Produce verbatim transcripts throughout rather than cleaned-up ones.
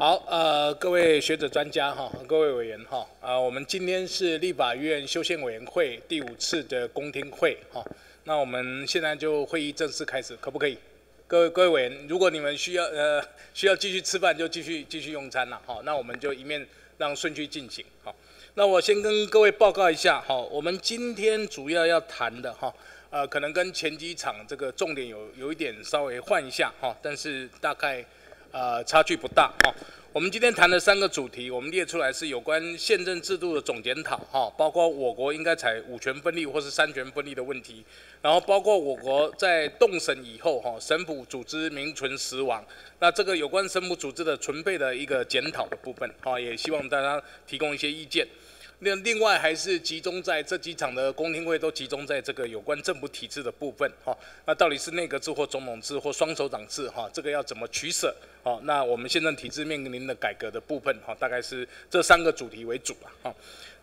好，呃，各位学者、专家哈，各位委员哈，啊、呃，我们今天是立法院修宪委员会第五次的公听会哈，那我们现在就会议正式开始，可不可以？各位各位委员，如果你们需要呃需要继续吃饭，就继续继续用餐了哈，那我们就一面让顺序进行哈。那我先跟各位报告一下哈，我们今天主要要谈的哈，呃，可能跟前几场这个重点有有一点稍微换一下哈，但是大概。 呃，差距不大哈、哦。我们今天谈的三个主题，我们列出来是有关宪政制度的总检讨哈，包括我国应该采五权分立或是三权分立的问题，然后包括我国在动审以后哈、哦，省府组织名存实亡，那这个有关省府组织的存废的一个检讨的部分哈、哦，也希望大家提供一些意见。 那另外还是集中在这几场的公听会都集中在这个有关政府体制的部分哈、哦，那到底是内阁制或总统制或双首长制哈、哦，这个要怎么取舍？哦，那我们宪政体制面临的改革的部分哈、哦，大概是这三个主题为主了哈、哦。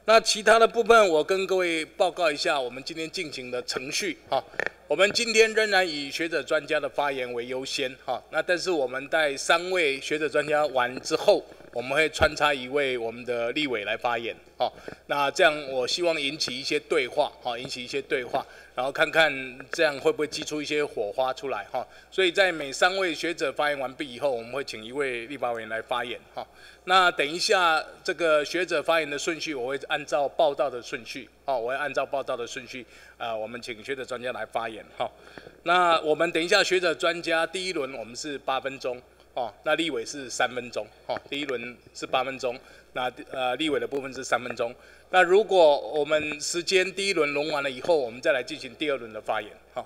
那其他的部分我跟各位报告一下我们今天进行的程序哈、哦。我们今天仍然以学者专家的发言为优先哈、哦，那但是我们在三位学者专家完之后。 我们会穿插一位我们的立委来发言，哦，那这样我希望引起一些对话，哦，引起一些对话，然后看看这样会不会激出一些火花出来，哈。所以在每三位学者发言完毕以后，我们会请一位立法委员来发言，哈。那等一下这个学者发言的顺序，我会按照报道的顺序，哦，我会按照报道的顺序，啊，我们请学者专家来发言，哈。那我们等一下学者专家第一轮我们是八分钟。 哦，那立委是三分钟，哦，第一轮是八分钟，那呃立委的部分是三分钟。那如果我们时间第一轮轮完了以后，我们再来进行第二轮的发言，哦，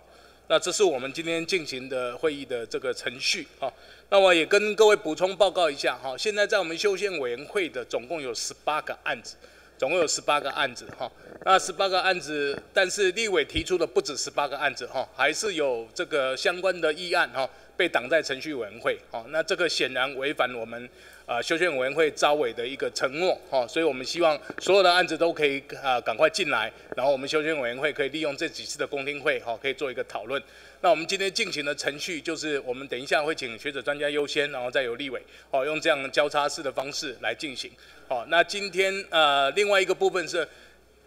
那这是我们今天进行的会议的这个程序，哦，那我也跟各位补充报告一下，哈、哦，现在在我们修宪委员会的总共有十八个案子，总共有十八个案子，哈、哦，那十八个案子，但是立委提出的不止十八个案子，哈、哦，还是有这个相关的议案，哈、哦。 被挡在程序委员会，哦，那这个显然违反我们呃修宪委员会召委的一个承诺，哦，所以我们希望所有的案子都可以呃赶快进来，然后我们修宪委员会可以利用这几次的公听会，哦，可以做一个讨论。那我们今天进行的程序就是，我们等一下会请学者专家优先，然后再由立委，哦，用这样交叉式的方式来进行。哦，那今天呃另外一个部分是。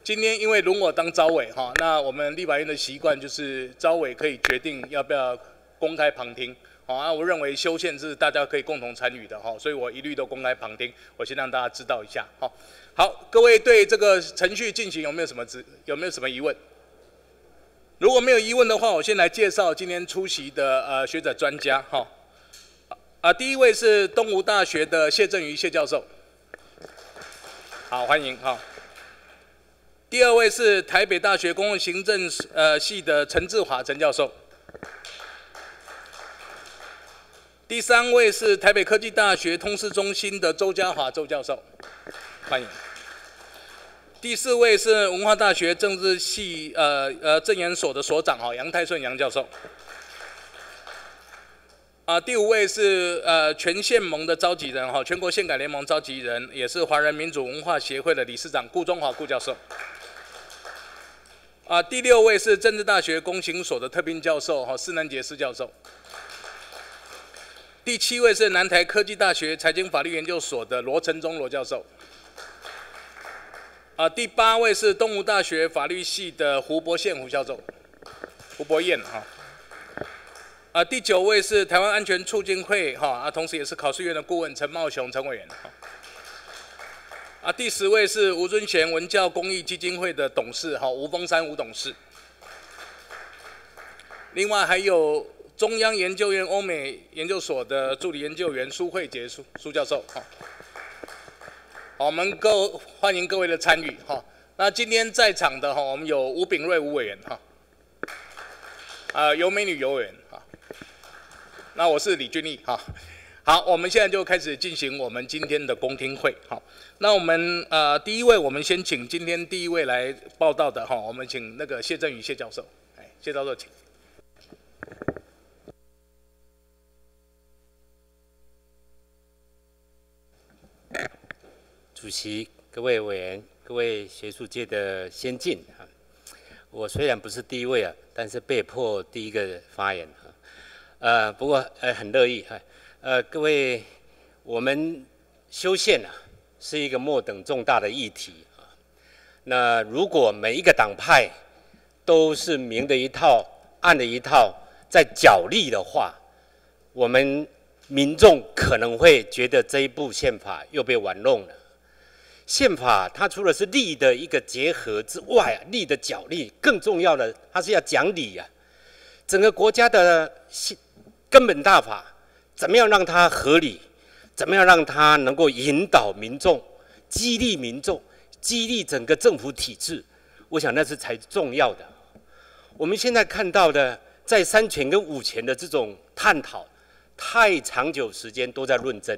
今天因为轮我当召委哈，那我们立法院的习惯就是召委可以决定要不要公开旁听，好啊，我认为修宪是大家可以共同参与的哈，所以我一律都公开旁听，我先让大家知道一下，好，好，各位对这个程序进行有没有什么质有没有什么疑问？如果没有疑问的话，我先来介绍今天出席的呃学者专家哈，啊，第一位是东吴大学的谢震宇谢教授，好，欢迎哈。 第二位是台北大学公共行政呃系的陈志华陈教授，第三位是台北科技大学通识中心的周家华周教授，欢迎。第四位是文化大学政治系呃呃政研所的所长哈杨泰顺杨教授，啊、呃，第五位是呃全宪盟的召集人哈全国宪改联盟召集人，也是华人民主文化协会的理事长顾中华顾教授。 啊，第六位是政治大学公行所的特聘教授哈施南杰施教授。第七位是南台科技大学财经法律研究所的罗承宗罗教授。啊，第八位是东吴大学法律系的胡博宪胡教授，胡博彦哈。啊，第九位是台湾安全促进会哈啊，同时也是考试院的顾问陈茂雄陈委员。 啊，第十位是吴尊贤文教公益基金会的董事哈，吴峰山吴董事。另外还有中央研究院欧美研究所的助理研究员苏慧杰苏苏教授哈。好，我们各欢迎各位的参与哈。那今天在场的哈，我们有吴秉睿吴委员哈，啊，有美女有委员哈。那我是李俊毅哈。 好，我们现在就开始进行我们今天的公听会。好，那我们呃第一位，我们先请今天第一位来报道的哈，我们请那个谢震宇谢教授，哎，谢教授请。主席、各位委员、各位学术界的先进啊，我虽然不是第一位啊，但是被迫第一个发言啊，呃，不过呃很乐意哈。 呃，各位，我们修宪啊，是一个莫等重大的议题啊。那如果每一个党派都是明的一套、暗的一套在角力的话，我们民众可能会觉得这一部宪法又被玩弄了。宪法它除了是利的一个结合之外，利的角力更重要的，它是要讲理啊。整个国家的根本大法，怎么样让它合理？怎么样让它能够引导民众、激励民众、激励整个政府体制？我想那是才重要的。我们现在看到的，在三权跟五权的这种探讨，太长久时间都在论证，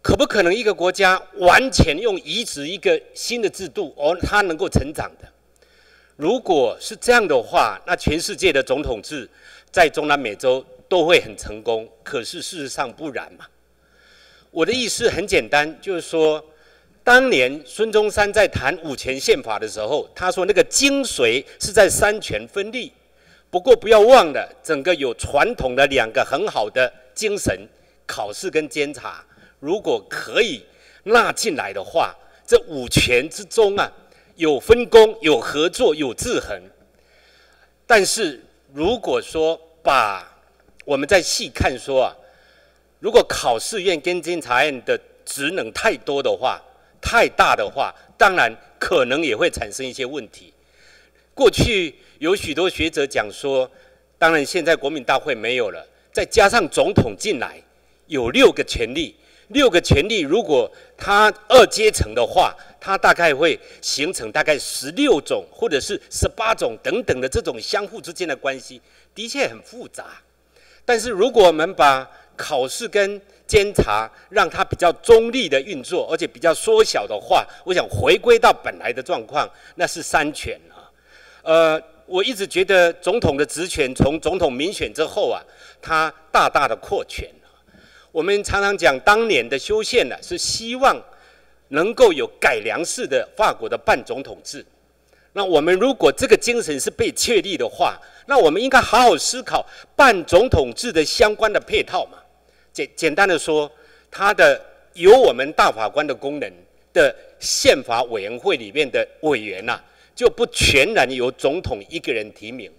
可不可能一个国家完全用移植一个新的制度，而它能够成长的？如果是这样的话，那全世界的总统制在中南美洲都会很成功。可是事实上不然嘛。我的意思很简单，就是说，当年孙中山在谈五权宪法的时候，他说那个精髓是在三权分立。不过不要忘了，整个有传统的两个很好的精神，考试跟监察，如果可以纳进来的话，这五权之中啊，有分工、有合作、有制衡。但是如果说把我们再细看说啊。如果考试院跟监察院的职能太多的话、太大的话，当然可能也会产生一些问题。过去有许多学者讲说，当然现在国民大会没有了，再加上总统进来，有六个权力，六个权力如果他二阶层的话，他大概会形成大概十六种或者是十八种等等的这种相互之间的关系，的确很复杂。但是如果我们把考试跟监察让它比较中立的运作，而且比较缩小的话，我想回归到本来的状况，那是三权啊。呃，我一直觉得总统的职权从总统民选之后啊，它大大的扩权啊。我们常常讲当年的修宪呢、啊，是希望能够有改良式的法国的半总统制。那我们如果这个精神是被确立的话，那我们应该好好思考半总统制的相关的配套嘛。简简单的说，它的由我们大法官的功能的宪法委员会里面的委员呐、啊，就不全然由总统一个人提名，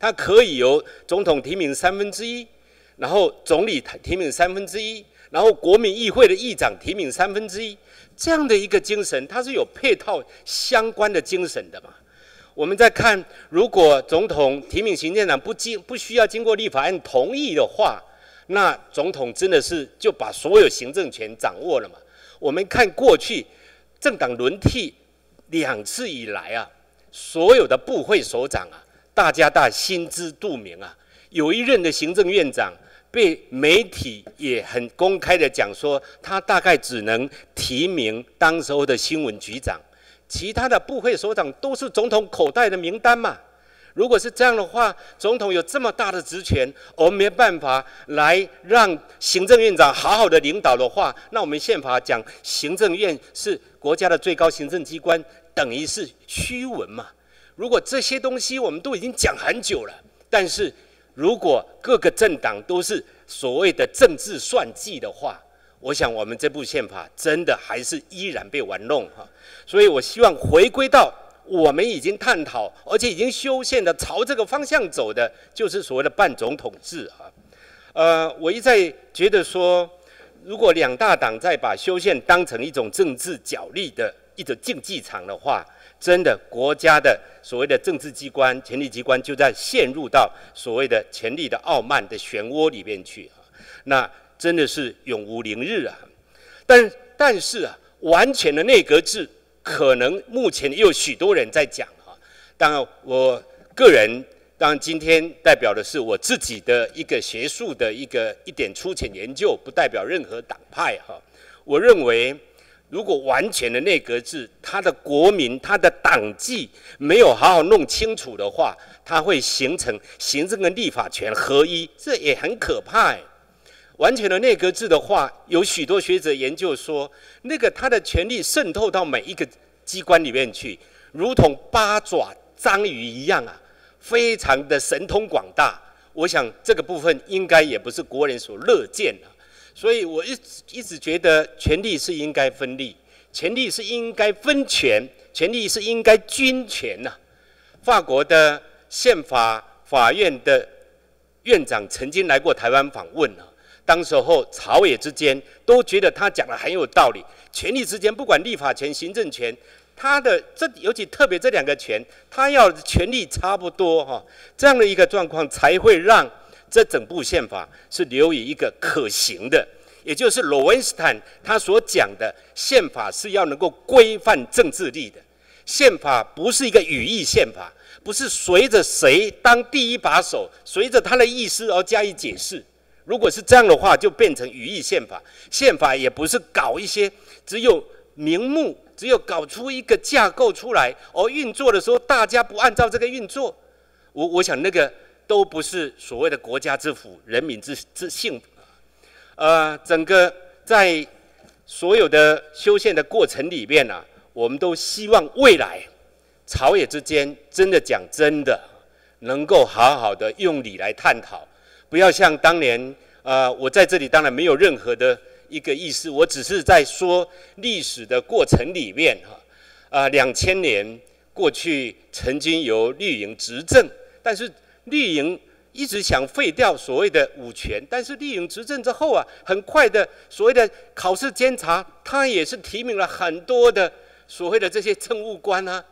它可以由总统提名三分之一，然后总理提名三分之一，然后国民议会的议长提名三分之一，这样的一个精神，它是有配套相关的精神的嘛。我们再看，如果总统提名行政长不经不需要经过立法院同意的话。那总统真的是就把所有行政权掌握了嘛？我们看过去政党轮替两次以来啊，所有的部会首长啊，大家大心知肚明啊。有一任的行政院长被媒体也很公开的讲说，他大概只能提名当时候的新闻局长，其他的部会首长都是总统口袋的名单嘛。如果是这样的话，总统有这么大的职权，而没办法来让行政院长好好的领导的话，那我们宪法讲行政院是国家的最高行政机关，等于是虚文嘛。如果这些东西我们都已经讲很久了，但是如果各个政党都是所谓的政治算计的话，我想我们这部宪法真的还是依然被玩弄哈。所以我希望回归到。我们已经探讨，而且已经修宪的，朝这个方向走的，就是所谓的半总统制啊。呃，我一再觉得说，如果两大党再把修宪当成一种政治角力的一种竞技场的话，真的国家的所谓的政治机关、权力机关就在陷入到所谓的权力的傲慢的漩涡里面去啊。那真的是永无宁日啊。但但是啊，完全的内阁制。可能目前也有许多人在讲啊，当然我个人，当然今天代表的是我自己的一个学术的一个一点粗浅研究，不代表任何党派哈。我认为，如果完全的内阁制，它的国民、它的党纪没有好好弄清楚的话，它会形成行政跟立法权合一，这也很可怕欸。完全的内阁制的话，有许多学者研究说，那个他的权力渗透到每一个机关里面去，如同八爪章鱼一样啊，非常的神通广大。我想这个部分应该也不是国人所乐见的。所以我一直一直觉得权力是应该分立，权力是应该分权，权力是应该均权呐、啊。法国的宪法法院的院长曾经来过台湾访问啊，当时候朝野之间都觉得他讲的很有道理。权力之间，不管立法权、行政权。 他的这尤其特别这两个权，他要权力差不多哈、哦，这样的一个状况才会让这整部宪法是留于一个可行的，也就是罗文斯坦他所讲的宪法是要能够规范政治力的，宪法不是一个语义宪法，不是随着谁当第一把手，随着他的意思而加以解释。如果是这样的话，就变成语义宪法，宪法也不是搞一些只有名目。 只有搞出一个架构出来，而运作的时候，大家不按照这个运作，我我想那个都不是所谓的国家之福、人民之之幸福。呃，整个在所有的修宪的过程里面呢、啊，我们都希望未来朝野之间真的讲真的，能够好好的用理来探讨，不要像当年。呃，我在这里当然没有任何的。 一个意思，我只是在说历史的过程里面哈，啊，两千年过去曾经由绿营执政，但是绿营一直想废掉所谓的五权，但是绿营执政之后啊，很快的所谓的考试监察，他也是提名了很多的所谓的这些政务官啊，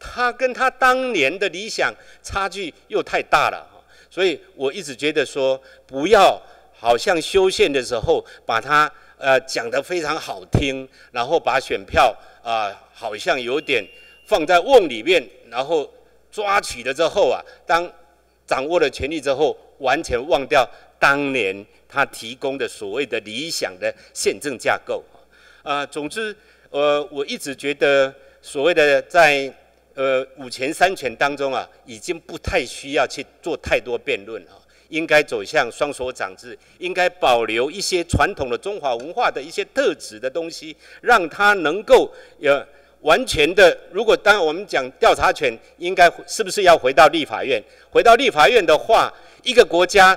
他跟他当年的理想差距又太大了，所以我一直觉得说不要。 好像修宪的时候，把它呃讲得非常好听，然后把选票啊、呃、好像有点放在瓮里面，然后抓取了之后啊，当掌握了权力之后，完全忘掉当年他提供的所谓的理想的宪政架构啊、呃。总之，呃，我一直觉得所谓的在呃五权三权当中啊，已经不太需要去做太多辩论啊。 应该走向双手掌制，应该保留一些传统的中华文化的一些特质的东西，让它能够呃完全的。如果当然我们讲调查权，应该是不是要回到立法院？回到立法院的话，一个国家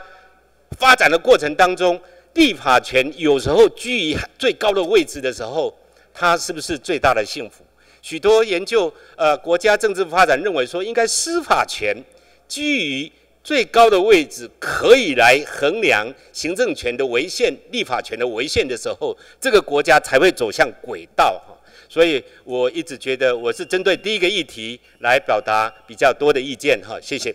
发展的过程当中，立法权有时候居于最高的位置的时候，它是不是最大的幸福？许多研究呃国家政治发展认为说，应该司法权居于。 最高的位置可以来衡量行政权的违宪、立法权的违宪的时候，这个国家才会走向轨道。所以我一直觉得我是针对第一个议题来表达比较多的意见哈，谢谢。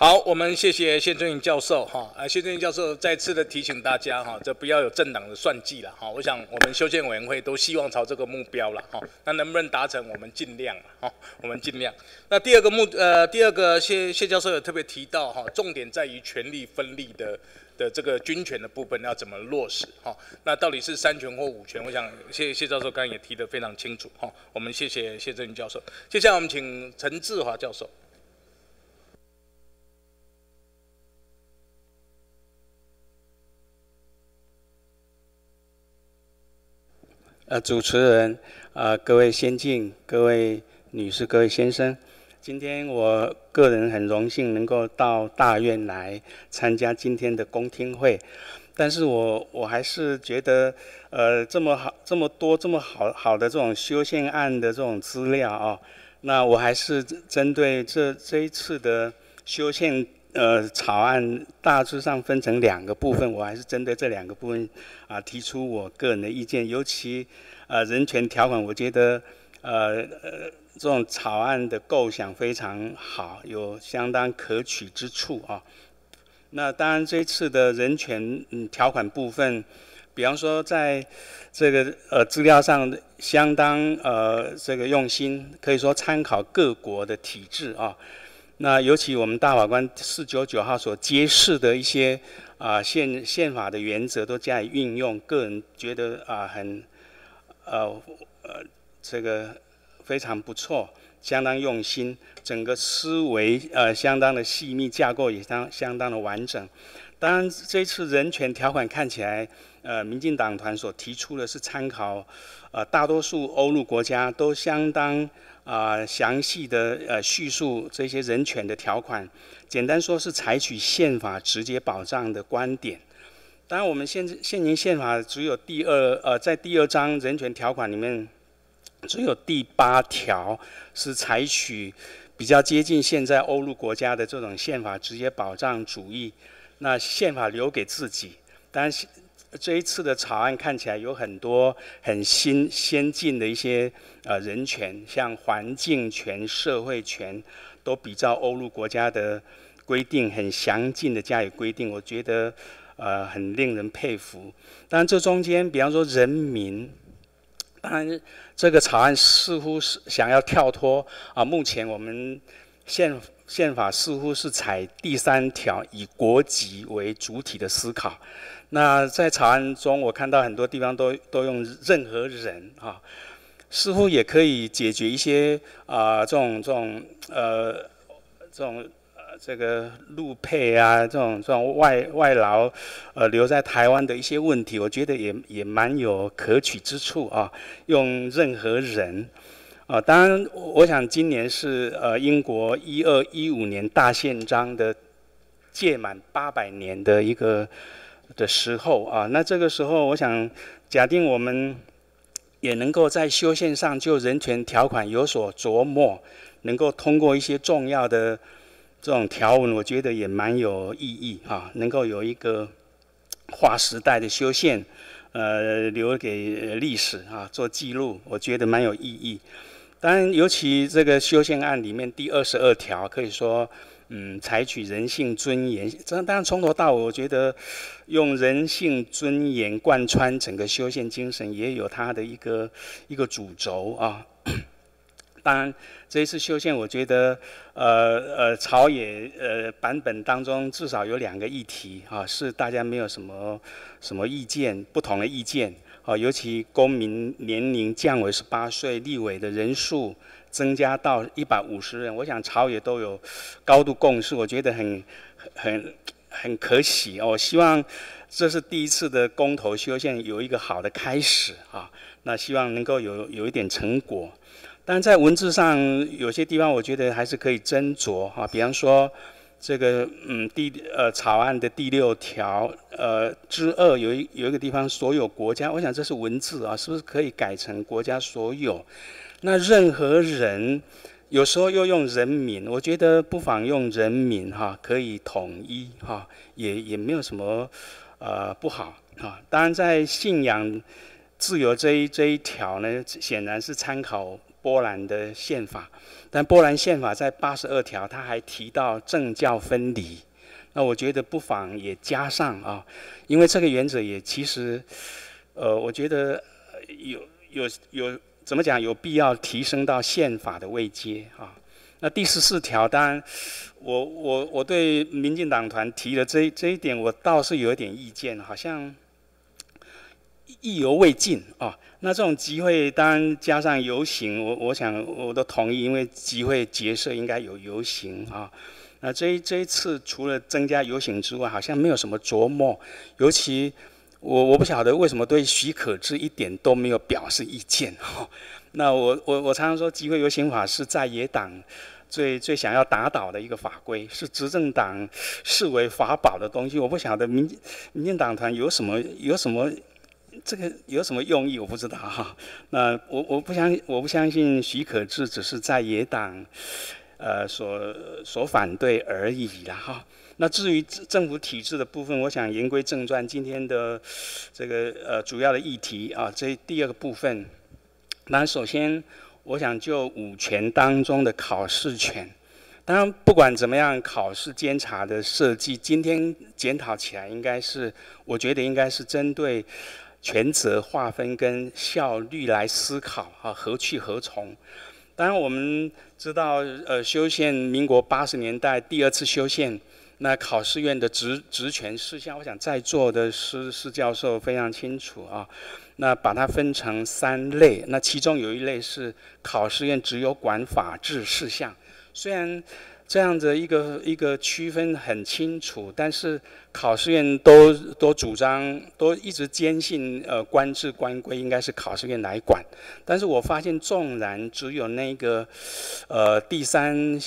好，我们谢谢谢振宇教授哈，啊，谢振宇教授再次的提醒大家哈，这不要有政党的算计了哈。我想我们修宪委员会都希望朝这个目标了哈，那能不能达成，我们尽量哈，我们尽量。那第二个目呃，第二个谢谢教授有特别提到哈，重点在于权力分立的。 的这个均权的部分要怎么落实？哈，那到底是三权或五权？我想谢谢教授刚才也提得非常清楚。哈，我们谢谢谢振宇教授。接下来我们请陈志华教授。呃，主持人，呃，各位先进，各位女士，各位先生。 今天我个人很荣幸能够到大院来参加今天的公听会，但是我我还是觉得，呃，这么好、这么多、这么好好的这种修宪案的这种资料啊、哦，那我还是针对这这一次的修宪呃草案，大致上分成两个部分，我还是针对这两个部分啊、呃、提出我个人的意见，尤其呃人权条款，我觉得呃呃。 这种草案的构想非常好，有相当可取之处啊。那当然，这次的人权嗯条款部分，比方说在这个呃资料上相当呃这个用心，可以说参考各国的体制啊。那尤其我们大法官四九九号所揭示的一些啊、呃、宪宪法的原则都加以运用，个人觉得啊、呃、很呃呃这个。 非常不错，相当用心，整个思维呃相当的细密，架构也相相当的完整。当然，这次人权条款看起来，呃，民进党团所提出的是参考，呃，大多数欧陆国家都相当啊详细的呃叙述这些人权的条款。简单说是采取宪法直接保障的观点。当然，我们现现行宪法只有第二呃在第二章人权条款里面，只有第八条是采取比较接近现在欧陆国家的这种宪法直接保障主义。那宪法留给自己，但是。 这一次的草案看起来有很多很新先进的一些呃人权，像环境权、社会权，都比照欧陆国家的规定很详尽的加以规定，我觉得呃很令人佩服。但这中间，比方说人民，当然这个草案似乎是想要跳脱啊，目前我们宪宪法似乎是采第三条以国籍为主体的思考。 那在草案中，我看到很多地方都都用任何人啊，似乎也可以解决一些啊、呃、这种这种呃这种、呃、这个陆配啊这种这种外外劳呃留在台湾的一些问题，我觉得也也蛮有可取之处啊，用任何人啊，当然我想今年是呃英国一二一五年大宪章的届满八百年的一个。 的时候啊，那这个时候，我想假定我们也能够在修宪上就人权条款有所琢磨，能够通过一些重要的这种条文，我觉得也蛮有意义啊，能够有一个划时代的修宪，呃，留给历史啊做记录，我觉得蛮有意义。当然，尤其这个修宪案里面第二十二条，可以说。 嗯，采取人性尊严，这当然从头到尾，我觉得用人性尊严贯穿整个修宪精神，也有它的一个一个主轴啊。当然，这一次修宪，我觉得呃呃，朝野呃版本当中至少有两个议题啊，是大家没有什么什么意见，不同的意见啊，尤其公民年龄降为十八岁，立委的人数。 增加到一百五十人，我想朝野都有高度共识，我觉得很很很可喜哦。希望这是第一次的公投修宪有一个好的开始啊，那希望能够有有一点成果。但在文字上有些地方，我觉得还是可以斟酌哈、啊，比方说这个嗯第呃草案的第六条呃之二有一有一个地方所有国家，我想这是文字啊，是不是可以改成国家所有？ 那任何人，有时候又用人民，我觉得不妨用人民哈、啊，可以统一哈、啊，也也没有什么呃不好啊。当然，在信仰自由这一这一条呢，显然是参考波兰的宪法，但波兰宪法在八十二条，它还提到政教分离，那我觉得不妨也加上啊，因为这个原则也其实，呃，我觉得有有有。有 怎么讲？有必要提升到宪法的位阶啊？那第十四条，当然我，我我我对民进党团提的这这一点，我倒是有一点意见，好像意犹未尽啊。那这种集会，当然加上游行，我我想我都同意，因为集会结社应该有游行啊。那这一这一次，除了增加游行之外，好像没有什么琢磨，尤其。 我我不晓得为什么对许可制一点都没有表示意见哈。那我我我常常说，集会游行法是在野党最最想要打倒的一个法规，是执政党视为法宝的东西。我不晓得民民进党团有什么有什么这个有什么用意，我不知道哈。那我我不相我不相信许可制只是在野党呃所所反对而已啦哈。 那至于政府体制的部分，我想言归正传，今天的这个呃主要的议题啊，这第二个部分，那首先我想就五权当中的考试权，当然不管怎么样，考试监察的设计，今天检讨起来应该是，我觉得应该是针对权责划分跟效率来思考啊，何去何从。 当然我们知道，呃，修宪民国八十年代第二次修宪。 那考试院的职职权事项，我想在座的施施教授非常清楚啊。那把它分成三类，那其中有一类是考试院只有管法制事项。虽然这样的一个一个区分很清楚，但是考试院都都主张，都一直坚信，呃，官制官规应该是考试院来管。但是我发现，纵然只有那个，呃，第三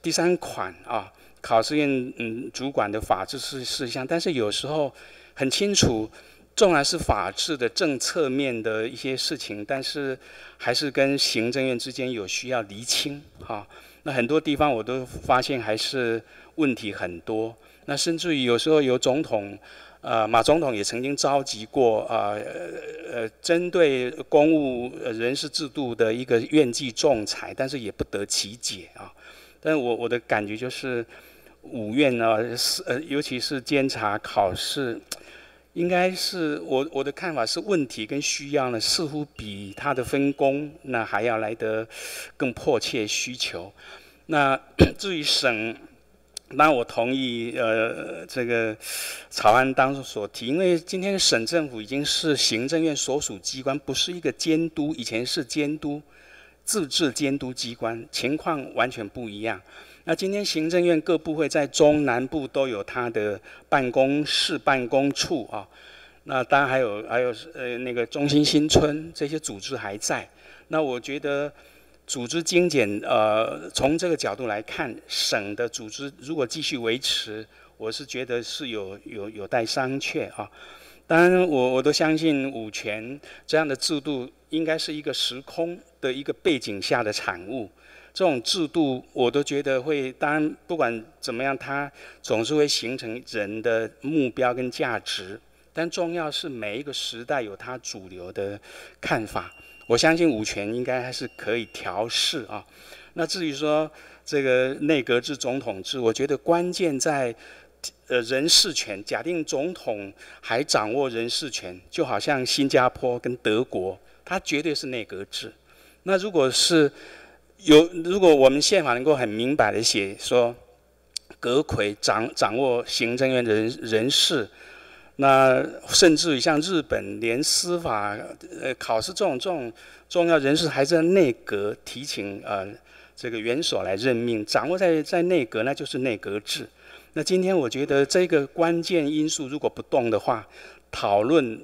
第三款啊，考试院嗯主管的法制事项，但是有时候很清楚。 纵然是法治的政策面的一些事情，但是还是跟行政院之间有需要厘清啊。那很多地方我都发现还是问题很多。那甚至于有时候有总统，呃，马总统也曾经召集过啊，呃呃，针对公务人事制度的一个院际仲裁，但是也不得其解啊。但是我我的感觉就是，五院呢，是呃，尤其是监察考试。 应该是我我的看法是，问题跟需要呢，似乎比它的分工那还要来得更迫切需求。那至于省，那我同意呃这个草案当中所提，因为今天省政府已经是行政院所属机关，不是一个监督，以前是监督自治监督机关，情况完全不一样。 那今天行政院各部会在中南部都有它的办公室、办公处啊，那当然还有还有呃那个中心新村这些组织还在。那我觉得组织精简，呃，从这个角度来看，省的组织如果继续维持，我是觉得是有有有待商榷啊。当然我，我我都相信五权这样的制度应该是一个时空的一个背景下的产物。 这种制度，我都觉得会，当然不管怎么样，它总是会形成人的目标跟价值。但重要是每一个时代有它主流的看法。我相信五权应该还是可以调试啊。那至于说这个内阁制、总统制，我觉得关键在呃人事权。假定总统还掌握人事权，就好像新加坡跟德国，它绝对是内阁制。那如果是 有，如果我们宪法能够很明白的写说，阁揆掌掌握行政院的人人事，那甚至于像日本，连司法、呃考试这种这种重要人事，还是内阁提请呃这个元首来任命，掌握在在内阁，那就是内阁制。那今天我觉得这个关键因素如果不动的话，讨论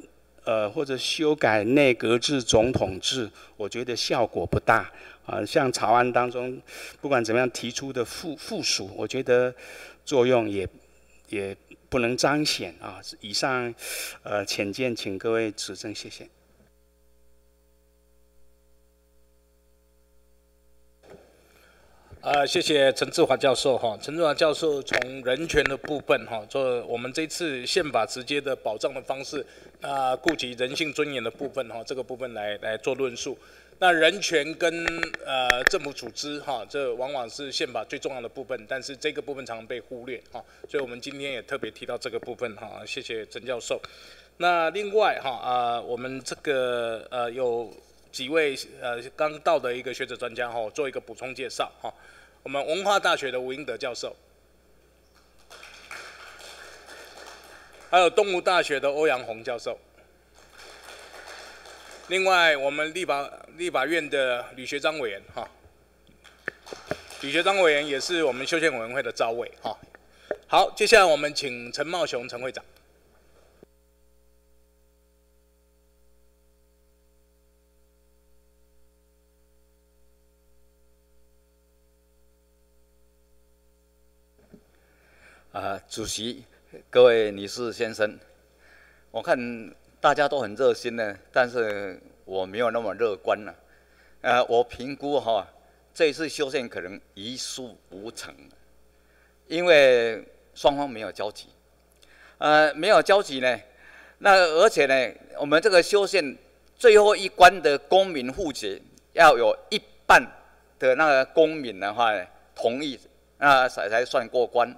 呃或者修改内阁制、总统制，我觉得效果不大。 啊，像草案当中，不管怎么样提出的附附属，我觉得作用也也不能彰显啊。以上呃浅见，请各位指正，谢谢。呃，谢谢陈志华教授哈。陈志华教授从人权的部分哈，做我们这次宪法直接的保障的方式，那、呃、顾及人性尊严的部分哈，这个部分来来做论述。 那人权跟呃政府组织哈，这往往是宪法最重要的部分，但是这个部分常常被忽略哈，所以我们今天也特别提到这个部分哈，谢谢陈教授。那另外哈啊、呃，我们这个呃有几位呃刚到的一个学者专家哈，做一个补充介绍哈。我们文化大学的吴英德教授，还有东吴大学的欧阳宏教授。 另外，我们立法立法院的吕学章委员哈，吕学章委员也是我们修宪委员会的召委哈。好，接下来我们请陈茂雄陈会长。啊、呃，主席，各位女士先生，我看。 大家都很热心呢，但是我没有那么乐观了、啊。呃，我评估哈，这一次修宪可能一事无成，因为双方没有交集。呃，没有交集呢，那而且呢，我们这个修宪最后一关的公民互决，要有一半的那个公民的话同意，那才才算过关。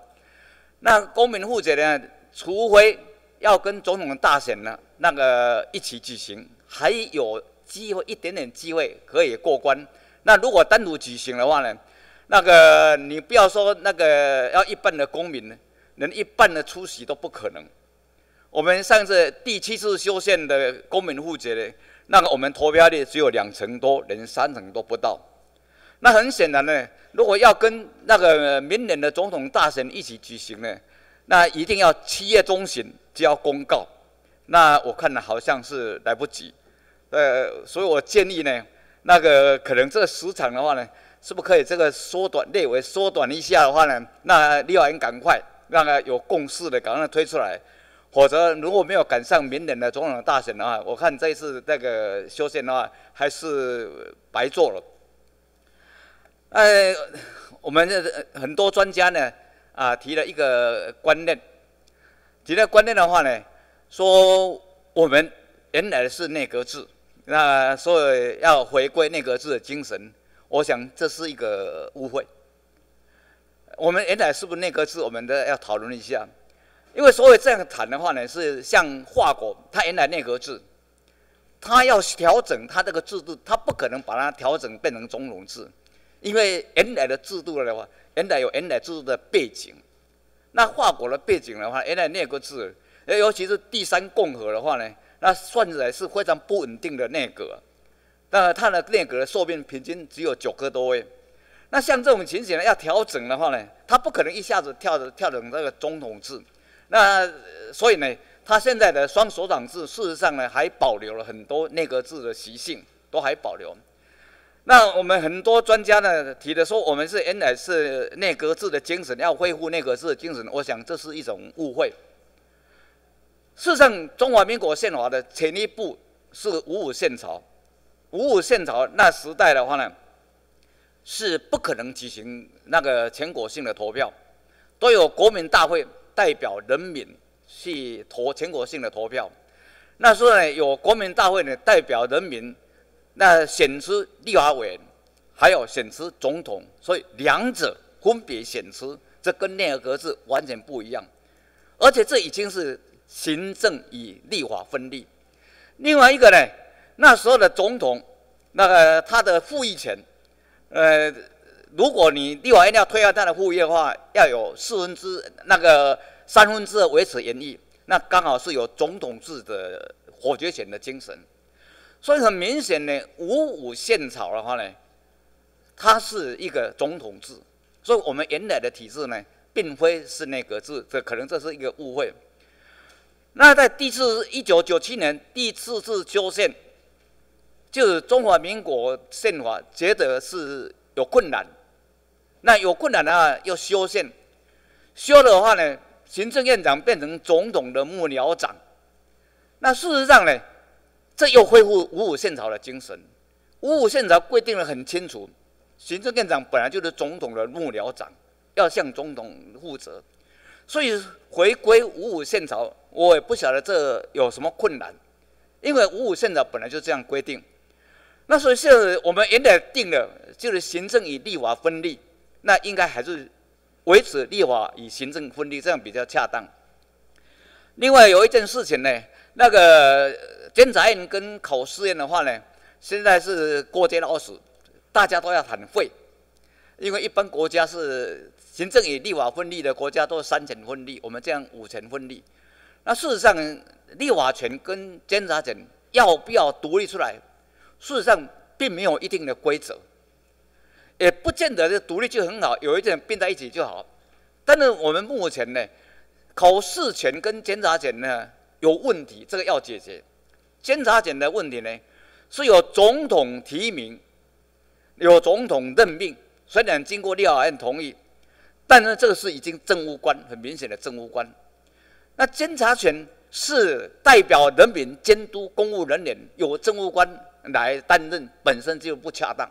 那公民互决呢，除非要跟总统大选呢。 那个一起举行，还有机会一点点机会可以过关。那如果单独举行的话呢？那个你不要说那个要一半的公民，连一半的出席都不可能。我们上次第七次修宪的公民互决呢，那个我们投票率只有两成多，连三成都不到。那很显然呢，如果要跟那个明年的总统大选一起举行呢，那一定要七月中旬就要公告。那我看呢，好像是来不及。呃，所以我建议呢，那个可能这个时长的话呢，是不是可以这个缩短列为缩短一下的话呢？那立法院赶快让它有共识的赶快推出来。 否则，如果没有赶上明年的总统大选的话，我看这次那个修宪的话还是白做了。呃，我们很多专家呢啊提了一个观念，提了观念的话呢，说我们原来是内阁制，那所以要回归内阁制的精神。我想这是一个误会。我们原来是不是内阁制？我们都要讨论一下。 因为所谓这样谈的话呢，是像法国，它原来内阁制，它要调整它这个制度，它不可能把它调整变成总统制，因为原来的制度的话，原来有原来制度的背景。那法国的背景的话，原来内阁制，尤其是第三共和的话呢，那算起来是非常不稳定的内阁，那它的内阁的寿命平均只有九个多月。那像这种情形呢，要调整的话呢，它不可能一下子跳着跳整这个总统制。 那所以呢，他现在的双首长制，事实上呢，还保留了很多内阁制的习性，都还保留。那我们很多专家呢提的说，我们是原来是内阁制的精神，要恢复内阁制的精神，我想这是一种误会。事实上，中华民国宪法的前一步是五五宪草，五五宪草那时代的话呢，是不可能举行那个全国性的投票，都有国民大会。 代表人民去投全国性的投票，那时候呢有国民大会呢代表人民，那选出立法委员，还有选出总统，所以两者分别选出，这跟内阁制完全不一样，而且这已经是行政与立法分立。另外一个呢，那时候的总统那个他的复议权，呃。 如果你立法院要推翻他的复议的话，要有四分之那个三分之二维持原意，那刚好是有总统制的否决权的精神。所以很明显呢，五五宪草的话呢，它是一个总统制，所以我们原来的体制呢，并非是内阁制，这可能这是一个误会。那在第次一九九七年第四次修宪，就是中华民国宪法觉得是有困难。 那有困难的话，要修宪。修的话呢，行政院长变成总统的幕僚长。那事实上呢，这又恢复五五宪草的精神。五五宪草规定得很清楚，行政院长本来就是总统的幕僚长，要向总统负责。所以回归五五宪草，我也不晓得这有什么困难，因为五五宪草本来就这样规定。那所以现在我们原来定了，就是行政与立法分立。 那应该还是维持立法与行政分离，这样比较恰当。另外有一件事情呢，那个监察院跟考试院的话呢，现在是过街老鼠，大家都要喊会，因为一般国家是行政与立法分立的国家都是三权分立，我们这样五权分立。那事实上，立法权跟监察权要不要独立出来，事实上并没有一定的规则。 也不见得是独立就很好，有一点并在一起就好。但是我们目前呢，考试权跟监察权呢有问题，这个要解决。监察权的问题呢，是由总统提名，由总统任命，虽然经过立法院同意，但是这个是已经政务官，很明显的政务官。那监察权是代表人民监督公务人员，由政务官来担任，本身就不恰当。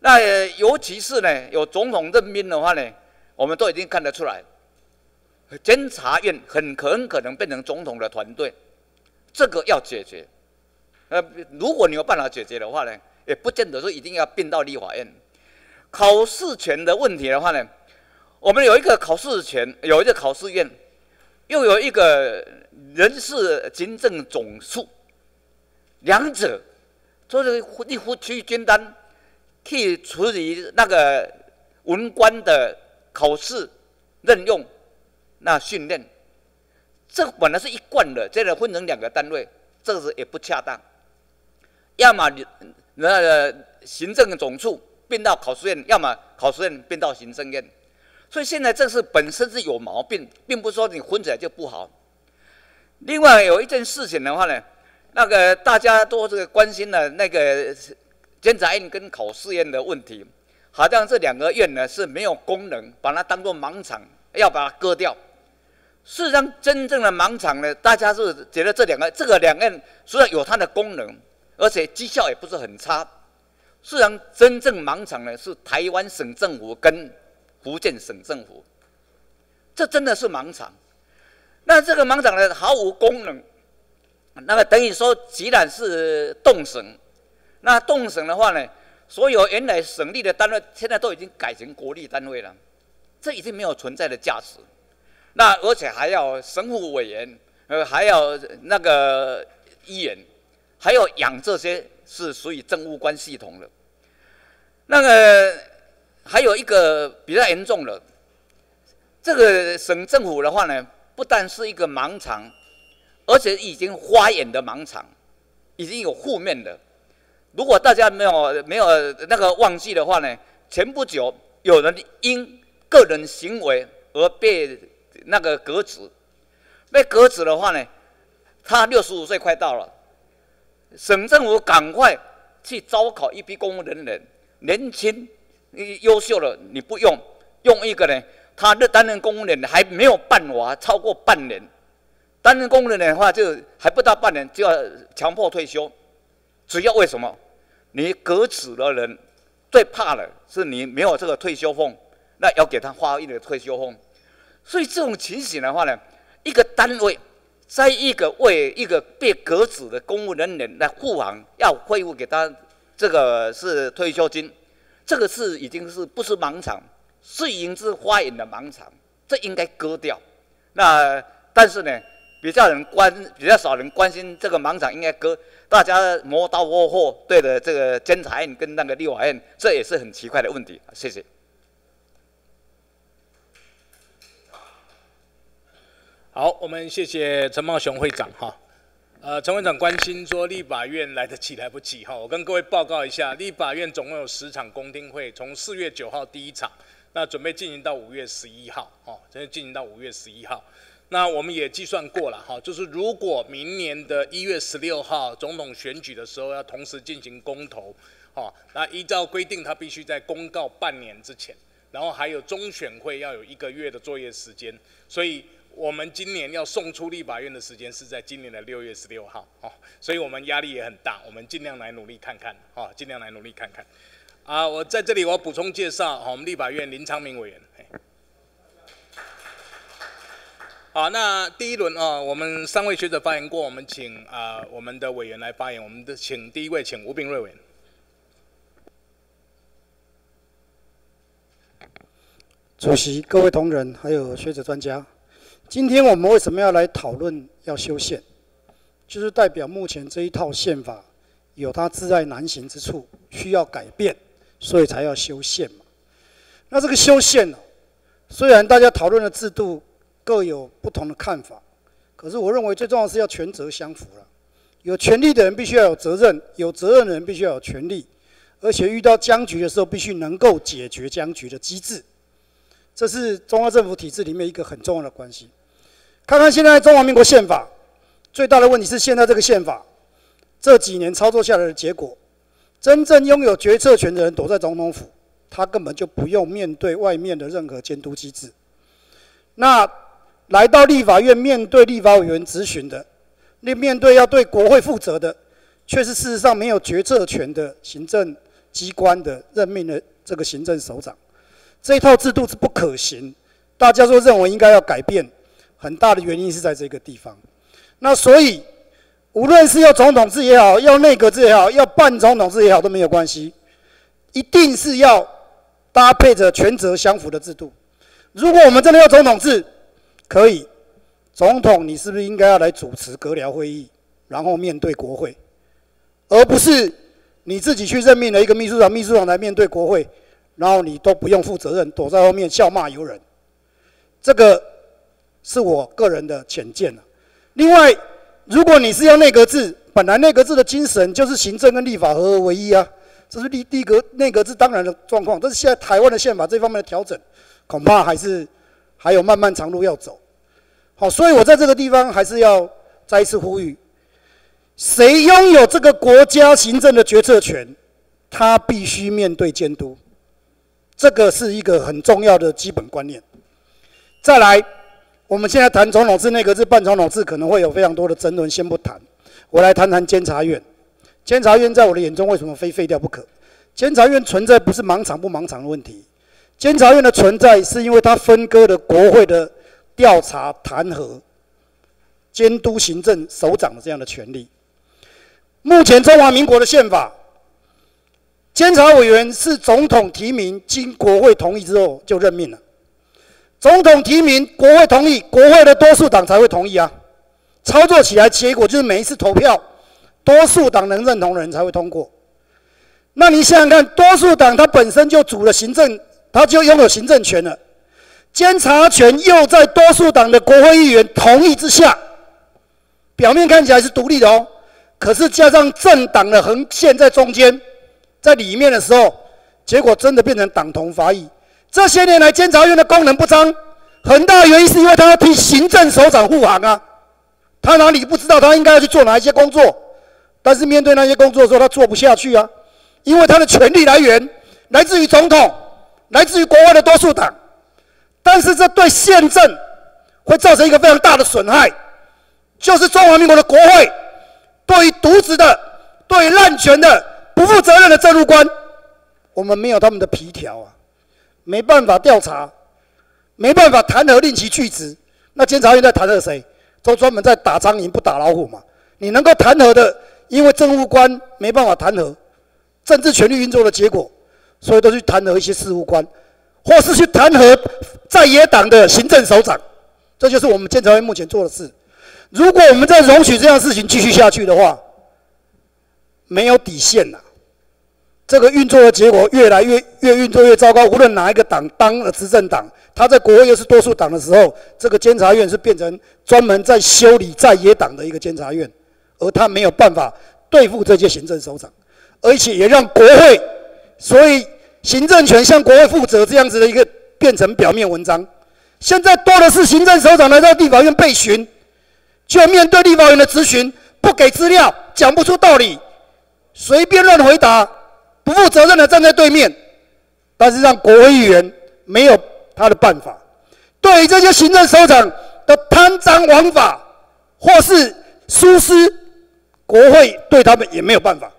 那尤其是呢，有总统任命的话呢，我们都已经看得出来，监察院很可很可能变成总统的团队，这个要解决。呃，如果你有办法解决的话呢，也不见得说一定要并到立法院。考试权的问题的话呢，我们有一个考试权，有一个考试院，又有一个人事行政总署，两者就是一夫去均担。 去处理那个文官的考试、任用、那训练，这本来是一贯的，这个分成两个单位，这个是也不恰当。要么那个行政总处变到考试院，要么考试院变到行政院。所以现在这是本身是有毛病，并不是说你混起来就不好。另外有一件事情的话呢，那个大家都这个关心的那个监察院跟考试院的问题，好像这两个院呢是没有功能，把它当做盲场，要把它割掉。 事实上，真正的盲场呢，大家是觉得这两个这个两岸虽然有它的功能，而且绩效也不是很差。事实上，真正盲场呢是台湾省政府跟福建省政府，这真的是盲场。那这个盲场呢毫无功能，那么等于说，既然是动省，那动省的话呢，所有原来省立的单位现在都已经改成国立单位了，这已经没有存在的价值。 那而且还要省府委员，呃，还要那个议员，还有养这些是属于政务官系统的。那个还有一个比较严重的，这个省政府的话呢，不但是一个盲场，而且已经花眼的盲场，已经有负面的。如果大家没有没有那个忘记的话呢，前不久有人因个人行为而被。 那个革职，被革职的话呢，他六十五岁快到了，省政府赶快去招考一批公务人员，年轻、优秀的你不用，用一个呢，他担任公务人员还没有办法超过半年，担任公务人员的话就还不到半年就要强迫退休，主要为什么？你革职的人最怕的是你没有这个退休俸，那要给他发一点退休俸。 所以这种情形的话呢，一个单位在一个为一个被革职的公务人员来护航，要恢复给他这个是退休金，这个是已经是不是盲场，是已经是花园的盲场，这应该割掉。那但是呢，比较人关比较少人关心这个盲场应该割，大家磨刀霍霍对的这个监察院跟那个立法院，这也是很奇怪的问题。谢谢。 好，我们谢谢陈茂雄会长哈。呃，陈会长关心说立法院来得及来不及哈，我跟各位报告一下，立法院总共有十场公听会，从四月九号第一场，那准备进行到五月十一号哈，准备进行到五月十一号。那我们也计算过了哈，就是如果明年的一月十六号总统选举的时候要同时进行公投，哈，那依照规定，他必须在公告半年之前，然后还有中选会要有一个月的作业时间，所以。 我们今年要送出立法院的时间是在今年的六月十六号，哦，所以我们压力也很大，我们尽量来努力看看，哦，尽量来努力看看。啊，我在这里我要补充介绍，哦，我们立法院林昌明委员。好，那第一轮啊，我们三位学者发言过，我们请啊、呃、我们的委员来发言，我们的请第一位请吴秉叡委员。主席、各位同仁，还有学者专家。 今天我们为什么要来讨论要修宪？就是代表目前这一套宪法有它窒碍难行之处，需要改变，所以才要修宪嘛。那这个修宪呢、啊，虽然大家讨论的制度各有不同的看法，可是我认为最重要的是要权责相符了。有权利的人必须要有责任，有责任的人必须要有权利，而且遇到僵局的时候，必须能够解决僵局的机制。这是中央政府体制里面一个很重要的关系。 看看现在中华民国宪法最大的问题是，现在这个宪法这几年操作下来的结果，真正拥有决策权的人躲在总统府，他根本就不用面对外面的任何监督机制。那来到立法院面对立法委员质询的，那面对要对国会负责的，却是事实上没有决策权的行政机关的任命的这个行政首长，这一套制度是不可行。大家都认为应该要改变。 很大的原因是在这个地方，那所以无论是要总统制也好，要内阁制也好，要半总统制也好都没有关系，一定是要搭配着权责相符的制度。如果我们真的要总统制，可以，总统你是不是应该要来主持阁僚会议，然后面对国会，而不是你自己去任命了一个秘书长，秘书长来面对国会，然后你都不用负责任，躲在后面笑骂由人，这个。 是我个人的浅见了。另外，如果你是要内阁制，本来内阁制的精神就是行政跟立法合而为一啊，这是立地格内阁制当然的状况，但是现在台湾的宪法这方面的调整，恐怕还是还有漫漫长路要走。好，所以我在这个地方还是要再一次呼吁：谁拥有这个国家行政的决策权，他必须面对监督，这个是一个很重要的基本观念。再来，我们现在谈总统制、内阁制、半总统制，可能会有非常多的争论，先不谈。我来谈谈监察院。监察院在我的眼中为什么非废掉不可？监察院存在不是盲场不盲场的问题，监察院的存在是因为它分割了国会的调查、弹劾、监督行政首长的这样的权利。目前中华民国的宪法，监察委员是总统提名，经国会同意之后就任命了。总统提名，国会同意，国会的多数党才会同意啊。操作起来，结果就是每一次投票，多数党能认同的人才会通过。那你想想看，多数党它本身就组了行政，它就拥有行政权了，监察权又在多数党的国会议员同意之下，表面看起来是独立的哦，可是加上政党的横线在中间，在里面的时候，结果真的变成党同伐异。这些年来，监察院的功能不彰，很大原因是因为他要替行政首长护航啊。他哪里不知道他应该要去做哪一些工作？但是面对那些工作的时候，他做不下去啊，因为他的权力来源来自于总统，来自于国会的多数党。但是这对宪政会造成一个非常大的损害，就是中华民国的国会对于渎职的、对于滥权的、不负责任的政务官，我们没有他们的皮条啊，没办法调查，没办法弹劾令其去职。那监察院在弹劾谁？都专门在打苍蝇不打老虎嘛。你能够弹劾的，因为政务官没办法弹劾，政治权力运作的结果，所以都去弹劾一些事务官，或是去弹劾在野党的行政首长。这就是我们监察院目前做的事。如果我们再容许这样的事情继续下去的话，没有底线呐、啊。这个运作的结果越来越越运作越糟糕。无论哪一个党当了执政党，他在国会又是多数党的时候，这个监察院是变成专门在修理在野党的一个监察院，而他没有办法对付这些行政首长，而且也让国会，所以行政权向国会负责这样子的一个变成表面文章。现在多的是行政首长来到立法院被询，就面对立法院的质询，不给资料，讲不出道理，随便乱回答。不负责任的站在对面，但是让国会议员没有他的办法。对于这些行政首长的贪赃枉法或是疏失，国会对他们也没有办法。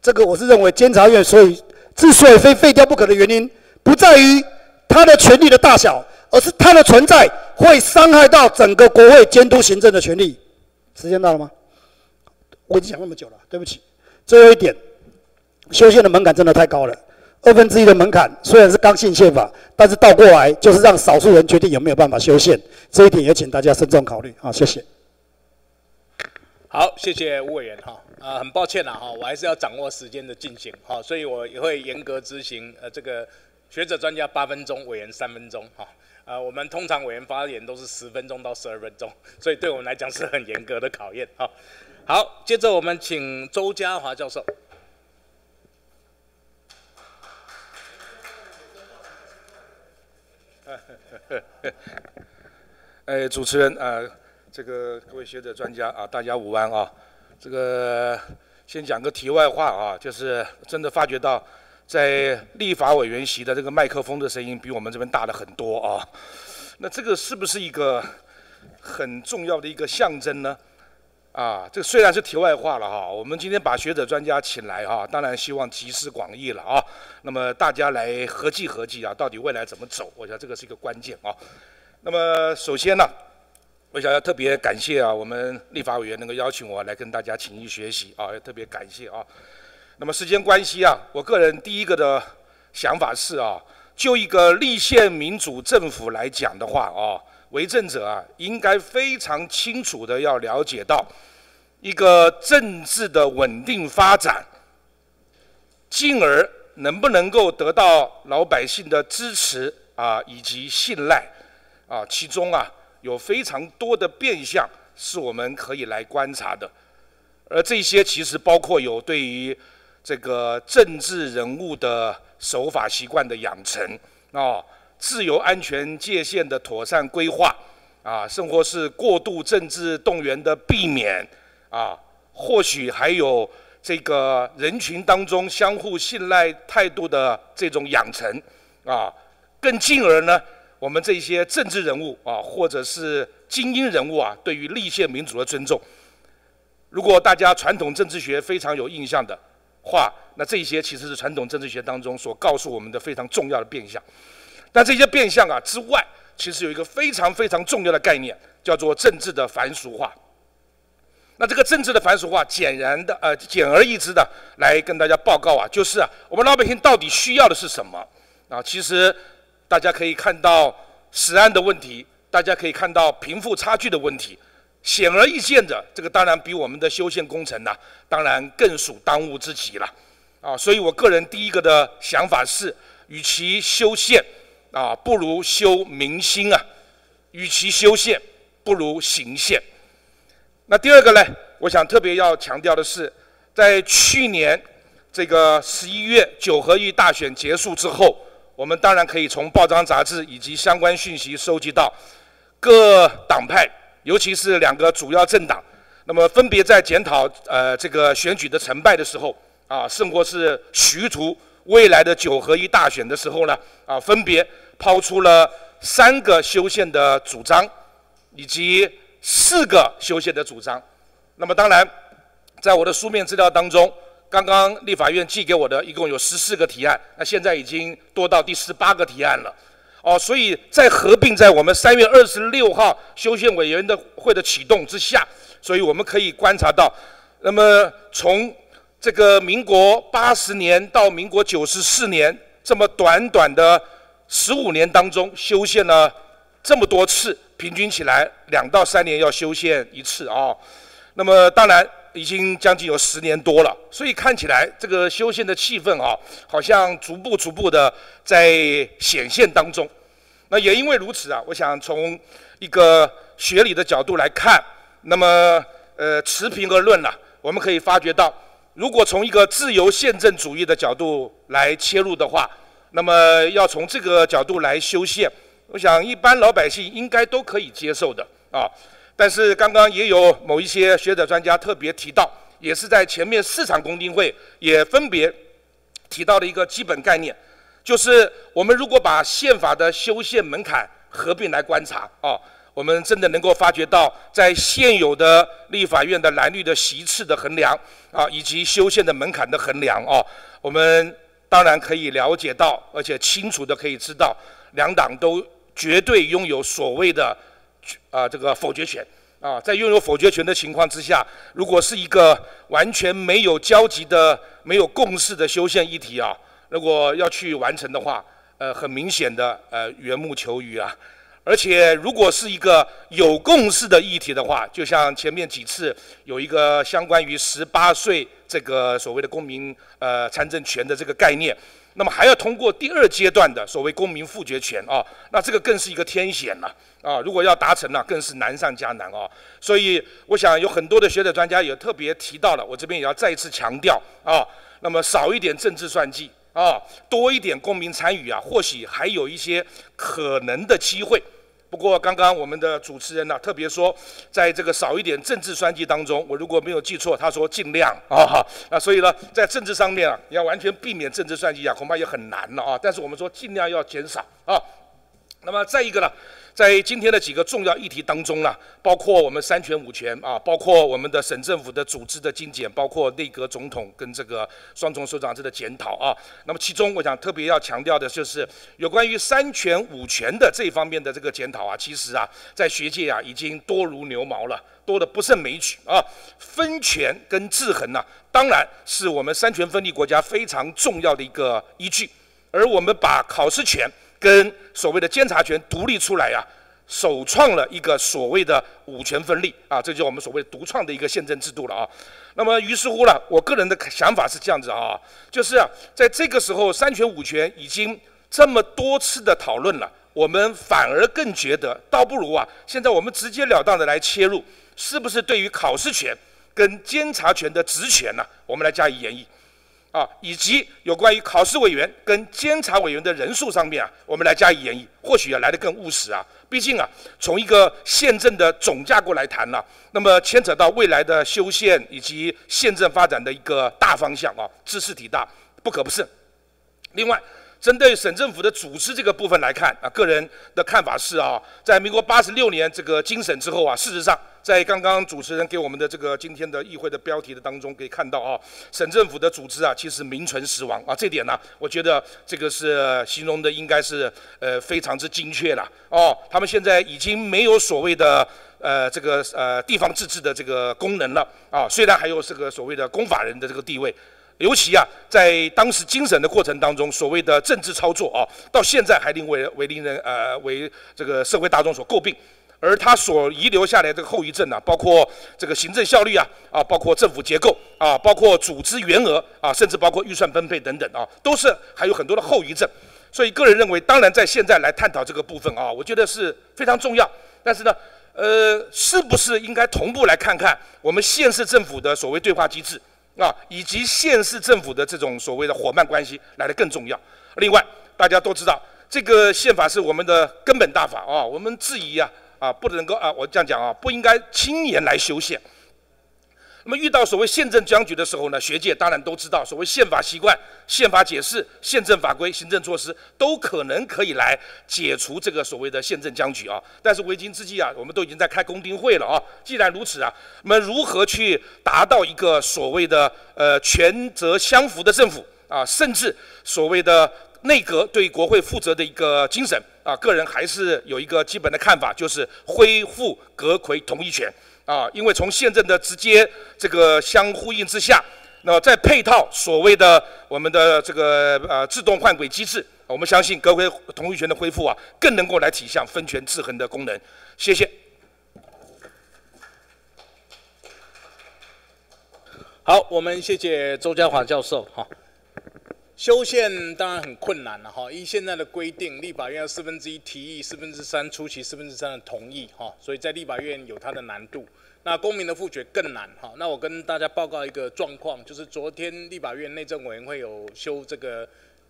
这个我是认为监察院所以之所以非废掉不可的原因，不在于他的权力的大小，而是他的存在会伤害到整个国会监督行政的权利。时间到了吗？我已经讲那么久了，对不起。最后一点。修宪的门槛真的太高了，二分之一的门槛虽然是刚性宪法，但是倒过来就是让少数人决定有没有办法修宪，这一点也请大家慎重考虑啊！谢谢。好，谢谢吴委员哈，啊、呃，很抱歉啦哈，我还是要掌握时间的进行哈，所以我也会严格执行呃这个学者专家八分钟，委员三分钟哈。啊、呃，我们通常委员发言都是十分钟到十二分钟，所以对我们来讲是很严格的考验哈。好，接着我们请周家华教授。哎，主持人啊、呃，这个各位学者专家啊，大家午安啊。这个先讲个题外话啊，就是真的发觉到，在立法委员席的这个麦克风的声音比我们这边大了很多啊。那这个是不是一个很重要的一个象征呢？啊，这虽然是题外话了哈、啊，我们今天把学者专家请来哈、啊，当然希望集思广益了啊。那么大家来合计合计啊，到底未来怎么走？我想这个是一个关键啊。那么首先呢、啊，我想要特别感谢啊，我们立法委员能够邀请我来跟大家请益学习啊，要特别感谢啊。那么时间关系啊，我个人第一个的想法是啊，就一个立宪民主政府来讲的话啊。为政者啊，应该非常清楚的要了解到，一个政治的稳定发展，进而能不能够得到老百姓的支持啊，以及信赖啊，其中啊有非常多的变项是我们可以来观察的，而这些其实包括有对于这个政治人物的守法习惯的养成啊、哦，自由安全界限的妥善规划啊，甚或是过度政治动员的避免啊，或许还有这个人群当中相互信赖态度的这种养成啊，更进而呢，我们这些政治人物啊，或者是精英人物啊，对于立宪民主的尊重。如果大家传统政治学非常有印象的话，那这些其实是传统政治学当中所告诉我们的非常重要的变相。那这些变相啊之外，其实有一个非常非常重要的概念，叫做政治的凡俗化。那这个政治的凡俗化，简然的呃简而易之的来跟大家报告啊，就是啊，我们老百姓到底需要的是什么啊？其实大家可以看到食安的问题，大家可以看到贫富差距的问题。显而易见的，这个当然比我们的修宪工程呢、啊，当然更属当务之急了，啊，所以我个人第一个的想法是，与其修宪，啊，不如修民心啊；与其修宪，不如行宪。那第二个呢，我想特别要强调的是，在去年这个十一月九合一大选结束之后，我们当然可以从报章杂志以及相关讯息收集到各党派。尤其是两个主要政党，那么分别在检讨呃这个选举的成败的时候啊，甚或是徐图未来的九合一大选的时候呢，啊，分别抛出了三个修宪的主张，以及四个修宪的主张。那么当然，在我的书面资料当中，刚刚立法院寄给我的一共有十四个提案，那现在已经多到第十八个提案了。哦，所以在合并在我们三月二十六号修宪委员的会的启动之下，所以我们可以观察到，那么从这个民国八十年到民国九十四年这么短短的十五年当中，修宪了这么多次，平均起来两到三年要修宪一次啊、哦。那么当然已经将近有十年多了，所以看起来这个修宪的气氛啊，好像逐步逐步的在显现当中。那也因为如此啊，我想从一个学理的角度来看，那么呃持平而论啊，我们可以发觉到，如果从一个自由宪政主义的角度来切入的话，那么要从这个角度来修宪，我想一般老百姓应该都可以接受的啊。但是刚刚也有某一些学者专家特别提到，也是在前面四场公听会也分别提到的一个基本概念，就是我们如果把宪法的修宪门槛合并来观察啊，我们真的能够发觉到，在现有的立法院的蓝绿的席次的衡量啊，以及修宪的门槛的衡量啊，我们当然可以了解到，而且清楚的可以知道，两党都绝对拥有所谓的啊，这个否决权啊，在拥有否决权的情况之下，如果是一个完全没有交集的、没有共识的修宪议题啊，如果要去完成的话，呃，很明显的呃缘木求鱼啊。而且，如果是一个有共识的议题的话，就像前面几次有一个相关于十八岁这个所谓的公民呃参政权的这个概念，那么还要通过第二阶段的所谓公民复决权啊，那这个更是一个天险了啊！如果要达成了、啊，更是难上加难啊！所以我想有很多的学者专家也特别提到了，我这边也要再一次强调啊，那么少一点政治算计啊，多一点公民参与啊，或许还有一些可能的机会。不过刚刚我们的主持人呢、啊、特别说，在这个少一点政治算计当中，我如果没有记错，他说尽量啊，那所以呢，在政治上面啊，你要完全避免政治算计啊，恐怕也很难了啊。但是我们说尽量要减少啊。那么再一个呢，在今天的几个重要议题当中呢，包括我们三权五权啊，包括我们的省政府的组织的精简，包括内阁总统跟这个双重首长制的检讨啊。那么其中我想特别要强调的就是有关于三权五权的这方面的这个检讨啊，其实啊，在学界啊已经多如牛毛了，多得不胜枚举啊。分权跟制衡呢、啊，当然是我们三权分立国家非常重要的一个依据，而我们把考试权跟所谓的监察权独立出来啊，首创了一个所谓的五权分立啊，这就是我们所谓独创的一个宪政制度了啊。那么于是乎呢，我个人的想法是这样子啊，就是、啊、在这个时候，三权五权已经这么多次的讨论了，我们反而更觉得，倒不如啊，现在我们直截了当的来切入，是不是对于考试权跟监察权的职权呢、啊，我们来加以演绎。啊，以及有关于考试委员跟监察委员的人数上面啊，我们来加以研议，或许啊来得更务实啊。毕竟啊，从一个宪政的总架构来谈呢、啊，那么牵扯到未来的修宪以及宪政发展的一个大方向啊，知识体大，不可不慎。另外，针对省政府的组织这个部分来看啊，个人的看法是啊，在民国八十六年这个精审之后啊，事实上。 在刚刚主持人给我们的这个今天的议会的标题的当中，可以看到啊，省政府的组织啊，其实名存实亡啊，这点呢、啊，我觉得这个是形容的应该是呃非常之精确了哦。他们现在已经没有所谓的呃这个呃地方自治的这个功能了啊，虽然还有这个所谓的公法人的这个地位，尤其啊在当时精审的过程当中，所谓的政治操作啊，到现在还令为为令人呃为这个社会大众所诟病。 而它所遗留下来的后遗症呢、啊，包括这个行政效率啊，啊，包括政府结构啊，包括组织员额啊，甚至包括预算分配等等啊，都是还有很多的后遗症。所以个人认为，当然在现在来探讨这个部分啊，我觉得是非常重要。但是呢，呃，是不是应该同步来看看我们县市政府的所谓对话机制啊，以及县市政府的这种所谓的伙伴关系来得更重要？另外，大家都知道，这个宪法是我们的根本大法啊，我们质疑啊。 啊，不能够啊，我这样讲啊，不应该轻言来修宪。那么遇到所谓宪政僵局的时候呢，学界当然都知道，所谓宪法习惯、宪法解释、宪政法规、行政措施都可能可以来解除这个所谓的宪政僵局啊。但是为今之计啊，我们都已经在开公听会了啊。既然如此啊，那么如何去达到一个所谓的呃权责相符的政府啊，甚至所谓的。 内阁对国会负责的一个精神啊，个人还是有一个基本的看法，就是恢复阁揆同意权啊，因为从宪政的直接这个相呼应之下，那再配套所谓的我们的这个呃自动换轨机制，我们相信阁揆同意权的恢复啊，更能够来体现分权制衡的功能。谢谢。好，我们谢谢周家华教授哈。 修宪当然很困难了哈，依现在的规定，立法院要四分之一提议、四分之三出席、四分之三的同意哈，所以在立法院有它的难度。那公民的复决更难哈。那我跟大家报告一个状况，就是昨天立法院内政委员会有修这个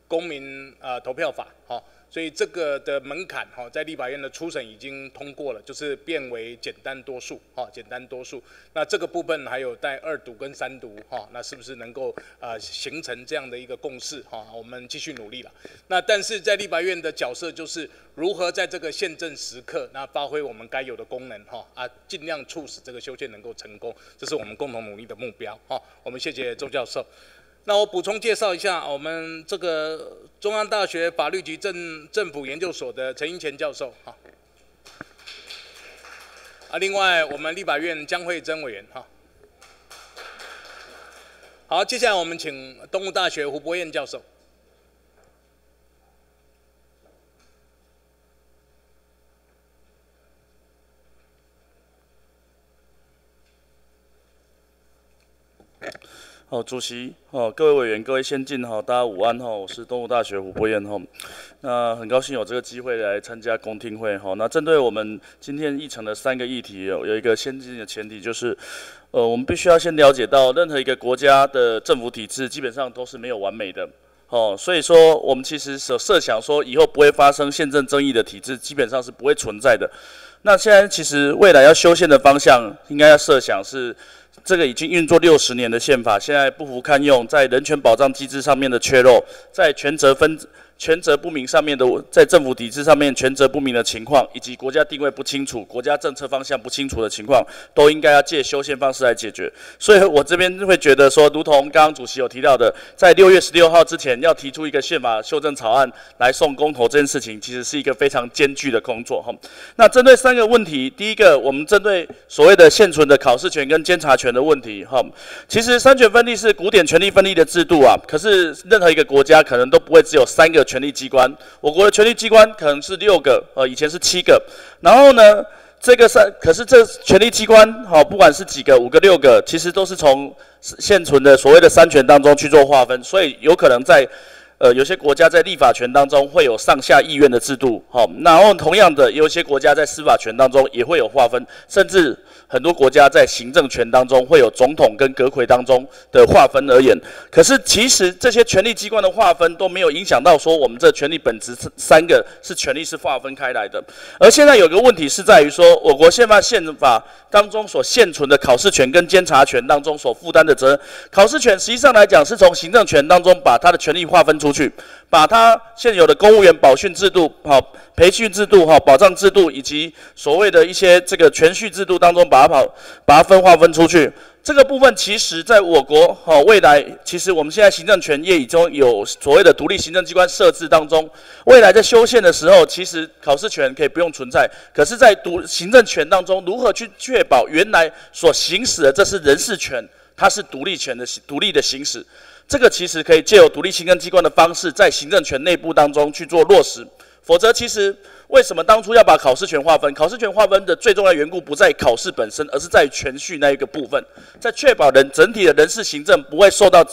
公民呃投票法哈，所以这个的门槛哈，在立法院的初审已经通过了，就是变为简单多数哈，简单多数。那这个部分还有在二读跟三读哈，那是不是能够呃形成这样的一个共识哈？我们继续努力了。那但是在立法院的角色就是如何在这个宪政时刻，那发挥我们该有的功能哈啊，尽量促使这个修宪能够成功，这是我们共同努力的目标哈。我们谢谢周教授。 那我补充介绍一下，我们这个中央大学法律及政政府研究所的陈英乾教授哈，啊，另外我们立法院江惠珍委员哈，好，接下来我们请东吴大学胡博彦教授。哦，主席，哦，各位委员，各位先进，哈、哦，大家午安，哈、哦，我是东吴大学胡博彦，哈、哦，那很高兴有这个机会来参加公听会，哈、哦，那针对我们今天议程的三个议题，有、哦、有一个先进的前提就是。 呃，我们必须要先了解到，任何一个国家的政府体制基本上都是没有完美的，哦，所以说我们其实所设想说以后不会发生宪政争议的体制，基本上是不会存在的。那现在其实未来要修宪的方向，应该要设想是这个已经运作六十年的宪法，现在不服堪用，在人权保障机制上面的缺漏，在权责分。 权责不明上面的，在政府体制上面权责不明的情况，以及国家定位不清楚、国家政策方向不清楚的情况，都应该要借修宪方式来解决。所以我这边会觉得说，如同刚刚主席有提到的，在六月十六号之前要提出一个宪法修正草案来送公投这件事情，其实是一个非常艰巨的工作哈。那针对三个问题，第一个，我们针对所谓的现存的考试权跟监察权的问题哈，其实三权分立是古典权力分立的制度啊，可是任何一个国家可能都不会只有三个。 权力机关，我国的权力机关可能是六个，呃，以前是七个。然后呢，这个三，可是这权力机关，好、哦，不管是几个，五个、六个，其实都是从现存的所谓的三权当中去做划分，所以有可能在。呃，有些国家在立法权当中会有上下议院的制度，好、哦，然后同样的，有些国家在司法权当中也会有划分，甚至很多国家在行政权当中会有总统跟阁揆当中的划分而言。可是其实这些权力机关的划分都没有影响到说我们这权力本质三个是权力是划分开来的。而现在有个问题是在于说，我国宪法宪法当中所现存的考试权跟监察权当中所负担的责任，考试权实际上来讲是从行政权当中把它的权力划分出。 去把它现有的公务员保训制度、好、哦、培训制度、好、哦、保障制度以及所谓的一些这个权序制度当中，把它跑把它分划分出去。这个部分其实在我国好、哦、未来，其实我们现在行政权也已经有所谓的独立行政机关设置当中。未来在修宪的时候，其实考试权可以不用存在，可是，在独行政权当中，如何去确保原来所行使的这是人事权，它是独立权的独立的行使？ 这个其实可以借由独立行政机关的方式，在行政权内部当中去做落实。否则，其实为什么当初要把考试权划分？考试权划分的最重要缘故不在考试本身，而是在于权序那一个部分，在确保人整体的人事行政不会受到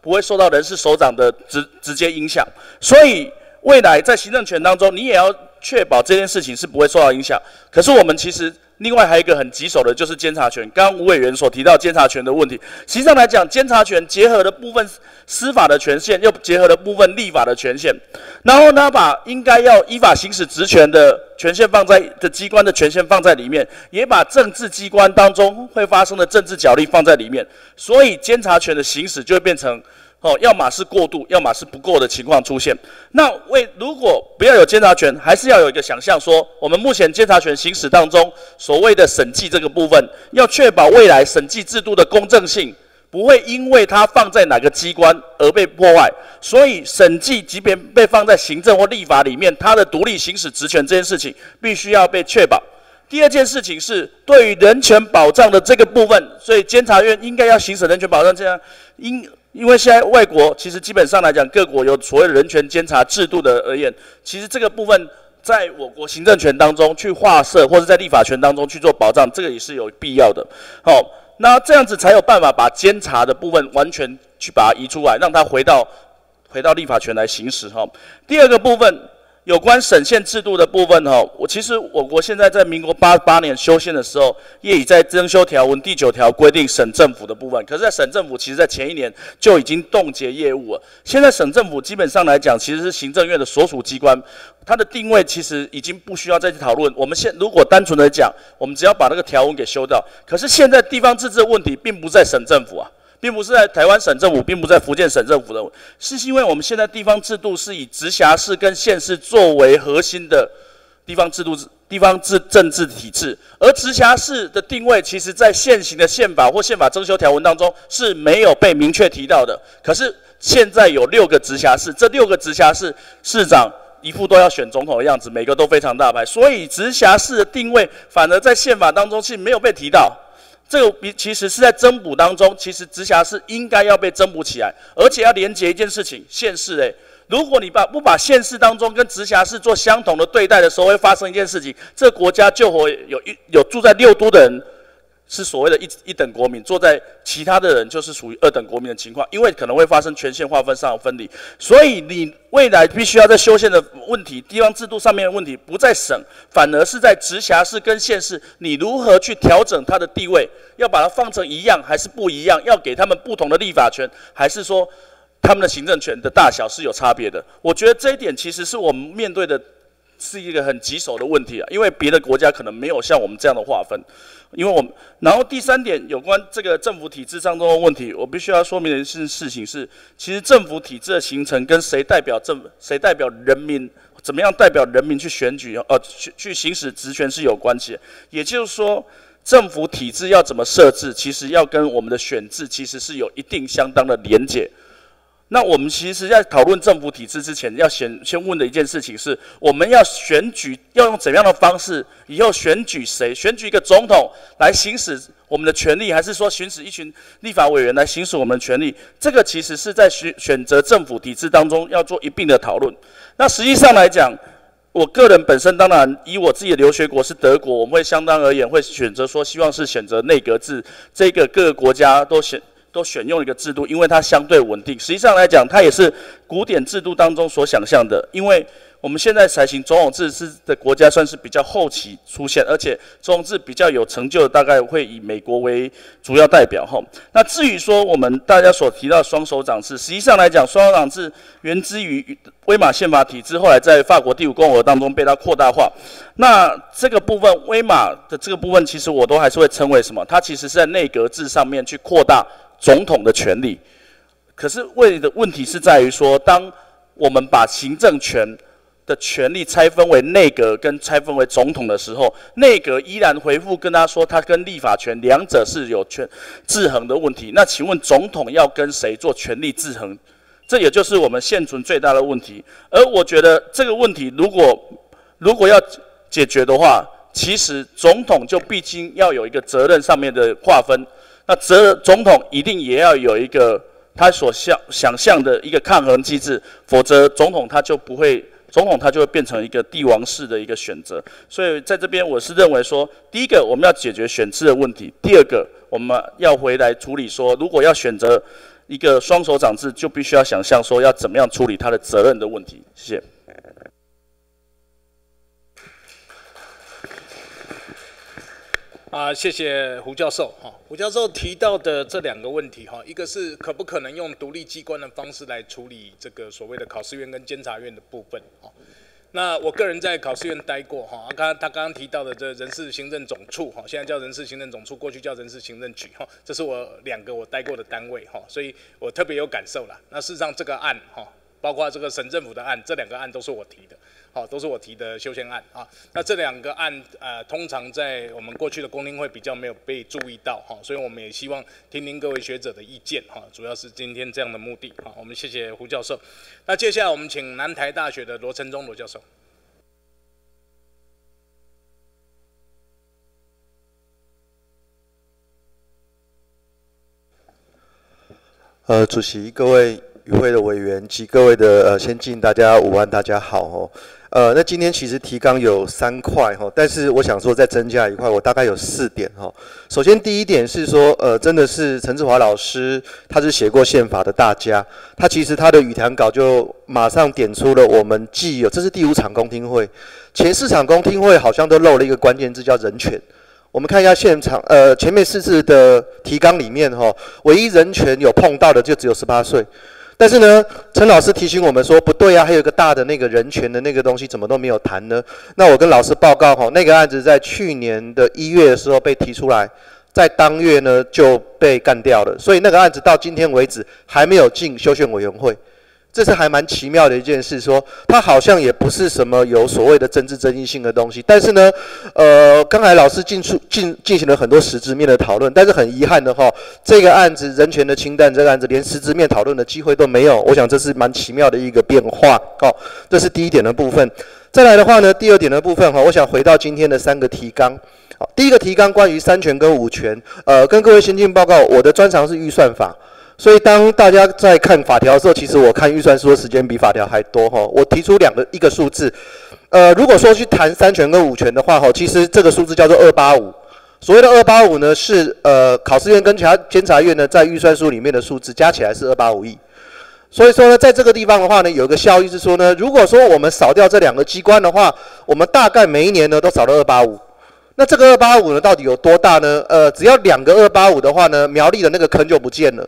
不会受到人事首长的直直接影响。所以，未来在行政权当中，你也要确保这件事情是不会受到影响。可是，我们其实。 另外还有一个很棘手的就是监察权，刚刚吴委员所提到监察权的问题，实际上来讲，监察权结合了部分司法的权限，又结合了部分立法的权限，然后他把应该要依法行使职权的权限放在的机关的权限放在里面，也把政治机关当中会发生的政治角力放在里面，所以监察权的行使就会变成。 哦，要么是过度，要么是不够的情况出现。那为如果不要有监察权，还是要有一个想象说，我们目前监察权行使当中所谓的审计这个部分，要确保未来审计制度的公正性不会因为它放在哪个机关而被破坏。所以，审计即便被放在行政或立法里面，它的独立行使职权这件事情必须要被确保。 第二件事情是对于人权保障的这个部分，所以监察院应该要行使人权保障。这样，因因为现在外国其实基本上来讲，各国有所谓的人权监察制度的而言，其实这个部分在我国行政权当中去划设，或者在立法权当中去做保障，这个也是有必要的。好，那这样子才有办法把监察的部分完全去把它移出来，让它回到回到立法权来行使。哈，第二个部分。 有关审宪制度的部分，哈，我其实我国现在在民国八十八年修宪的时候，也已在增修条文第九条规定省政府的部分。可是，在省政府其实在前一年就已经冻结业务了。现在省政府基本上来讲，其实是行政院的所属机关，它的定位其实已经不需要再去讨论。我们现如果单纯的讲，我们只要把那个条文给修掉。可是现在地方自治的问题并不在省政府啊。 并不是在台湾省政府，并不在福建省政府的，是因为我们现在地方制度是以直辖市跟县市作为核心的地方制度、地方制政治体制，而直辖市的定位，其实在现行的宪法或宪法增修条文当中是没有被明确提到的。可是现在有六个直辖市，这六个直辖市市长。 一副都要选总统的样子，每个都非常大牌，所以直辖市的定位反而在宪法当中是没有被提到。这个其实是在增补当中，其实直辖市应该要被增补起来，而且要连接一件事情，县市诶、欸，如果你把不把县市当中跟直辖市做相同的对待的时候，会发生一件事情，这个国家就会有一有住在六都的人。 是所谓的一一等国民，坐在其他的人就是属于二等国民的情况，因为可能会发生权限划分上的分离，所以你未来必须要在修宪的问题、地方制度上面的问题，不在省，反而是在直辖市跟县市，你如何去调整它的地位，要把它放成一样还是不一样，要给他们不同的立法权，还是说他们的行政权的大小是有差别的？我觉得这一点其实是我们面对的。 是一个很棘手的问题啊，因为别的国家可能没有像我们这样的划分，因为我们，然后第三点有关这个政府体制上中的问题，我必须要说明的是事情是，其实政府体制的形成跟谁代表政，谁代表人民，怎么样代表人民去选举，呃，去去行使职权是有关系的，也就是说。 政府体制要怎么设置，其实要跟我们的选制其实是有一定相当的连结。那我们其实在讨论政府体制之前，要先先问的一件事情是：我们要选举要用怎样的方式？以后选举谁？选举一个总统来行使我们的权利，还是说行使一群立法委员来行使我们的权利？这个其实是在选选择政府体制当中要做一并的讨论。那实际上来讲。 我个人本身当然以我自己的留学国是德国，我们会相当而言会选择说，希望是选择内阁制，这个各个国家都选都选用一个制度，因为它相对稳定。实际上来讲，它也是古典制度当中所想象的，因为我们现在采行总统制是的国家算是比较后期出现，而且总统制比较有成就的，大概会以美国为主要代表哈。那至于说我们大家所提到的双首长制，实际上来讲，双首长制源自于威玛宪法体制，后来在法国第五共和国当中被它扩大化。那这个部分，威玛的这个部分，其实我都还是会称为什么？它其实是在内阁制上面去扩大总统的权力。可是问的问题是在于说，当我们把行政权的权力拆分为内阁跟拆分为总统的时候，内阁依然回复跟他说，他跟立法权两者是有权制衡的问题。那请问总统要跟谁做权力制衡？这也就是我们现存最大的问题。而我觉得这个问题如果如果要解决的话，其实总统就必经要有一个责任上面的划分。那责总统一定也要有一个他所想想象的一个抗衡机制，否则总统他就不会。总统他就会变成一个帝王式的一个选择，所以在这边我是认为说，第一个我们要解决选制的问题，第二个我们要回来处理说，如果要选择一个双首长制，就必须要想象说要怎么样处理他的责任的问题。谢谢。啊，谢谢胡教授。哈，胡教授提到的这两个问题，哈，一个是可不可能用独立机关的方式来处理这个所谓的考试院跟监察院的部分。哈，那我个人在考试院待过。哈，刚刚他刚刚提到的这人事行政总处，哈，现在叫人事行政总处，过去叫人事行政局。哈，这是我两个我待过的单位。哈，所以我特别有感受啦。那事实上这个案，哈，包括这个省政府的案，这两个案都是我提的。好，都是我提的修宪案啊。那这两个案，呃，通常在我们过去的公听会比较没有被注意到哈，所以我们也希望听听各位学者的意见哈，主要是今天这样的目的啊。我们谢谢胡教授。那接下来我们请南台大学的罗承宗罗教授。呃，主席，各位与会的委员及各位的呃先进，大家午安，大家好哦。呃，那今天其实提纲有三块哈，但是我想说再增加一块，我大概有四点哈。首先第一点是说，呃，真的是陈志华老师，他是写过宪法的大家，他其实他的语谈稿就马上点出了我们既有，这是第五场公听会，前四场公听会好像都漏了一个关键字叫人权。我们看一下现场，呃，前面四次的提纲里面哈，唯一人权有碰到的就只有十八岁。但是呢，陈老师提醒我们说不对啊，还有一个大的那个人权的那个东西怎么都没有谈呢？那我跟老师报告吼，那个案子在去年的一月的时候被提出来，在当月呢就被干掉了，所以那个案子到今天为止还没有进修宪委员会，这是还蛮奇妙的一件事说，说它好像也不是什么有所谓的政治争议性的东西，但是呢，呃，刚才老师进出进进行了很多实质面的讨论，但是很遗憾的哈，这个案子人权的清单这个案子连实质面讨论的机会都没有，我想这是蛮奇妙的一个变化哦，这是第一点的部分。再来的话呢，第二点的部分哈，我想回到今天的三个提纲。好，第一个提纲关于三权跟五权，呃，跟各位先进报告，我的专长是预算法。所以当大家在看法条的时候，其实我看预算书的时间比法条还多哈。我提出两个一个数字，呃，如果说去谈三权跟五权的话哈，其实这个数字叫做二八五。所谓的二八五呢，是呃考试院跟监察院呢在预算书里面的数字加起来是二百八十五亿。所以说呢，在这个地方的话呢，有一个效益是说呢，如果说我们少掉这两个机关的话，我们大概每一年呢都少了二百八十五。那这个二百八十五呢到底有多大呢？呃，只要两个二百八十五的话呢，苗栗的那个坑就不见了。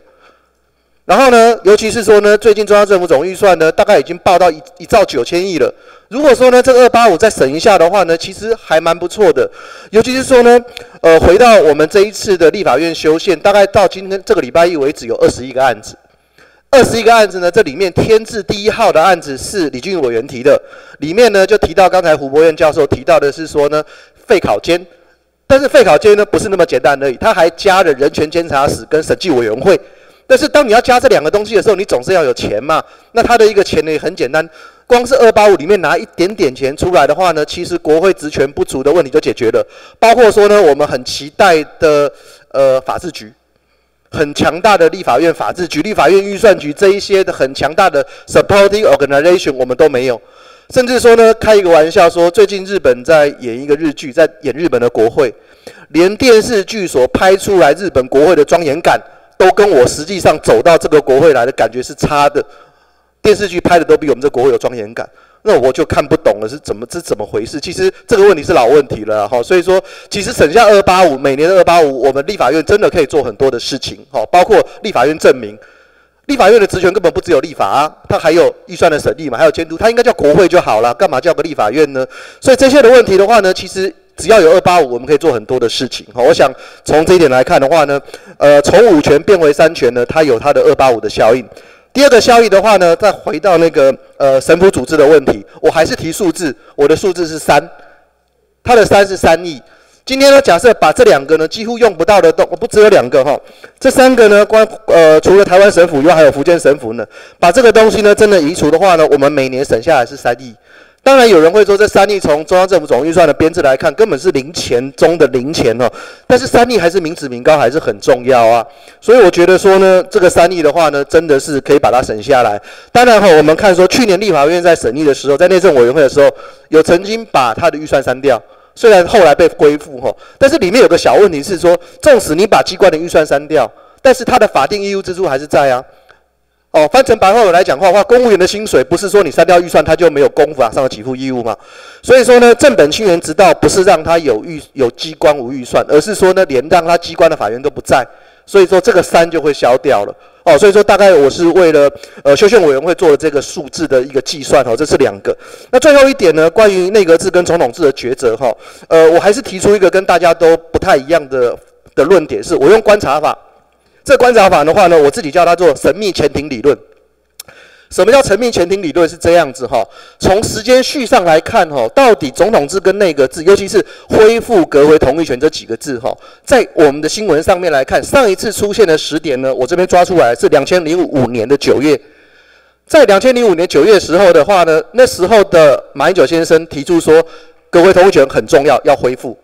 然后呢，尤其是说呢，最近中央政府总预算呢，大概已经报到一一兆九千亿了。如果说呢，这个二百八十五再省一下的话呢，其实还蛮不错的。尤其是说呢，呃，回到我们这一次的立法院修宪，大概到今天这个礼拜一为止，有二十一个案子。二十一个案子呢，这里面天字第一号的案子是李俊委员提的，里面呢就提到刚才胡博彦教授提到的是说呢，废考监，但是废考监呢不是那么简单而已，他还加了人权监察室跟审计委员会。但是当你要加这两个东西的时候，你总是要有钱嘛。那它的一个钱呢也很简单，光是二百八十五里面拿一点点钱出来的话呢，其实国会职权不足的问题就解决了。包括说呢，我们很期待的呃法制局，很强大的立法院法制局、立法院预算局这一些的很强大的 supporting organization， 我们都没有。甚至说呢，开一个玩笑说，最近日本在演一个日剧，在演日本的国会，连电视剧所拍出来日本国会的庄严感。都跟我实际上走到这个国会来的感觉是差的。电视剧拍的都比我们这国会有庄严感，那我就看不懂了，是怎么这怎么回事？其实这个问题是老问题了哈，所以说其实省下二八五每年的二八五，我们立法院真的可以做很多的事情哈，包括立法院证明，立法院的职权根本不只有立法啊，它还有预算的审议嘛，还有监督，它应该叫国会就好了，干嘛叫个立法院呢？所以这些的问题的话呢，其实只要有二八五，我们可以做很多的事情哈。我想从这一点来看的话呢，呃，从五权变为三权呢，它有它的二八五的效应。第二个效益的话呢，再回到那个呃省府组织的问题，我还是提数字，我的数字是三，它的三是三亿。今天呢，假设把这两个呢几乎用不到的都，不只有两个哈，这三个呢关呃除了台湾省府以外，还有福建省府呢，把这个东西呢真的移除的话呢，我们每年省下来是三亿。当然有人会说，这三亿从中央政府总预算的编制来看，根本是零钱中的零钱哦。但是三亿还是民脂民膏，还是很重要啊。所以我觉得说呢，这个三亿的话呢，真的是可以把它省下来。当然哈，我们看说去年立法院在审议的时候，在内政委员会的时候，有曾经把它的预算删掉，虽然后来被恢复哈，但是里面有个小问题是说，纵使你把机关的预算删掉，但是它的法定义务支出还是在啊。哦，翻成白话文来讲的话，公务员的薪水不是说你删掉预算，他就没有公法上的给付义务嘛。所以说呢，正本清源之道不是让他有预有机关无预算，而是说呢，连让他机关的法源都不在，所以说这个三就会消掉了。哦，所以说大概我是为了呃修宪委员会做了这个数字的一个计算哈，这是两个。那最后一点呢，关于内阁制跟总统制的抉择哈，呃，我还是提出一个跟大家都不太一样的的论点，是我用观察法。这观察法的话呢，我自己叫它做神秘潜艇理论。什么叫神秘潜艇理论？是这样子哈，从时间序上来看哈，到底总统制跟内阁制，尤其是恢复阁回同意权这几个字哈，在我们的新闻上面来看，上一次出现的时点呢，我这边抓出来是二零零五年的九月。在二零零五年九月时候的话呢，那时候的马英九先生提出说，阁回同意权很重要，要恢复。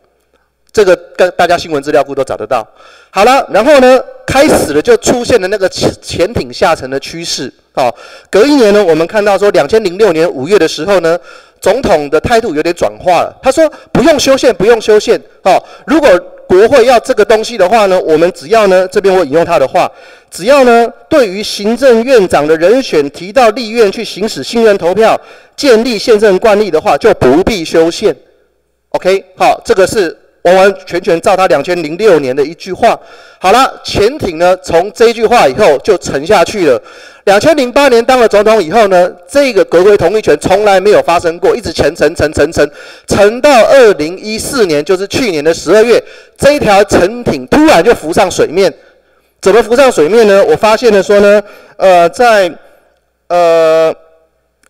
这个大家新闻资料库都找得到。好了，然后呢，开始了就出现了那个潜艇下沉的趋势。好，隔一年呢，我们看到说二零零六年五月的时候呢，总统的态度有点转化了。他说不用修宪，不用修宪。好，如果国会要这个东西的话呢，我们只要呢，这边我引用他的话，只要呢，对于行政院长的人选提到立院去行使信任投票，建立宪政惯例的话，就不必修宪。OK， 好，这个是完完全全照他二零零六年的一句话。好了，潜艇呢，从这句话以后就沉下去了。二零零八年当了总统以后呢，这个阁回同意权从来没有发生过，一直沉沉沉沉沉沉到二零一四年，就是去年的十二月，这一条潜艇突然就浮上水面。怎么浮上水面呢？我发现了说呢，呃，在呃。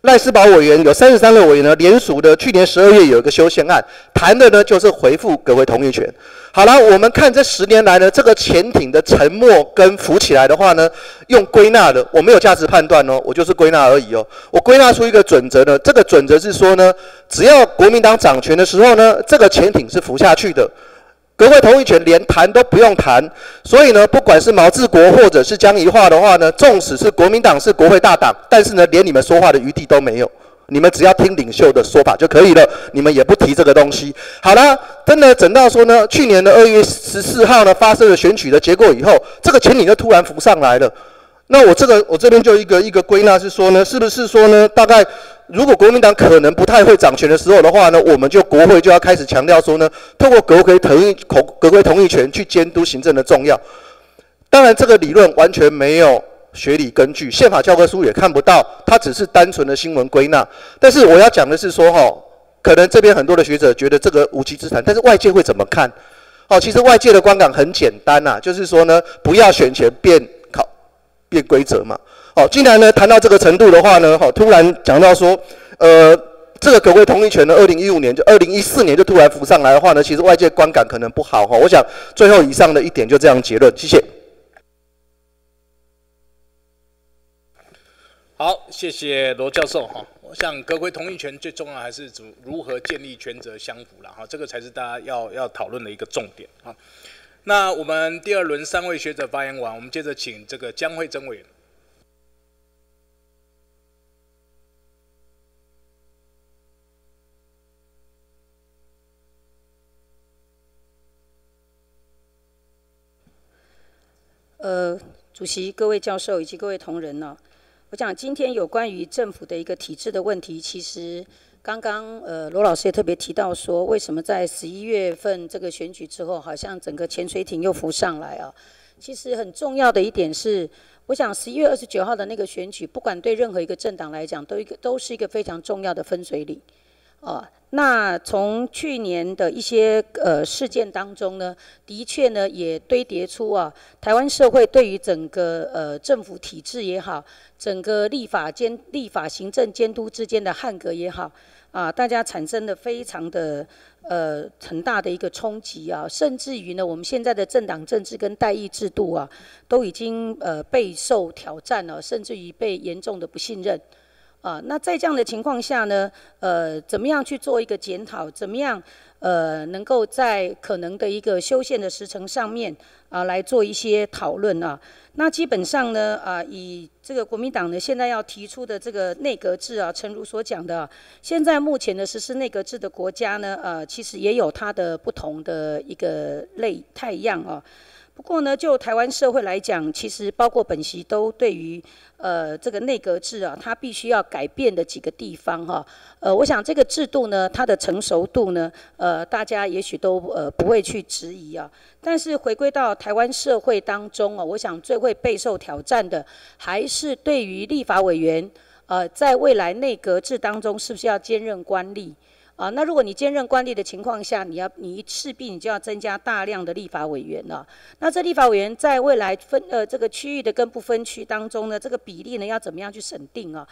赖士葆委员有三十三个委员呢，联署的去年十二月有一个修宪案，谈的呢就是回复阁回同意权。好了，我们看这十年来呢，这个潜艇的沉没跟浮起来的话呢，用归纳的，我没有价值判断哦，我就是归纳而已哦。我归纳出一个准则呢，这个准则是说呢，只要国民党掌权的时候呢，这个潜艇是浮下去的。阁回同意权连谈都不用谈，所以呢，不管是毛治国或者是江宜桦的话呢，纵使是国民党是国会大党，但是呢，连你们说话的余地都没有，你们只要听领袖的说法就可以了，你们也不提这个东西。好啦，真的整到说呢，去年的二月十四号呢，发生了选举的结果以后，这个潜艇就突然浮上来了。那我这个我这边就一个一个归纳是说呢，是不是说呢，大概？如果国民党可能不太会掌权的时候的话呢，我们就国会就要开始强调说呢，透过阁回同意、阁回同意权去监督行政的重要。当然，这个理论完全没有学理根据，宪法教科书也看不到，它只是单纯的新闻归纳。但是我要讲的是说，哈，可能这边很多的学者觉得这个无稽之谈，但是外界会怎么看？哦，其实外界的观感很简单呐、啊，就是说呢，不要选前变考变规则嘛。哦，既然呢谈到这个程度的话呢，哦，突然讲到说，呃，这个阁回同意权呢，二零一五年就二零一四年就突然浮上来的话呢，其实外界观感可能不好哈、哦。我想最后以上的一点就这样结论，谢谢。好，谢谢罗教授哈、哦。我想阁回同意权最重要还是如何建立权责相符啦哈、哦，这个才是大家要要讨论的一个重点啊、哦。那我们第二轮三位学者发言完，我们接着请这个江惠珍委员。呃，主席、各位教授以及各位同仁呢、啊，我想今天有关于政府的一个体制的问题，其实刚刚呃罗老师也特别提到说，为什么在十一月份这个选举之后，好像整个潜水艇又浮上来啊？其实很重要的一点是，我想十一月二十九号的那个选举，不管对任何一个政党来讲，都一个都是一个非常重要的分水岭。 哦，那从去年的一些呃事件当中呢，的确呢也堆叠出啊，台湾社会对于整个呃政府体制也好，整个立法监立法行政监督之间的汉格也好，啊，大家产生了非常的呃很大的一个冲击啊，甚至于呢，我们现在的政党政治跟代议制度啊，都已经呃备受挑战了，甚至于被严重的不信任。 啊，那在这样的情况下呢，呃，怎么样去做一个检讨？怎么样，呃，能够在可能的一个修宪的时程上面啊，来做一些讨论啊。那基本上呢，啊，以这个国民党呢现在要提出的这个内阁制啊，诚如所讲的、啊，现在目前的实施内阁制的国家呢，呃、啊，其实也有它的不同的一个类态样啊。 不过呢，就台湾社会来讲，其实包括本席都对于呃这个内阁制啊，它必须要改变的几个地方哈、啊，呃，我想这个制度呢，它的成熟度呢，呃，大家也许都呃不会去质疑啊。但是回归到台湾社会当中啊，我想最会备受挑战的，还是对于立法委员呃，在未来内阁制当中，是不是要兼任官吏？ 啊，那如果你兼任官吏的情况下，你要你势必你就要增加大量的立法委员了、啊。那这立法委员在未来分呃这个区域的跟不分区当中呢，这个比例呢要怎么样去审定啊？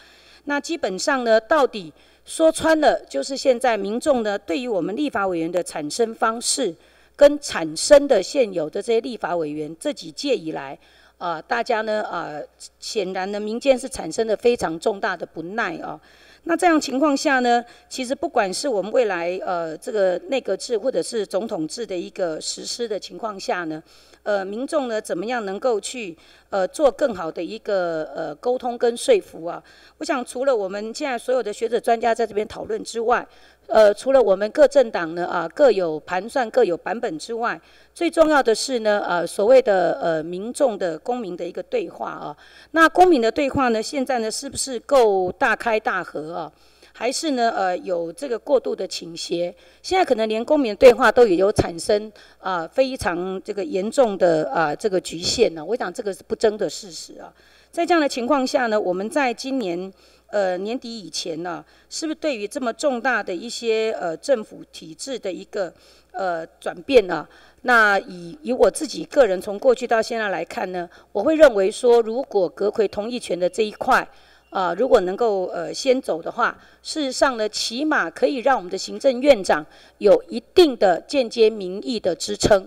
那基本上呢，到底说穿了，就是现在民众呢对于我们立法委员的产生方式跟产生的现有的这些立法委员这几届以来。 啊、呃，大家呢，啊、呃，显然呢，民间是产生了非常重大的不耐啊、哦。那这样情况下呢，其实不管是我们未来呃这个内阁制或者是总统制的一个实施的情况下呢，呃，民众呢怎么样能够去呃做更好的一个呃沟通跟说服啊？我想除了我们现在所有的学者专家在这边讨论之外，呃，除了我们各政党呢啊、呃、各有盘算各有版本之外，最重要的是呢啊、呃、所谓的呃民众的。 公民的一个对话啊，那公民的对话呢？现在呢，是不是够大开大合啊？还是呢，呃，有这个过度的倾斜？现在可能连公民的对话都也有产生啊、呃、非常这个严重的啊、呃、这个局限呢、啊。我想这个是不争的事实啊。在这样的情况下呢，我们在今年呃年底以前呢、啊，是不是对于这么重大的一些呃政府体制的一个呃转变呢、啊？ 那以以我自己个人从过去到现在来看呢，我会认为说，如果阁揆同意权的这一块，啊、呃，如果能够呃先走的话，事实上呢，起码可以让我们的行政院长有一定的间接民意的支撑，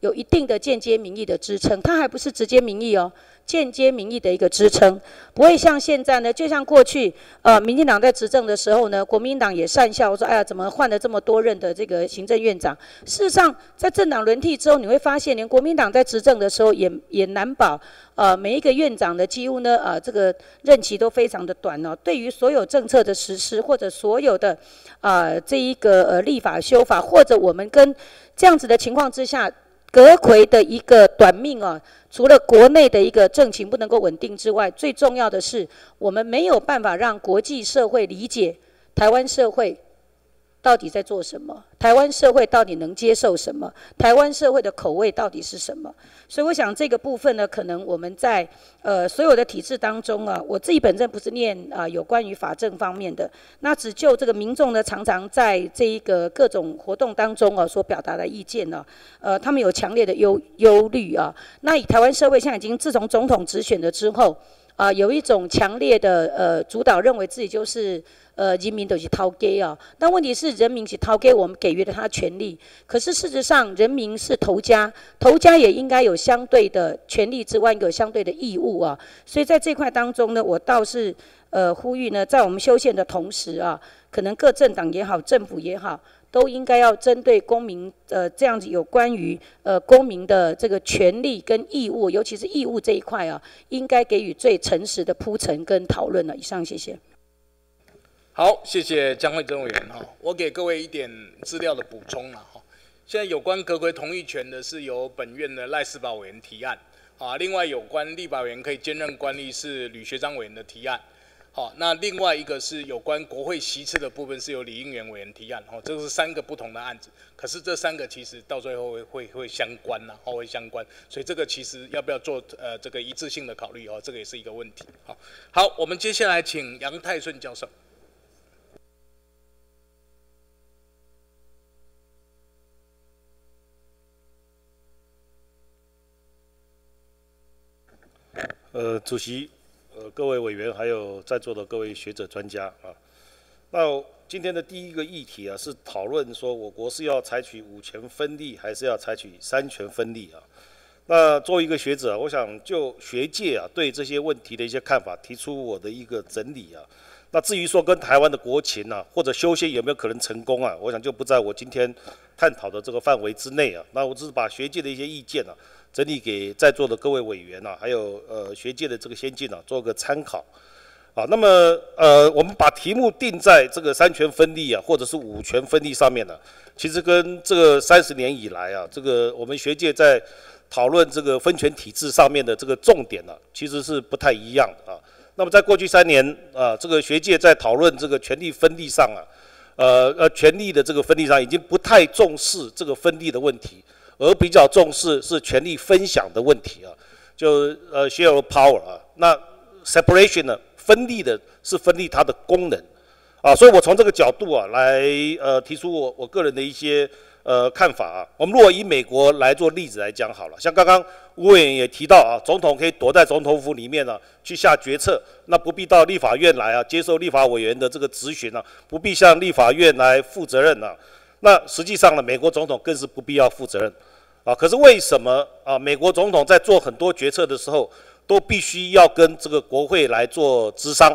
有一定的间接民意的支撑，它还不是直接民意哦，间接民意的一个支撑，不会像现在呢，就像过去呃，民进党在执政的时候呢，国民党也讪笑说，哎呀，怎么换了这么多任的这个行政院长？事实上，在政党轮替之后，你会发现，连国民党在执政的时候也也难保，呃，每一个院长的几乎呢，呃，这个任期都非常的短哦。对于所有政策的实施，或者所有的呃这一个呃立法修法，或者我们跟这样子的情况之下。 阁揆的一个短命啊，除了国内的一个政情不能够稳定之外，最重要的是我们没有办法让国际社会理解台湾社会到底在做什么，台湾社会到底能接受什么，台湾社会的口味到底是什么。所以我想这个部分呢，可能我们在呃所有的体制当中啊，我自己本身不是念啊、呃、有关于法政方面的，那只就这个民众呢，常常在这一个各种活动当中啊所表达的意见呢、啊，呃，他们有强烈的忧忧虑啊。那以台湾社会现在已经自从总统直选了之后。 啊、呃，有一种强烈的呃主导认为自己就是呃人民都是讨价啊，但问题是人民是讨价，我们给予了他权利，可是事实上人民是头家，头家也应该有相对的权利之外，有相对的义务啊。所以在这块当中呢，我倒是呃呼吁呢，在我们修宪的同时啊，可能各政党也好，政府也好。 都应该要针对公民，呃，这样子有关于呃公民的这个权利跟义务，尤其是义务这一块啊，应该给予最诚实的铺陈跟讨论了。以上，谢谢。好，谢谢江惠珍委员哈，我给各位一点资料的补充了哈。现在有关阁揆同意权的是由本院的赖士葆委员提案，啊，另外有关立法委员可以兼任官吏是吕学章委员的提案。 好，那另外一个是有关国会席次的部分，是由李应元委员提案。哦，这是三个不同的案子，可是这三个其实到最后会会会相关呐、啊，哦会相关，所以这个其实要不要做呃这个一致性的考虑哦，这个也是一个问题。好，好，我们接下来请杨泰顺教授。呃，主席。 呃，各位委员还有在座的各位学者专家啊，那今天的第一个议题啊，是讨论说我国是要采取五权分立，还是要采取三权分立啊？那作为一个学者、啊，我想就学界啊对这些问题的一些看法，提出我的一个整理啊。那至于说跟台湾的国情啊，或者修宪有没有可能成功啊，我想就不在我今天探讨的这个范围之内啊。那我只是把学界的一些意见啊。 整理给在座的各位委员啊，还有呃学界的这个先进啊，做个参考。啊，那么呃，我们把题目定在这个三权分立啊，或者是五权分立上面呢、啊，其实跟这个三十年以来啊，这个我们学界在讨论这个分权体制上面的这个重点呢、啊，其实是不太一样的啊。那么在过去三年啊，这个学界在讨论这个权力分立上啊，呃呃，权力的这个分立上已经不太重视这个分立的问题。 而比较重视是权力分享的问题啊，就呃 share power 啊，那 separation 呢，分立的是分立它的功能啊，所以我从这个角度啊来呃提出我我个人的一些呃看法啊。我们如果以美国来做例子来讲好了，像刚刚吴委员也提到啊，总统可以躲在总统府里面呢、啊、去下决策，那不必到立法院来啊接受立法委员的这个质询啊，不必向立法院来负责任啊。 那实际上呢，美国总统更是不必要负责任，啊，可是为什么啊？美国总统在做很多决策的时候，都必须要跟这个国会来做磋商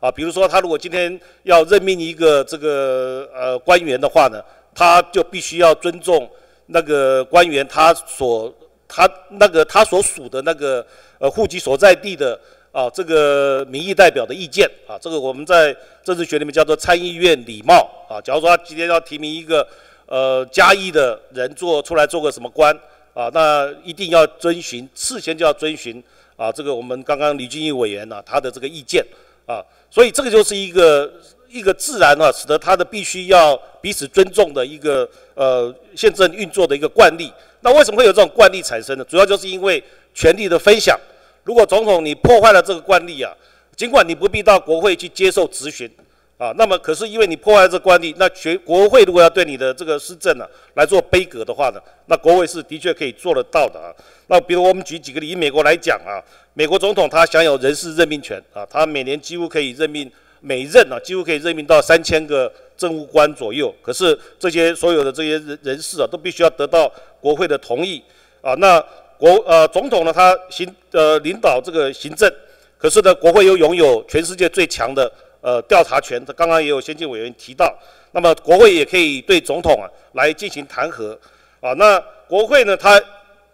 啊。比如说，他如果今天要任命一个这个呃官员的话呢，他就必须要尊重那个官员他所他那个他所属的那个呃户籍所在地的啊这个民意代表的意见啊。这个我们在政治学里面叫做参议院礼貌。 啊，假如说他今天要提名一个呃嘉义的人做出来做个什么官啊，那一定要遵循，事先就要遵循啊，这个我们刚刚李俊毅委员呢、啊、他的这个意见啊，所以这个就是一个一个自然啊，使得他的必须要彼此尊重的一个呃宪政运作的一个惯例。那为什么会有这种惯例产生呢？主要就是因为权力的分享。如果总统你破坏了这个惯例啊，尽管你不必到国会去接受质询。 啊，那么可是因为你破坏这惯例，那全国会如果要对你的这个施政呢、啊、来做杯葛的话呢，那国会是的确可以做得到的啊。那比如我们举几个例，以美国来讲啊，美国总统他享有人事任命权啊，他每年几乎可以任命每任啊，几乎可以任命到三千个政务官左右。可是这些所有的这些人人事啊，都必须要得到国会的同意啊。那国呃总统呢，他行呃领导这个行政，可是呢，国会又拥有全世界最强的。 呃，调查权，刚刚也有先进委员提到，那么国会也可以对总统啊来进行弹劾啊。那国会呢，它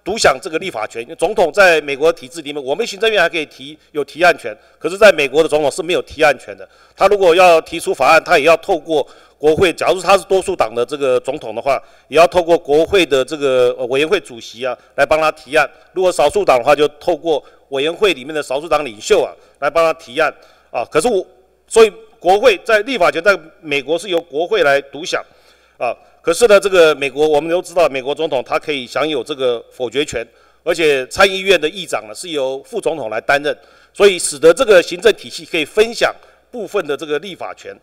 独享这个立法权。总统在美国体制里面，我们行政院还可以提有提案权，可是在美国的总统是没有提案权的。他如果要提出法案，他也要透过国会。假如他是多数党的这个总统的话，也要透过国会的这个委员会主席啊来帮他提案。如果少数党的话，就透过委员会里面的少数党领袖啊来帮他提案啊。可是我。 所以国会在立法权在美国是由国会来独享，啊，可是呢，这个美国我们都知道，美国总统他可以享有这个否决权，而且参议院的议长呢是由副总统来担任，所以使得这个行政体系可以分享部分的这个立法权。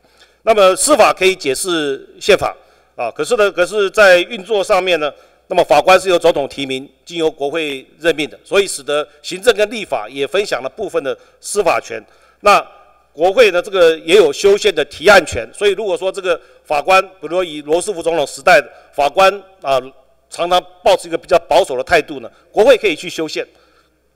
那么司法可以解释宪法，啊，可是呢，可是在运作上面呢，那么法官是由总统提名，经由国会任命的，所以使得行政跟立法也分享了部分的司法权。那 国会呢，这个也有修宪的提案权，所以如果说这个法官，比如说以罗斯福总统时代的法官啊、呃，常常抱持一个比较保守的态度呢，国会可以去修宪，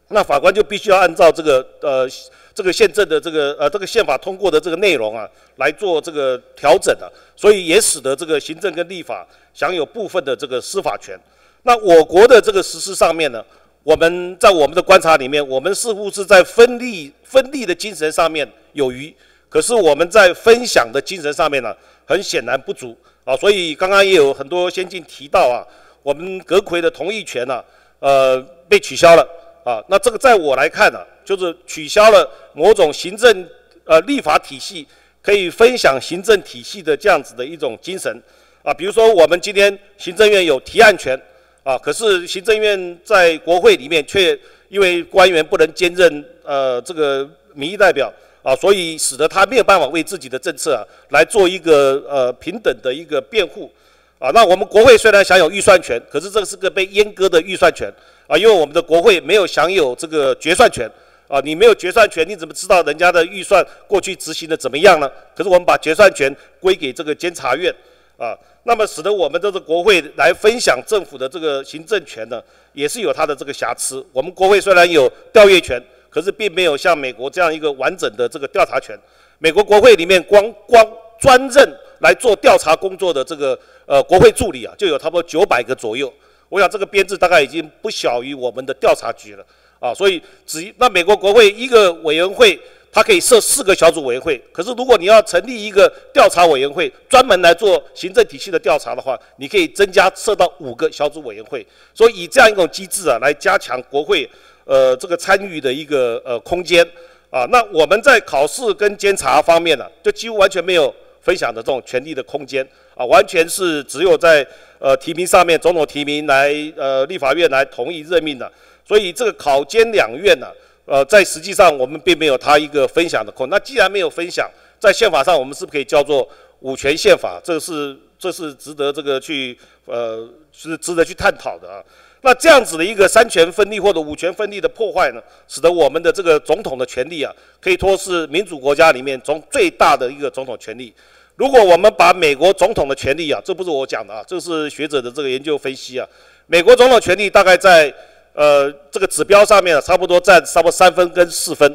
那法官就必须要按照这个呃这个宪政的这个呃这个宪法通过的这个内容啊来做这个调整啊，所以也使得这个行政跟立法享有部分的这个司法权。那我国的这个实施上面呢，我们在我们的观察里面，我们似乎是在分立分立的精神上面。 有余，可是我们在分享的精神上面呢、啊，很显然不足啊，所以刚刚也有很多先进提到啊，我们阁揆的同意权呢、啊，呃，被取消了啊，那这个在我来看呢、啊，就是取消了某种行政呃立法体系可以分享行政体系的这样子的一种精神啊。比如说我们今天行政院有提案权啊，可是行政院在国会里面却因为官员不能兼任呃这个民意代表啊，所以使得他没有办法为自己的政策啊来做一个呃平等的一个辩护。 啊，那我们国会虽然享有预算权，可是这是个被阉割的预算权啊，因为我们的国会没有享有这个决算权啊，你没有决算权，你怎么知道人家的预算过去执行的怎么样呢？可是我们把决算权归给这个监察院啊，那么使得我们这个国会来分享政府的这个行政权呢，也是有它的这个瑕疵。我们国会虽然有调阅权，可是并没有像美国这样一个完整的这个调查权。美国国会里面光光专任 来做调查工作的这个呃国会助理啊，就有差不多九百个左右。我想这个编制大概已经不小于我们的调查局了啊，所以只那美国国会一个委员会，它可以设四个小组委员会。可是如果你要成立一个调查委员会，专门来做行政体系的调查的话，你可以增加设到五个小组委员会。所以以这样一种机制啊，来加强国会呃这个参与的一个呃空间啊。那我们在考试跟监察方面呢、啊，就几乎完全没有 分享的这种权力的空间啊，完全是只有在呃提名上面，总统提名来呃立法院来同意任命的、啊，所以这个考监两院呢、啊，呃，在实际上我们并没有它一个分享的空。那既然没有分享，在宪法上我们是不是可以叫做五权宪法？这是这是值得这个去呃是值得去探讨的啊。那这样子的一个三权分立或者五权分立的破坏呢，使得我们的这个总统的权力啊，可以说是民主国家里面从最大的一个总统权力。 如果我们把美国总统的权力啊，这不是我讲的啊，这是学者的这个研究分析啊。美国总统权力大概在呃这个指标上面啊，差不多占差不多三分跟四分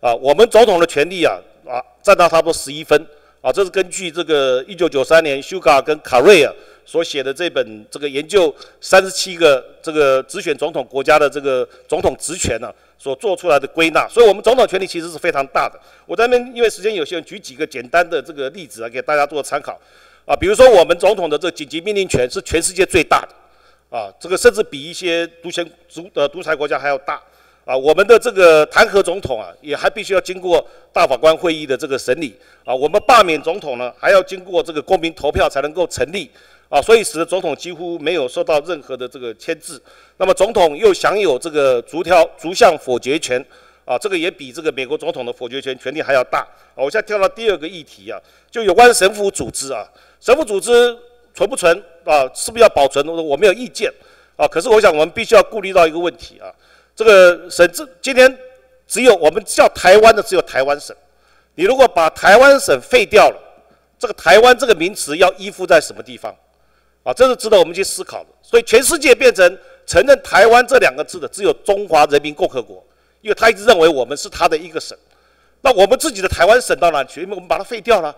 啊。我们总统的权力啊啊，占到差不多十一分啊。这是根据这个一九九三年休格跟卡瑞啊所写的这本这个研究三十七个这个直选总统国家的这个总统职权呢、啊， 所做出来的归纳，所以我们总统权力其实是非常大的。我在那边因为时间有限，举几个简单的这个例子啊，给大家做参考啊。比如说，我们总统的这紧急命令权是全世界最大的啊，这个甚至比一些独权独呃独裁国家还要大啊。我们的这个弹劾总统啊，也还必须要经过大法官会议的这个审理啊。我们罢免总统呢，还要经过这个公民投票才能够成立啊，所以使得总统几乎没有受到任何的这个牵制。 那么总统又享有这个逐条逐项否决权，啊，这个也比这个美国总统的否决权权力还要大。啊，我现在跳到第二个议题啊，就有关省府组织啊，省府组织存不存啊，是不是要保存？我没有意见啊，可是我想我们必须要顾虑到一个问题啊，这个省治今天只有我们叫台湾的只有台湾省，你如果把台湾省废掉了，这个台湾这个名词要依附在什么地方？啊，这是值得我们去思考的。所以全世界变成 承认台湾这两个字的只有中华人民共和国，因为他一直认为我们是他的一个省。那我们自己的台湾省到哪去？因为我们把它废掉了。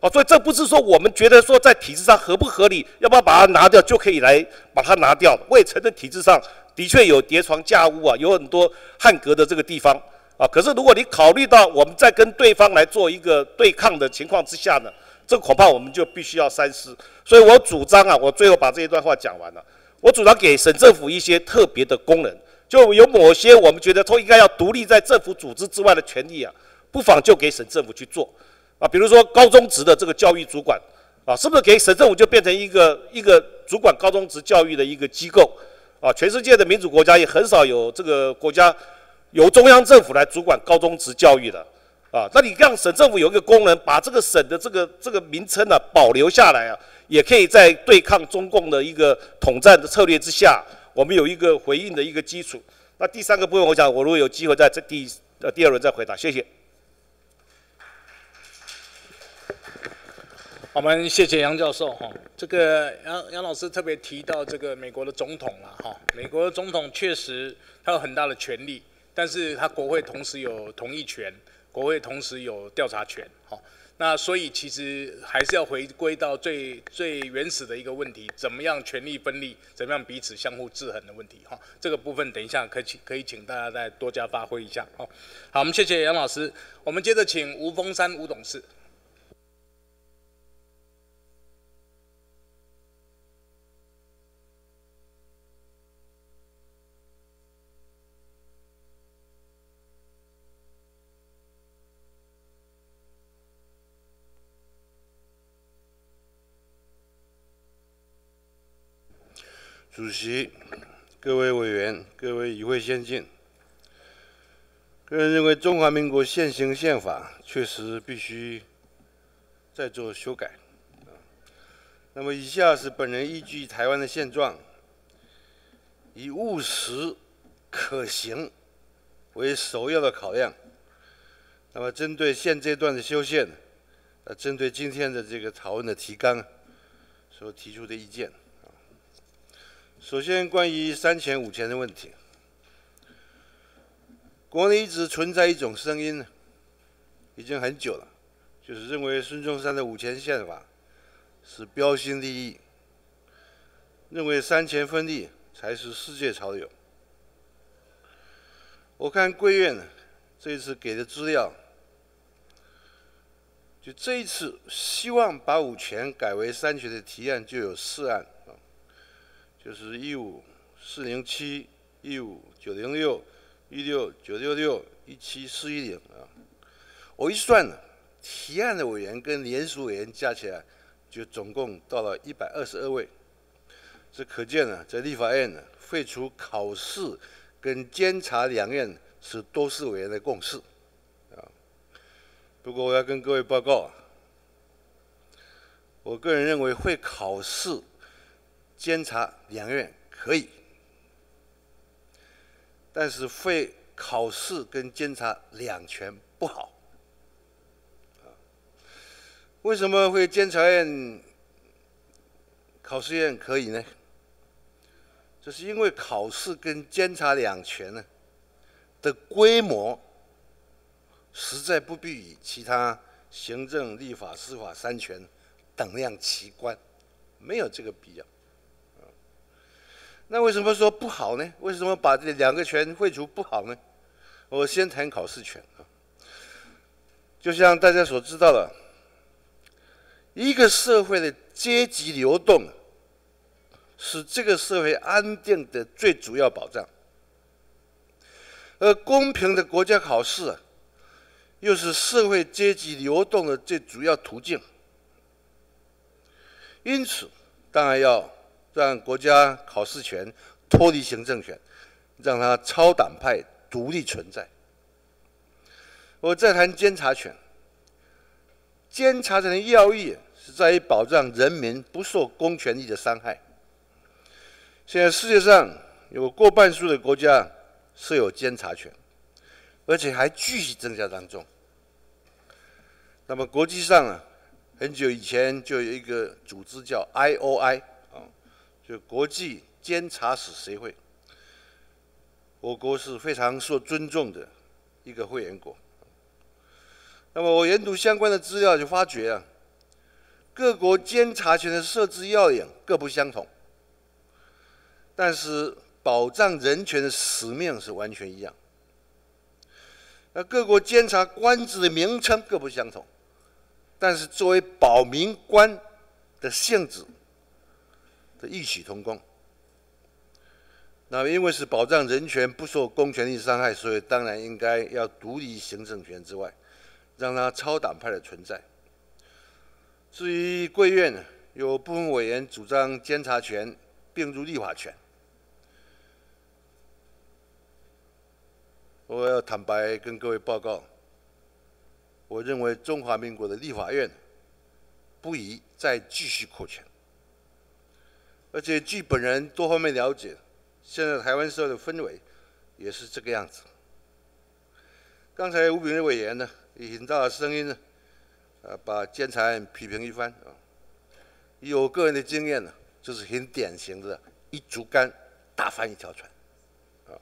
啊，所以这不是说我们觉得说在体制上合不合理，要不要把它拿掉就可以来把它拿掉。我也承认体制上的确有叠床架屋啊，有很多汉格的这个地方啊。可是如果你考虑到我们在跟对方来做一个对抗的情况之下呢，这恐怕我们就必须要三思。所以我主张啊，我最后把这一段话讲完了。 我主张给省政府一些特别的功能，就有某些我们觉得都应该要独立在政府组织之外的权利啊，不妨就给省政府去做啊，比如说高中职的这个教育主管啊，是不是给省政府就变成一个一个主管高中职教育的一个机构啊？全世界的民主国家也很少有这个国家由中央政府来主管高中职教育的啊，那你让省政府有一个功能，把这个省的这个这个名称啊保留下来啊， 也可以在对抗中共的一个统战的策略之下，我们有一个回应的一个基础。那第三个部分，我想我如果有机会在这第呃第二轮再回答，谢谢。我们谢谢杨教授哈，这个杨杨老师特别提到这个美国的总统了哈，美国的总统确实他有很大的权力，但是他国会同时有同意权，国会同时有调查权哈。 那所以其实还是要回归到最最原始的一个问题，怎么样权力分立，怎么样彼此相互制衡的问题哈。这个部分等一下可以可以请大家再多加发挥一下哈。好，我们谢谢杨老师，我们接着请吴峰山吴董事。主席、各位委员、各位议会先进，个人认为，中华民国现行宪法确实必须再做修改。那么，以下是本人依据台湾的现状，以务实、可行为首要的考量。那么，针对现阶段的修宪，呃，针对今天的这个讨论的提纲所提出的意见。 首先，关于三权五权的问题，国内一直存在一种声音，已经很久了，就是认为孙中山的五权宪法是标新立异，认为三权分立才是世界潮流。我看贵院这一次给的资料，就这一次希望把五权改为三权的提案就有四案。 就是一五四零七、一五九零六、一六九六六、一七四一零啊，我一算呢，提案的委员跟联署委员加起来，就总共到了一百二十二位。这可见呢，在立法院呢，废除考试跟监察两院是多数委员的共识啊。不过我要跟各位报告，我个人认为会考试。 监察两院可以，但是会考试跟监察两权不好。为什么会监察院、考试院可以呢？这是因为考试跟监察两权呢的规模实在不必与其他行政、立法、司法三权等量齐观，没有这个必要。 那为什么说不好呢？为什么把这两个权废除不好呢？我先谈考试权啊。就像大家所知道的，一个社会的阶级流动是这个社会安定的最主要保障，而公平的国家考试啊，又是社会阶级流动的最主要途径。因此，当然要。 让国家考试权脱离行政权，让它超党派独立存在。我再谈监察权，监察权的要义是在于保障人民不受公权力的伤害。现在世界上有过半数的国家设有监察权，而且还继续增加当中。那么国际上啊，很久以前就有一个组织叫 I O I。 就国际监察史协会，我国是非常受尊重的一个会员国。那么我研读相关的资料，就发觉啊，各国监察权的设置要领各不相同，但是保障人权的使命是完全一样。那各国监察官职的名称各不相同，但是作为保民官的性质。 的异曲同工。那因为是保障人权不受公权力伤害，所以当然应该要独立行政权之外，让它超党派的存在。至于贵院呢，有部分委员主张监察权并入立法权。我要坦白跟各位报告，我认为中华民国的立法院不宜再继续扩权。 而且据本人多方面了解，现在台湾社会的氛围也是这个样子。刚才吴秉叡委员呢，以很大的声音呢，呃，把监察院批评一番啊。以我个人的经验呢，这是很典型的一竹竿打翻一条船啊。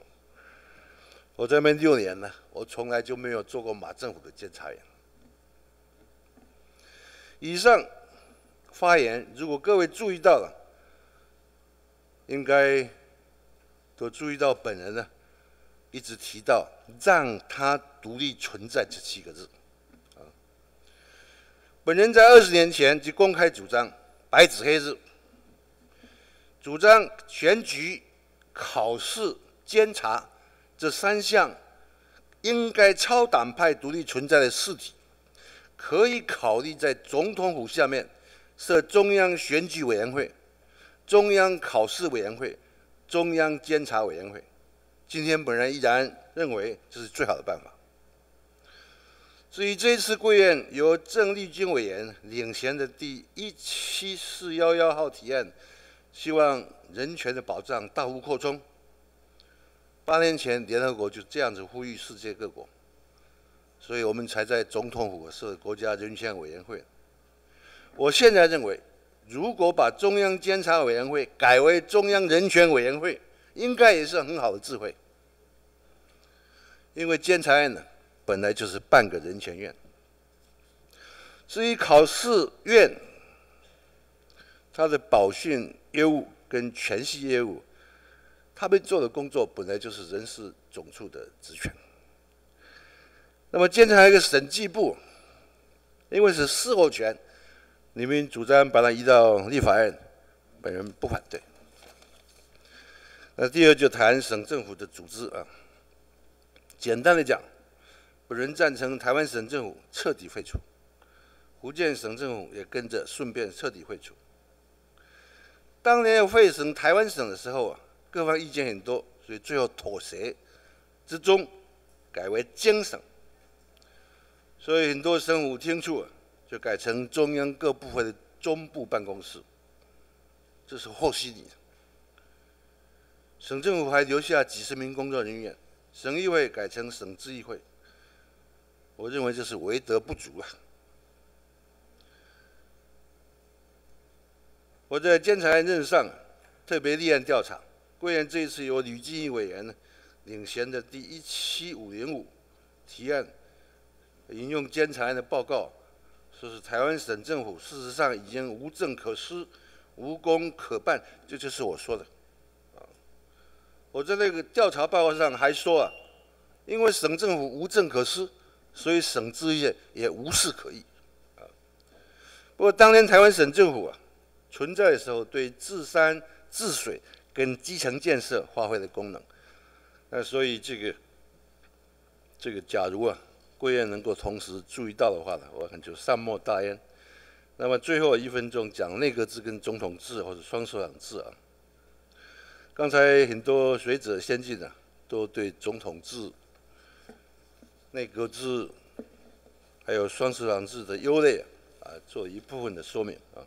我在那边六年呢，我从来就没有做过马政府的监察员。以上发言，如果各位注意到了。 应该都注意到，本人呢一直提到“让它独立存在”这七个字。啊，本人在二十年前就公开主张，白纸黑字，主张选举、考试、监察这三项应该超党派独立存在的事体，可以考虑在总统府下面设中央选举委员会。 中央考试委员会中央监察委员会。今天本人依然认为这是最好的办法。至于这一次贵院由郑丽君委员领衔的第一七四一一号提案，希望人权的保障大幅扩充。八年前，联合国就这样子呼吁世界各国，所以我们才在总统府设国家人权委员会。我现在认为，如果把中央监察委员会改为中央人权委员会，应该也是很好的智慧，因为监察院呢本来就是半个人权院。至于考试院，它的保训业务跟全系业务，他们做的工作本来就是人事总处的职权。那么监察院一个审计部，因为是事后权，你们主张把它移到立法院，本人不反对。那第二就谈省政府的组织啊，简单的讲，本人赞成台湾省政府彻底废除，福建省政府也跟着顺便彻底废除。当年要废省台湾省的时候啊，各方意见很多，所以最后妥协之中改为京省，所以很多省府厅处啊就改成中央各部会的中部办公室，这是后续的。省政府还留下几十名工作人员，省议会改成省市议会，我认为这是为德不足啊。我在监察院任上特别立案调查，贵院这一次由吕进义委员领衔的第一七五零五提案，引用监察院的报告，说是台湾省政府事实上已经无政可施、无功可办，这就是我说的。我在那个调查报告上还说啊，因为省政府无政可施，所以省治业也无事可议。啊，不过当年台湾省政府啊存在的时候，对治山、治水跟基层建设发挥的功能，那所以这个这个，假如啊贵院能够同时注意到的话呢，我看就善莫大焉。那么最后一分钟讲内阁制跟总统制或者双首长制啊。刚才很多学者先进啊，都对总统制、内阁制，还有双首长制的优劣啊，做一部分的说明啊，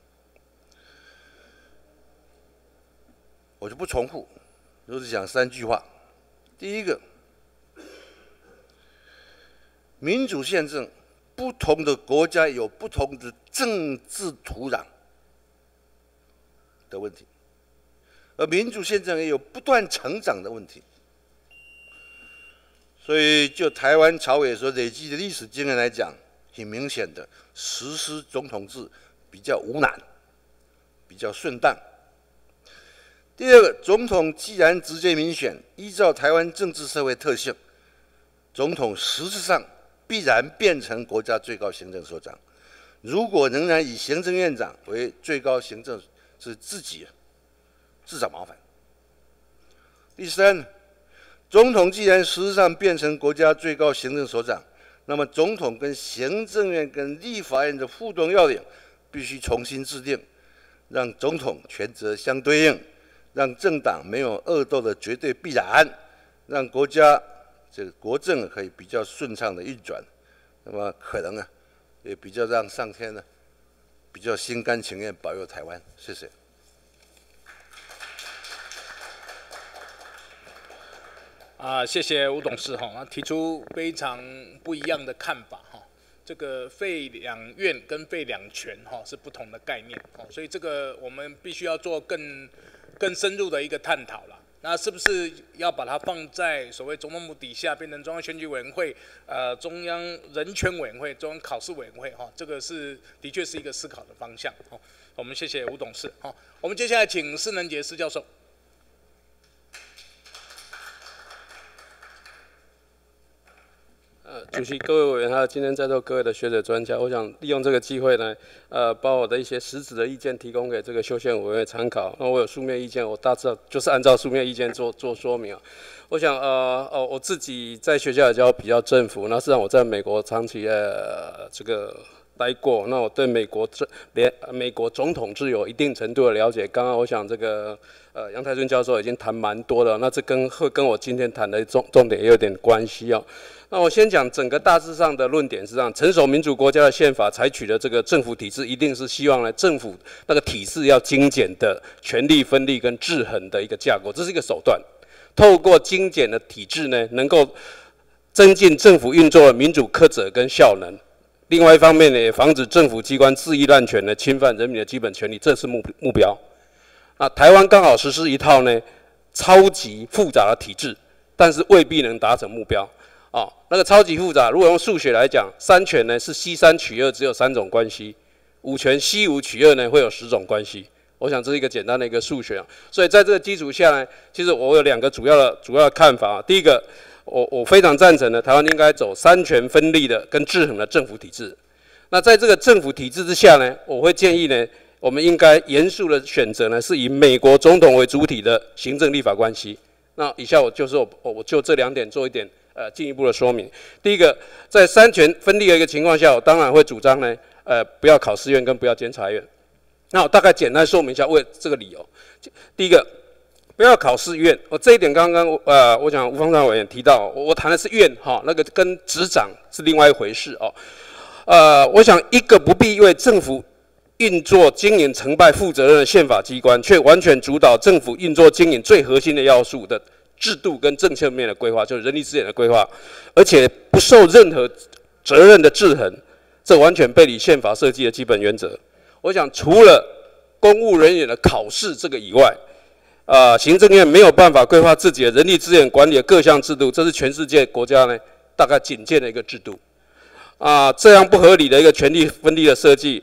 我就不重复，我只讲三句话。第一个，民主宪政，不同的国家有不同的政治土壤的问题。而民主宪政也有不断成长的问题，所以就台湾朝野所累积的历史经验来讲，很明显的实施总统制比较无难，比较顺当。第二个，总统既然直接民选，依照台湾政治社会特性，总统实质上必然变成国家最高行政首长。如果仍然以行政院长为最高行政，是自己自找麻烦。第三，总统既然实质上变成国家最高行政首长，那么总统跟行政院跟立法院的互动要领必须重新制定，让总统权责相对应，让政党没有恶斗的绝对必然，让国家这个国政可以比较顺畅的运转，那么可能啊，也比较让上天呢、啊、比较心甘情愿保佑台湾。谢谢。啊，谢谢吴董事哈，提出非常不一样的看法哈。这个废两院跟废两权哈是不同的概念哦，所以这个我们必须要做更更深入的一个探讨了。那是不是要把它放在所谓总统府底下，变成中央选举委员会、呃中央人权委员会、中央考试委员会哈？这个是的确是一个思考的方向哦。我们谢谢吴董事哈。我们接下来请施能杰施教授。呃，主席、各位委员，还有今天在座各位的学者专家，我想利用这个机会呢，呃，把我的一些实质的意见提供给这个修宪委员会参考。那我有书面意见，我大致就是按照书面意见做做说明啊。我想，呃，哦，我自己在学校也教比较政府，那事实上我在美国长期呃这个待过，那我对美国这联美国总统制有一定程度的了解。刚刚我想这个呃杨泰顺教授已经谈蛮多了，那这跟会跟我今天谈的重重点也有点关系哦。那我先讲整个大致上的论点是这样：成熟民主国家的宪法采取的这个政府体制，一定是希望呢政府那个体制要精简的权力分立跟制衡的一个架构，这是一个手段。透过精简的体制呢，能够增进政府运作的民主课责跟效能。 另外一方面呢，也防止政府机关恣意滥权呢，侵犯人民的基本权利，这是目目标。啊，台湾刚好实施一套呢超级复杂的体制，但是未必能达成目标。哦，那个超级复杂，如果用数学来讲，三权呢是西三取二，只有三种关系；五权西五取二呢，会有十种关系。我想这是一个简单的一个数学啊。所以在这个基础下呢，其实我有两个主要的主要的看法啊。第一个。 我我非常赞成的，台湾应该走三权分立的跟制衡的政府体制。那在这个政府体制之下呢，我会建议呢，我们应该严肃的选择呢，是以美国总统为主体的行政立法关系。那以下我就是我我就这两点做一点呃进一步的说明。第一个，在三权分立的一个情况下，我当然会主张呢，呃，不要考试院跟不要监察院。那我大概简单说明一下为这个理由。第一个。 不要考试院，我这一点刚刚呃，我想吴方丈委员提到，我谈的是院哈，那个跟执掌是另外一回事哦。呃，我想一个不必为政府运作经营成败负责任的宪法机关，却完全主导政府运作经营最核心的要素的制度跟政策面的规划，就是人力资源的规划，而且不受任何责任的制衡，这完全背离宪法设计的基本原则。我想除了公务人员的考试这个以外， 啊、呃，行政院没有办法规划自己的人力资源管理的各项制度，这是全世界国家呢大概仅见的一个制度。啊、呃，这样不合理的一个权力分立的设计，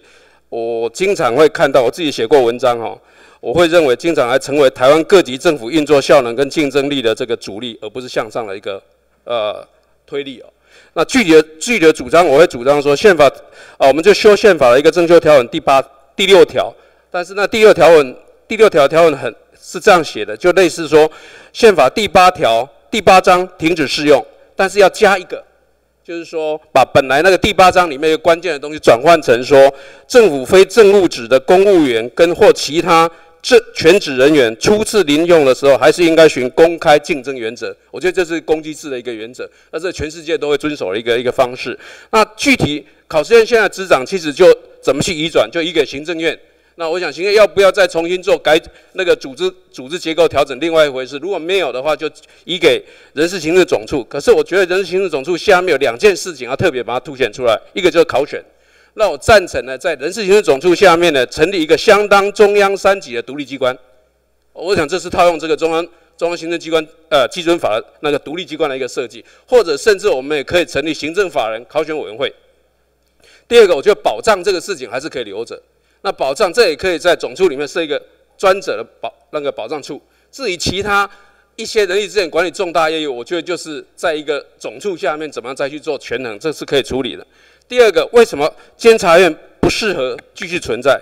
我经常会看到，我自己写过文章哈、哦，我会认为经常还成为台湾各级政府运作效能跟竞争力的这个阻力，而不是向上的一个呃推力哦。那具体的具体的主张，我会主张说，宪法啊，我们就修宪法的一个增修条文第八第六条，但是那第六条文第六条条文很。 是这样写的，就类似说，宪法第八条第八章停止适用，但是要加一个，就是说把本来那个第八章里面一个关键的东西转换成说，政府非政务职的公务员跟或其他这全职人员初次临用的时候，还是应该循公开竞争原则。我觉得这是公机制的一个原则，那这全世界都会遵守的一个一个方式。那具体考试院现在执掌其实就怎么去移转，就移给行政院。 那我想，行政要不要再重新做改那个组织组织结构调整，另外一回事。如果没有的话，就移给人事行政总处。可是我觉得人事行政总处下面有两件事情要特别把它凸显出来，一个就是考选。那我赞成呢，在人事行政总处下面呢，成立一个相当中央三级的独立机关。我想这是套用这个中央中央行政机关呃基准法的那个独立机关的一个设计，或者甚至我们也可以成立行政法人考选委员会。第二个，我觉得保障这个事情还是可以留着。 那保障这也可以在总处里面设一个专责的保那个保障处。至于其他一些人力资源管理重大业务，我觉得就是在一个总处下面怎么样再去做权衡，这是可以处理的。第二个，为什么监察院不适合继续存在？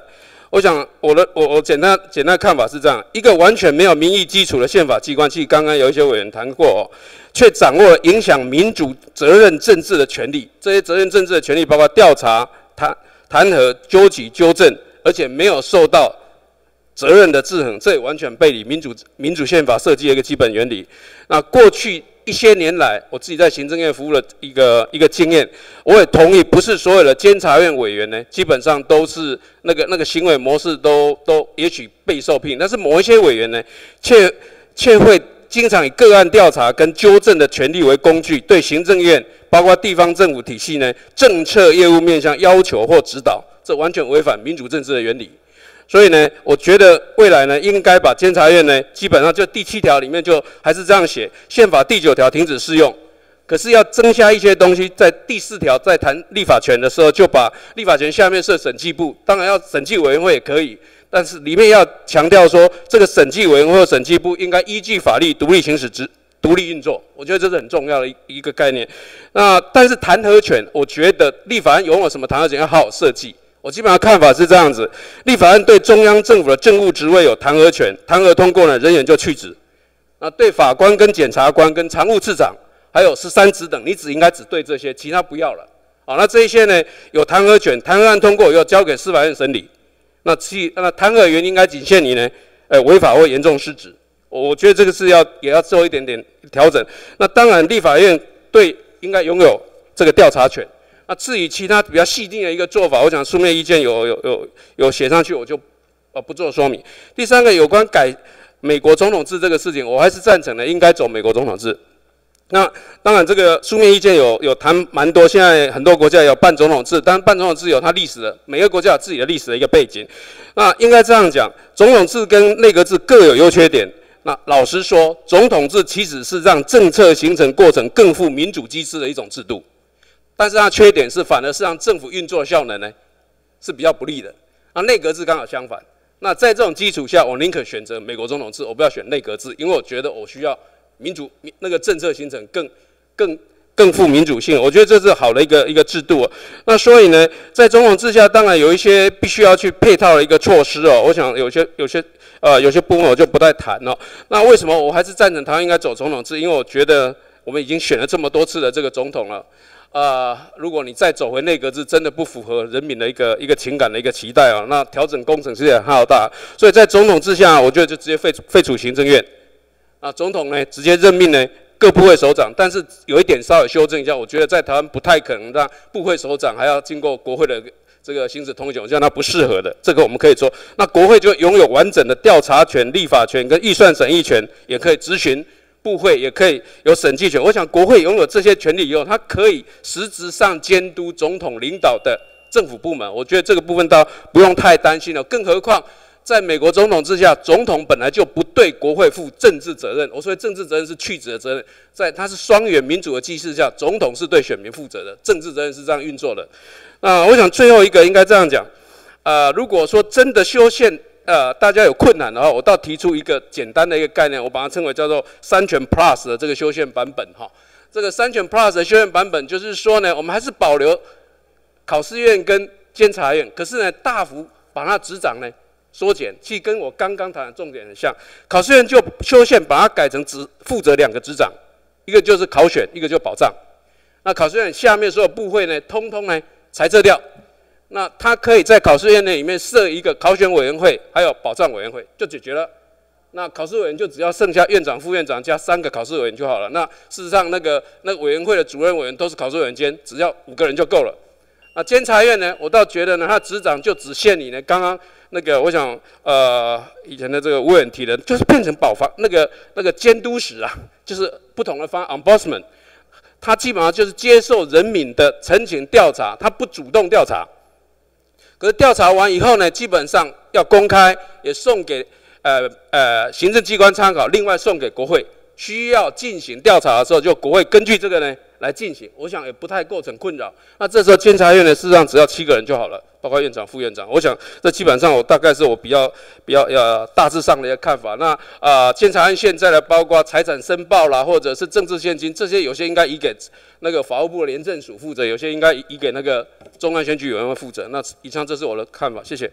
我想我的我我简单简单看法是这样：一个完全没有民意基础的宪法机关，其实刚刚有一些委员谈过、哦，却掌握了影响民主责任政治的权利。这些责任政治的权利包括调查、弹弹劾、纠举、纠正。 而且没有受到责任的制衡，这也完全背离民主民主宪法设计的一个基本原理。那过去一些年来，我自己在行政院服务的一个一个经验，我也同意，不是所有的监察院委员呢，基本上都是那个那个行为模式都都也许备受批评，但是某一些委员呢，却却会经常以个案调查跟纠正的权利为工具，对行政院包括地方政府体系呢政策业务面向要求或指导。 这完全违反民主政治的原理，所以呢，我觉得未来呢，应该把监察院呢，基本上就第七条里面就还是这样写，宪法第九条停止适用，可是要增加一些东西，在第四条在谈立法权的时候，就把立法权下面设审计部，当然要审计委员会也可以，但是里面要强调说，这个审计委员会和审计部应该依据法律独立行使职。 独立运作，我觉得这是很重要的一个概念。那但是弹劾权，我觉得立法院拥有什么弹劾权要好好设计。我基本上看法是这样子：立法院对中央政府的政务职位有弹劾权，弹劾通过呢，人员就去职。那对法官、跟检察官、跟常务次长，还有十三职等，你只应该只对这些，其他不要了。好，那这一些呢有弹劾权，弹劾案通过以后交给司法院审理。那其那弹劾原因应该仅限你呢，呃，违法或严重失职。我觉得这个是要也要做一点点调整。那当然，立法院对应该拥有这个调查权。那至于其他比较细定的一个做法，我想书面意见有有有有写上去，我就呃不做说明。第三个有关改美国总统制这个事情，我还是赞成的，应该走美国总统制。 那当然，这个书面意见有有谈蛮多。现在很多国家有半总统制，但半总统制有它历史的，每个国家有自己的历史的一个背景。那应该这样讲，总统制跟内阁制各有优缺点。那老实说，总统制其实是让政策形成过程更富民主机制的一种制度，但是它缺点是反而是让政府运作效能呢是比较不利的。那内阁制刚好相反。那在这种基础下，我宁可选择美国总统制，我不要选内阁制，因为我觉得我需要。 民主那个政策形成更、更、更富民主性，我觉得这是好的一个一个制度、啊。那所以呢，在总统制下，当然有一些必须要去配套的一个措施哦。我想有些、有些、呃，有些部分我就不太谈了、哦。那为什么我还是赞成台湾应该走总统制？因为我觉得我们已经选了这么多次的这个总统了，呃，如果你再走回内阁制，真的不符合人民的一个一个情感的一个期待啊、哦。那调整工程其实也好大，所以在总统制下，我觉得就直接废废除行政院。 啊，总统呢直接任命呢各部会首长，但是有一点稍微修正一下，我觉得在台湾不太可能让部会首长还要经过国会的这个行使通选，这样它不适合的。这个我们可以说，那国会就拥有完整的调查权、立法权跟预算审议权，也可以质询部会，也可以有审计权。我想国会拥有这些权利以后，它可以实质上监督总统领导的政府部门。我觉得这个部分倒不用太担心了，更何况。 在美国总统之下，总统本来就不对国会负政治责任。我说政治责任是去职的责任，在它是双元民主的机制下，总统是对选民负责的，政治责任是这样运作的。那我想最后一个应该这样讲，呃，如果说真的修宪，呃，大家有困难的话，我倒提出一个简单的一个概念，我把它称为叫做三权 Plus 的这个修宪版本哈。这个三权 Plus 的修宪版本就是说呢，我们还是保留考试院跟监察院，可是呢，大幅把它执掌呢。 缩减，其实跟我刚刚谈的重点很像。考试院就修宪，把它改成只负责两个执掌，一个就是考选，一个就保障。那考试院下面所有部会呢，通通呢裁撤掉。那它可以在考试院里面设一个考选委员会，还有保障委员会，就解决了。那考试委员就只要剩下院长、副院长加三个考试委员就好了。那事实上，那个那委员会的主任委员都是考试委员兼，只要五个人就够了。 啊，监察院呢，我倒觉得呢，他执掌就只限你呢。刚刚那个，我想，呃，以前的这个吴远提的，就是变成保防那个那个监督室啊，就是不同的方 ombudsman， 他基本上就是接受人民的陈情调查，他不主动调查。可是调查完以后呢，基本上要公开，也送给呃呃行政机关参考，另外送给国会。需要进行调查的时候，就国会根据这个呢。 来进行，我想也不太构成困扰。那这时候监察院呢，事实上只要七个人就好了，包括院长、副院长。我想这基本上我大概是我比较、比较呃大致上的一个看法。那啊、呃，监察院现在的包括财产申报啦，或者是政治现金这些，有些应该移给那个法务部的廉政署负责，有些应该移给那个中央选举委员会负责。那以上这是我的看法，谢谢。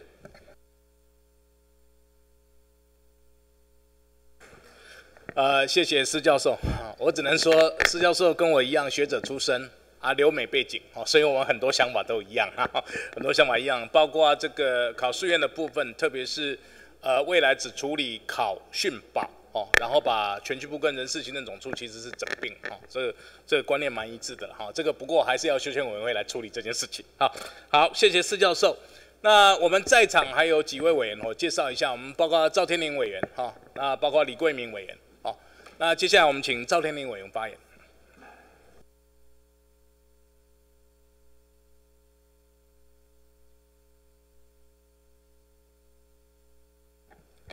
呃，谢谢施教授。我只能说，施教授跟我一样学者出身啊，留美背景哦，所以我们很多想法都一样啊，很多想法一样，包括这个考试院的部分，特别是呃未来只处理考训保哦，然后把全序部跟人事行政总处其实是整并哦，这个这个观念蛮一致的哈、哦。这个不过还是要修宪委员会来处理这件事情啊、哦。好，谢谢施教授。 那我们在场还有几位委员，我介绍一下，我们包括赵天麟委员哈、哦，那包括李桂明委员哦。那接下来我们请赵天麟委员发言。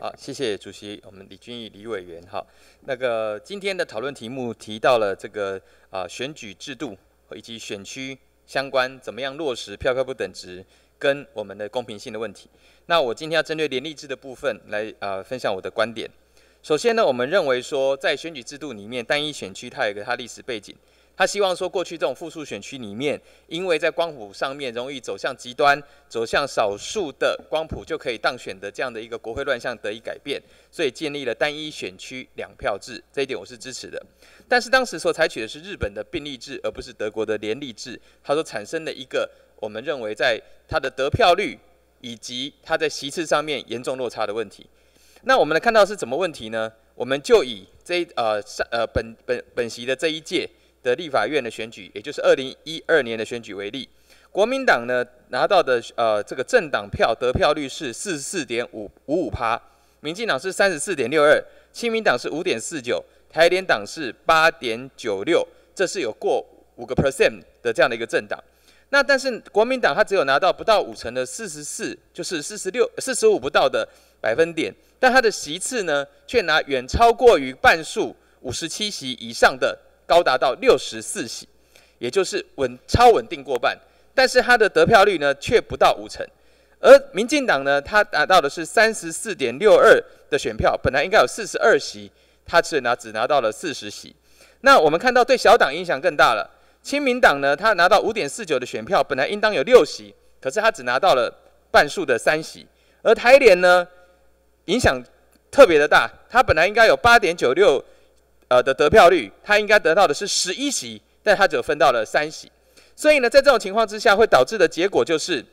好，谢谢主席，我们李俊毅李委员哈。那个今天的讨论题目提到了这个啊、呃、选举制度以及选区相关怎么样落实票票不等值。 跟我们的公平性的问题，那我今天要针对联立制的部分来呃分享我的观点。首先呢，我们认为说在选举制度里面，单一选区它有一个它历史背景，他希望说，过去这种复数选区里面，因为在光谱上面容易走向极端，走向少数的光谱就可以当选的这样的一个国会乱象得以改变，所以建立了单一选区两票制，这一点我是支持的。但是当时所采取的是日本的并立制，而不是德国的联立制，它所产生的一个我们认为在它的得票率以及它在席次上面严重落差的问题。那我们来看到是怎么问题呢？我们就以这呃呃本本本席的这一届的立法院的选举，也就是二零一二年的选举为例，国民党呢拿到的呃这个政党票得票率是四十四点五五五趴，民进党是三十四点六二，亲民党是五点四九，台联党是八点九六，这是有过五个 percent 的这样的一个政党。那但是国民党它只有拿到不到五成的四十四，就是四十六四十五不到的百分点，但它的席次呢却拿远超过于半数五十七席以上的。高达到六十四席，也就是稳超稳定过半，但是它的得票率呢却不到五成，而民进党呢，它拿到的是三十四点六二的选票，本来应该有四十二席，它只拿只拿到了四十席。那我们看到对小党影响更大了，亲民党呢，它拿到五点四九的选票，本来应当有六席，可是它只拿到了半数的三席，而台联呢，影响特别的大，它本来应该有八点九六。呃的得票率，他应该得到的是十一席，但他只分到了三席，所以呢，在这种情况之下，会导致的结果就是，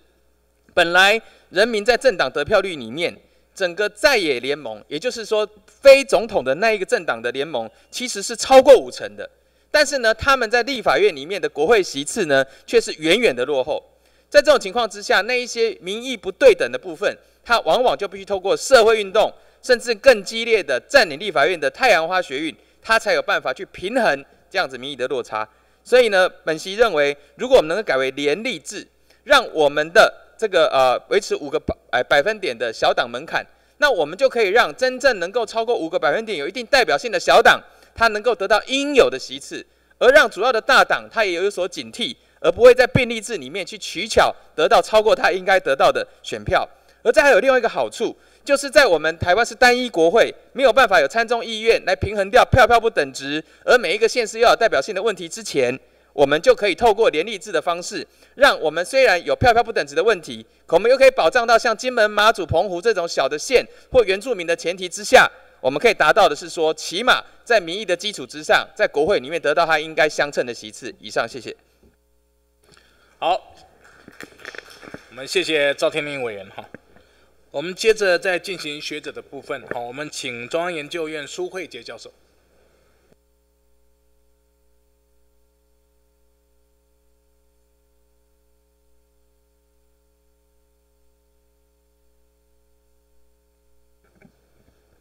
本来人民在政党得票率里面，整个在野联盟，也就是说非总统的那一个政党的联盟，其实是超过五成的，但是呢，他们在立法院里面的国会席次呢，却是远远的落后。在这种情况之下，那一些民意不对等的部分，他往往就必须透过社会运动，甚至更激烈的占领立法院的太阳花学运。他才有办法去平衡这样子民意的落差，所以呢，本席认为，如果我们能够改为联立制，让我们的这个呃维持五个百百分点的小党门槛，那我们就可以让真正能够超过五个百分点有一定代表性的小党，它能够得到应有的席次，而让主要的大党它也有所警惕，而不会在并立制里面去取巧得到超过它应该得到的选票。而这还有另外一个好处。就是在我们台湾是单一国会，没有办法有参众议院来平衡掉票票不等值，而每一个县市要有代表性的问题之前，我们就可以透过联立制的方式，让我们虽然有票票不等值的问题，可我们又可以保障到像金门、马祖、澎湖这种小的县或原住民的前提之下，我们可以达到的是说，起码在民意的基础之上，在国会里面得到它应该相称的席次。以上，谢谢。好，我们谢谢赵天麟委员哈。我们接着再进行学者的部分，好，我们请中央研究院苏慧杰教授。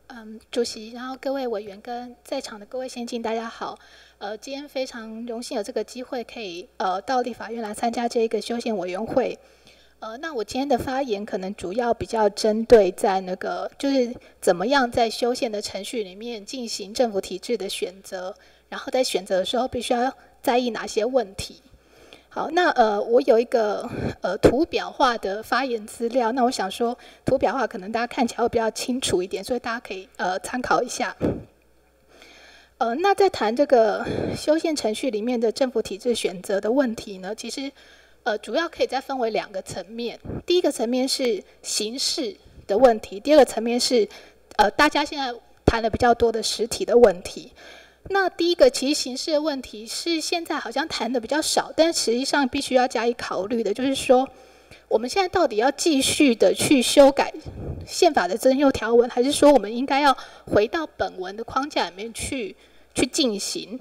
嗯，主席，然后各位委员跟在场的各位先进，大家好。呃，今天非常荣幸有这个机会可以呃到立法院来参加这个修宪委员会。呃，那我今天的发言可能主要比较针对在那个，就是怎么样在修宪的程序里面进行政府体制的选择，然后在选择的时候必须要在意哪些问题。好，那呃，我有一个呃图表化的发言资料，那我想说图表化可能大家看起来会比较清楚一点，所以大家可以呃参考一下。呃，那在谈这个修宪程序里面的政府体制选择的问题呢，其实。呃，主要可以再分为两个层面。第一个层面是形式的问题，第二个层面是呃，大家现在谈的比较多的实体的问题。那第一个其实形式的问题是现在好像谈的比较少，但实际上必须要加以考虑的，就是说我们现在到底要继续的去修改宪法的增修条文，还是说我们应该要回到本文的框架里面去去进行？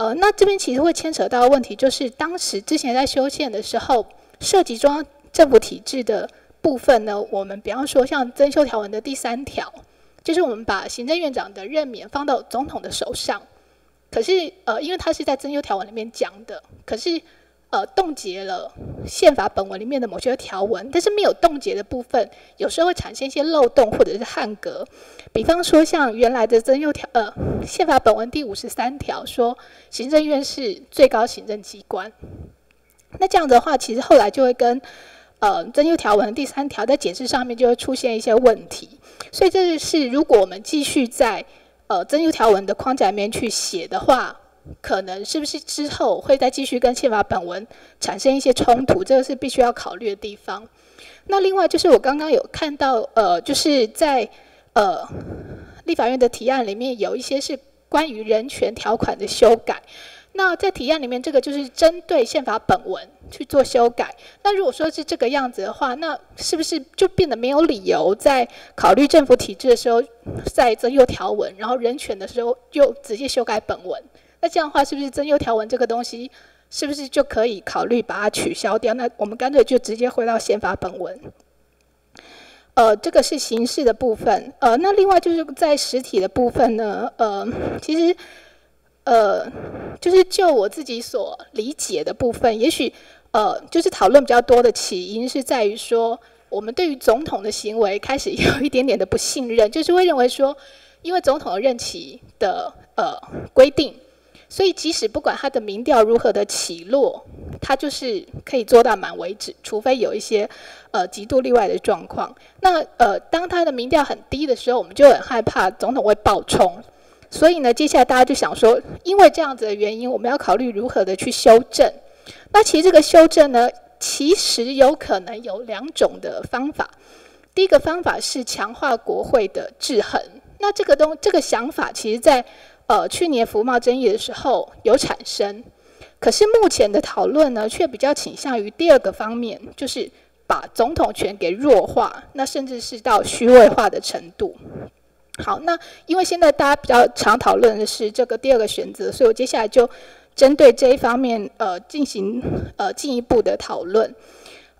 呃，那这边其实会牵扯到的问题，就是当时之前在修宪的时候，涉及中央政府体制的部分呢，我们比方说像增修条文的第三条，就是我们把行政院长的任免放到总统的手上，可是呃，因为它是在增修条文里面讲的，可是呃，冻结了宪法本文里面的某些条文，但是没有冻结的部分，有时候会产生一些漏洞或者是汉格，比方说像原来的增修条呃宪法本文第五十三条说行政院是最高行政机关，那这样的话其实后来就会跟呃增修条文第三条在解释上面就会出现一些问题，所以这是如果我们继续在呃增修条文的框架里面去写的话，可能是不是之后会再继续跟宪法本文产生一些冲突，这个是必须要考虑的地方。那另外就是我刚刚有看到，呃，就是在呃立法院的提案里面有一些是关于人权条款的修改。 那在提案里面，这个就是针对宪法本文去做修改。那如果说是这个样子的话，那是不是就变得没有理由在考虑政府体制的时候再增又条文，然后人权的时候又直接修改本文？那这样的话，是不是增又条文这个东西，是不是就可以考虑把它取消掉？那我们干脆就直接回到宪法本文。呃，这个是形式的部分。呃，那另外就是在实体的部分呢，呃，其实。 呃，就是就我自己所理解的部分，也许呃，就是讨论比较多的起因是在于说，我们对于总统的行为开始有一点点的不信任，就是会认为说，因为总统的任期的呃规定，所以即使不管他的民调如何的起落，他就是可以做到满为止，除非有一些呃极度例外的状况。那呃，当他的民调很低的时候，我们就很害怕总统会暴冲。 所以呢，接下来大家就想说，因为这样子的原因，我们要考虑如何的去修正。那其实这个修正呢，其实有可能有两种的方法。第一个方法是强化国会的制衡。那这个东这个想法，其实在呃去年服贸争议的时候有产生，可是目前的讨论呢，却比较倾向于第二个方面，就是把总统权给弱化，那甚至是到虚伪化的程度。 好，那因为现在大家比较常讨论的是这个第二个选择，所以我接下来就针对这一方面呃进行呃进一步的讨论。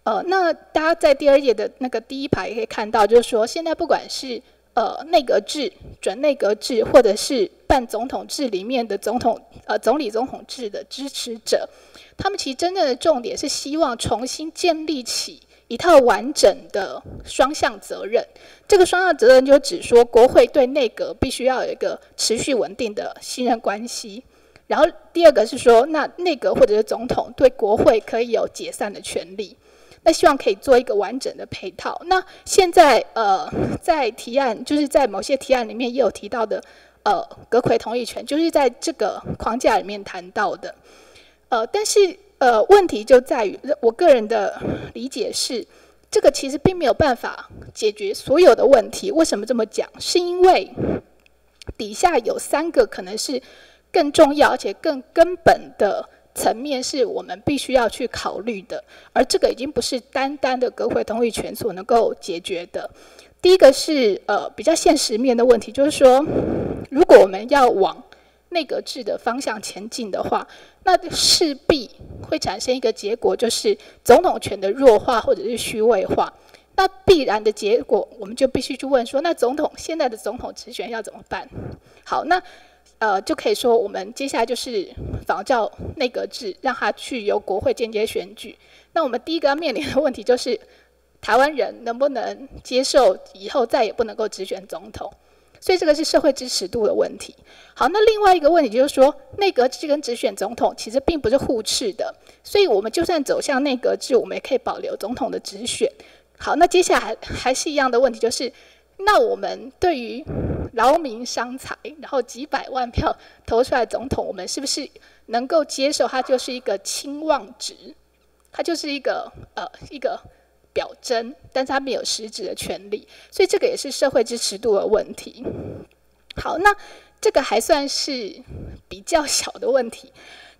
呃，那大家在第二页的那个第一排也可以看到，就是说现在不管是呃内阁制、准内阁制，或者是半总统制里面的总统呃总理总统制的支持者，他们其实真正的重点是希望重新建立起。 一套完整的双向责任，这个双向责任就指说，国会对内阁必须要有一个持续稳定的信任关系。然后第二个是说，那内阁或者是总统对国会可以有解散的权利。那希望可以做一个完整的配套。那现在呃，在提案就是在某些提案里面也有提到的，呃，阁揆同意权就是在这个框架里面谈到的。呃，但是。 呃，问题就在于，我个人的理解是，这个其实并没有办法解决所有的问题。为什么这么讲？是因为底下有三个可能是更重要而且更根本的层面，是我们必须要去考虑的。而这个已经不是单单的阁揆同意权所能够解决的。第一个是呃比较现实面的问题，就是说，如果我们要往 内阁制的方向前进的话，那势必会产生一个结果，就是总统权的弱化或者是虚伪化。那必然的结果，我们就必须去问说，那总统现在的总统职权要怎么办？好，那呃就可以说，我们接下来就是仿照内阁制，让它去由国会间接选举。那我们第一个要面临的问题就是，台湾人能不能接受以后再也不能够直选总统？ 所以这个是社会支持度的问题。好，那另外一个问题就是说，内阁制跟直选总统其实并不是互斥的，所以我们就算走向内阁制，我们也可以保留总统的直选。好，那接下来还是一样的问题，就是那我们对于劳民伤财，然后几百万票投出来总统，我们是不是能够接受？它就是一个期望值，它就是一个呃一个。 表征，但是他没有实质的权利，所以这个也是社会支持度的问题。好，那这个还算是比较小的问题，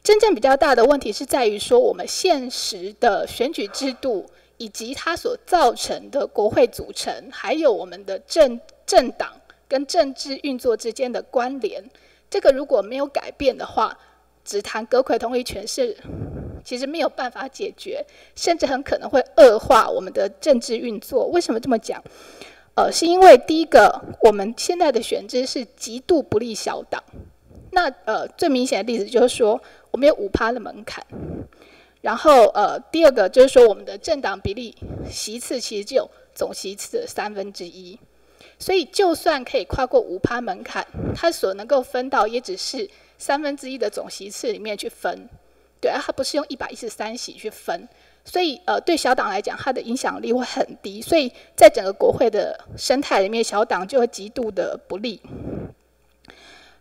真正比较大的问题是在于说，我们现实的选举制度以及它所造成的国会组成，还有我们的政政党跟政治运作之间的关联，这个如果没有改变的话，只谈阁揆同意权是。 其实没有办法解决，甚至很可能会恶化我们的政治运作。为什么这么讲？呃，是因为第一个，我们现在的选制是极度不利小党。那呃，最明显的例子就是说，我们有百分之五的门槛。然后呃，第二个就是说，我们的政党比例席次其实只有总席次的三分之一。所以，就算可以跨过百分之五门槛，它所能够分到也只是三分之一的总席次里面去分。 对啊，它不是用一百一十三席去分，所以呃，对小党来讲，它的影响力会很低，所以在整个国会的生态里面，小党就会极度的不利。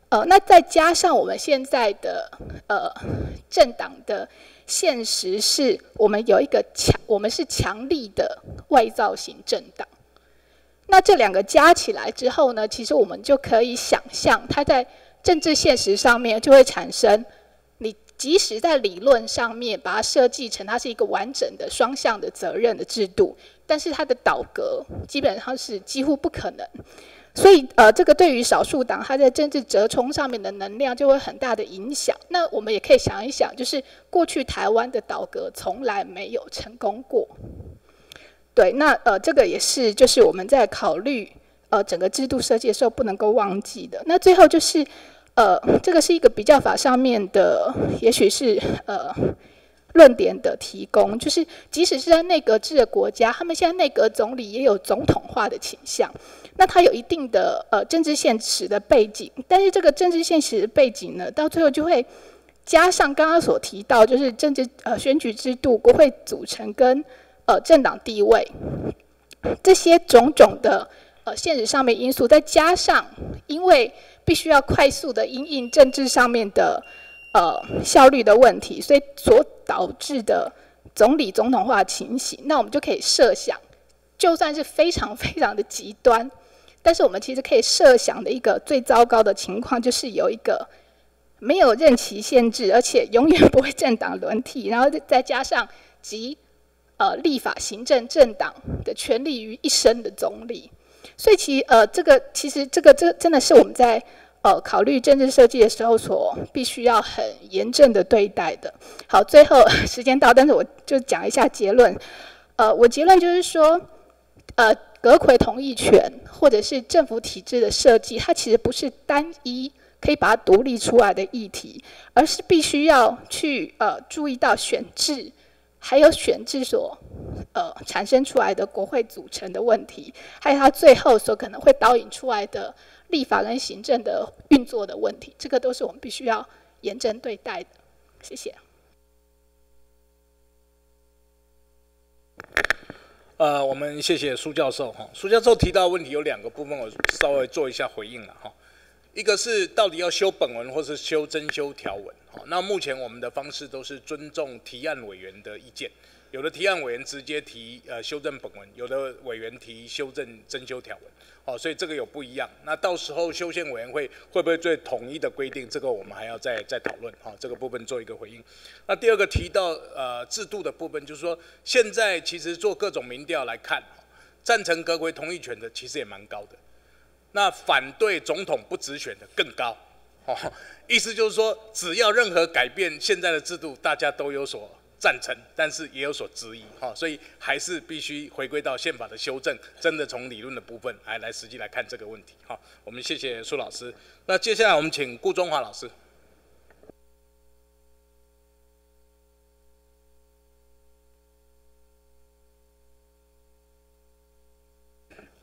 呃，那再加上我们现在的呃政党的现实是，我们有一个强，我们是强力的外造型政党。那这两个加起来之后呢，其实我们就可以想象，它在政治现实上面就会产生，你即使在理论上面把它设计成它是一个完整的双向的责任的制度，但是它的倒戈基本上是几乎不可能。所以，呃，这个对于少数党，它在政治折冲上面的能量就会很大的影响。那我们也可以想一想，就是过去台湾的倒戈从来没有成功过。对，那呃，这个也是就是我们在考虑呃整个制度设计的时候不能够忘记的。那最后就是，呃，这个是一个比较法上面的，也许是呃。 论点的提供，就是即使是在内阁制的国家，他们现在内阁总理也有总统化的倾向。那他有一定的呃政治现实的背景，但是这个政治现实的背景呢，到最后就会加上刚刚所提到，就是政治呃选举制度、国会组成跟呃政党地位这些种种的呃现实上面因素，再加上因为必须要快速的因应政治上面的。 呃，效率的问题，所以所导致的总理总统化情形，那我们就可以设想，就算是非常非常的极端，但是我们其实可以设想的一个最糟糕的情况，就是有一个没有任期限制，而且永远不会政党轮替，然后再加上集呃立法、行政、政党的权力于一身的总理，所以其呃这个其实这个这真的是我们在。 呃，考虑政治设计的时候，所必须要很严正的对待的。好，最后时间到，但是我就讲一下结论。呃，我结论就是说，呃，阁揆同意权或者是政府体制的设计，它其实不是单一可以把它独立出来的议题，而是必须要去呃注意到选制，还有选制所呃产生出来的国会组成的问题，还有它最后所可能会导引出来的。 立法跟行政的运作的问题，这个都是我们必须要严正对待的。谢谢。呃，我们谢谢苏教授哈。苏教授提到的问题有两个部分，我稍微做一下回应了哈。一个是到底要修本文或是修增修条文哈。那目前我们的方式都是尊重提案委员的意见，有的提案委员直接提呃修正本文，有的委员提修正增修条文。 哦，所以这个有不一样。那到时候修宪委员会会不会最统一的规定？这个我们还要再再讨论。哈、哦，这个部分做一个回应。那第二个提到呃制度的部分，就是说现在其实做各种民调来看，哦、赞成阁揆同意权的其实也蛮高的，那反对总统不直选的更高。哦，意思就是说，只要任何改变现在的制度，大家都有所。 赞成，但是也有所质疑，哈、哦，所以还是必须回归到宪法的修正，真的从理论的部分来来实际来看这个问题，哈、哦。我们谢谢苏老师，那接下来我们请顾中华老师。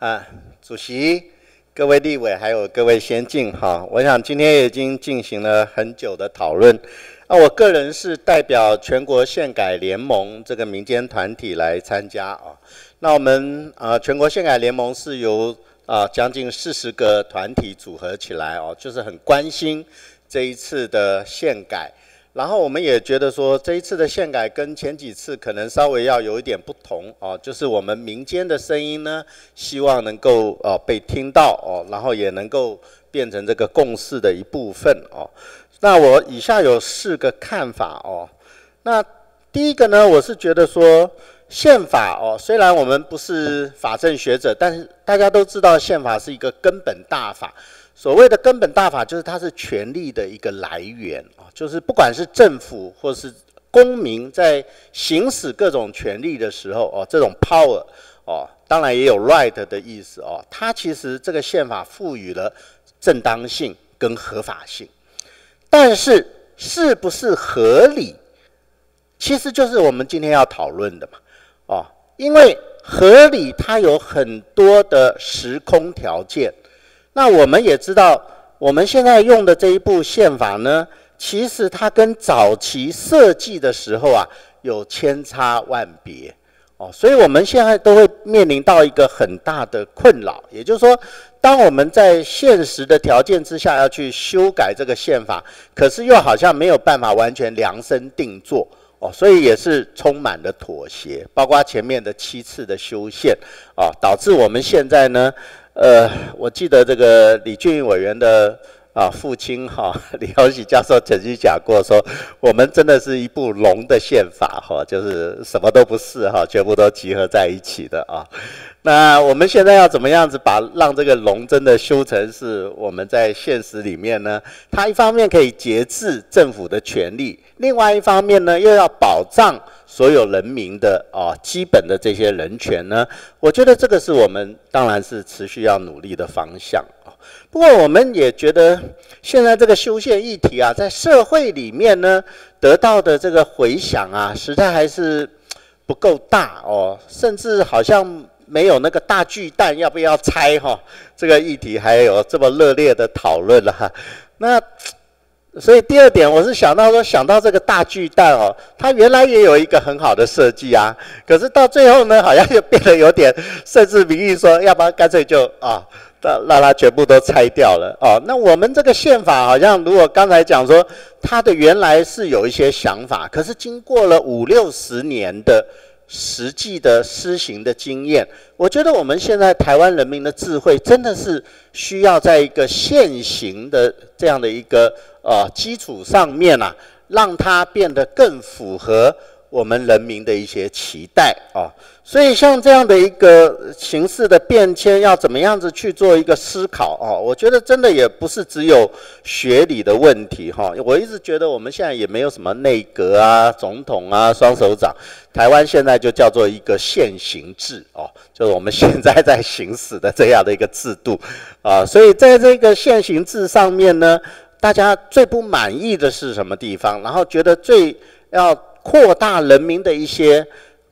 啊，主席、各位立委还有各位先进，哈、哦，我想今天已经进行了很久的讨论。 啊，我个人是代表全国宪改联盟这个民间团体来参加啊。那我们呃，全国宪改联盟是由啊将近四十个团体组合起来哦、啊，就是很关心这一次的宪改。然后我们也觉得说，这一次的宪改跟前几次可能稍微要有一点不同哦、啊，就是我们民间的声音呢，希望能够哦、啊、被听到哦、啊，然后也能够变成这个共识的一部分哦。啊 那我以下有四个看法哦。那第一个呢，我是觉得说宪法哦，虽然我们不是法政学者，但是大家都知道宪法是一个根本大法。所谓的根本大法，就是它是权力的一个来源啊，就是不管是政府或是公民在行使各种权利的时候哦，这种 power 哦，当然也有 right 的意思哦，它其实这个宪法赋予了正当性跟合法性。 但是是不是合理，其实就是我们今天要讨论的嘛，哦，因为合理它有很多的时空条件。那我们也知道，我们现在用的这一部宪法呢，其实它跟早期设计的时候啊有千差万别哦，所以我们现在都会面临到一个很大的困扰，也就是说。当我们在现实的条件之下要去修改这个宪法，可是又好像没有办法完全量身定做哦，所以也是充满了妥协，包括前面的七次的修宪啊，导致我们现在呢，呃，我记得这个李俊英委员的。 啊，父亲哈、啊，李耀禧教授曾经讲过说，我们真的是一部龙的宪法哈、啊，就是什么都不是哈、啊，全部都集合在一起的啊。那我们现在要怎么样子把让这个龙真的修成是我们在现实里面呢？它一方面可以节制政府的权力，另外一方面呢又要保障所有人民的啊基本的这些人权呢。我觉得这个是我们当然是持续要努力的方向。 不过，我们也觉得现在这个修宪议题啊，在社会里面呢，得到的这个回响啊，实在还是不够大哦，甚至好像没有那个大巨蛋要不要拆哈、哦，这个议题还有这么热烈的讨论了、啊。那所以第二点，我是想到说，想到这个大巨蛋哦，它原来也有一个很好的设计啊，可是到最后呢，好像就变得有点，甚至民意说，要不然干脆就啊。 让让它全部都拆掉了哦。那我们这个宪法好像，如果刚才讲说它的原来是有一些想法，可是经过了五六十年的实际的施行的经验，我觉得我们现在台湾人民的智慧真的是需要在一个现行的这样的一个呃基础上面啊，让它变得更符合我们人民的一些期待哦。 所以，像这样的一个形势的变迁，要怎么样子去做一个思考哦？我觉得真的也不是只有学理的问题哈、哦。我一直觉得我们现在也没有什么内阁啊、总统啊、双首长，台湾现在就叫做一个现行制哦，就是我们现在在行使的这样的一个制度啊。所以，在这个现行制上面呢，大家最不满意的是什么地方？然后觉得最要扩大人民的一些。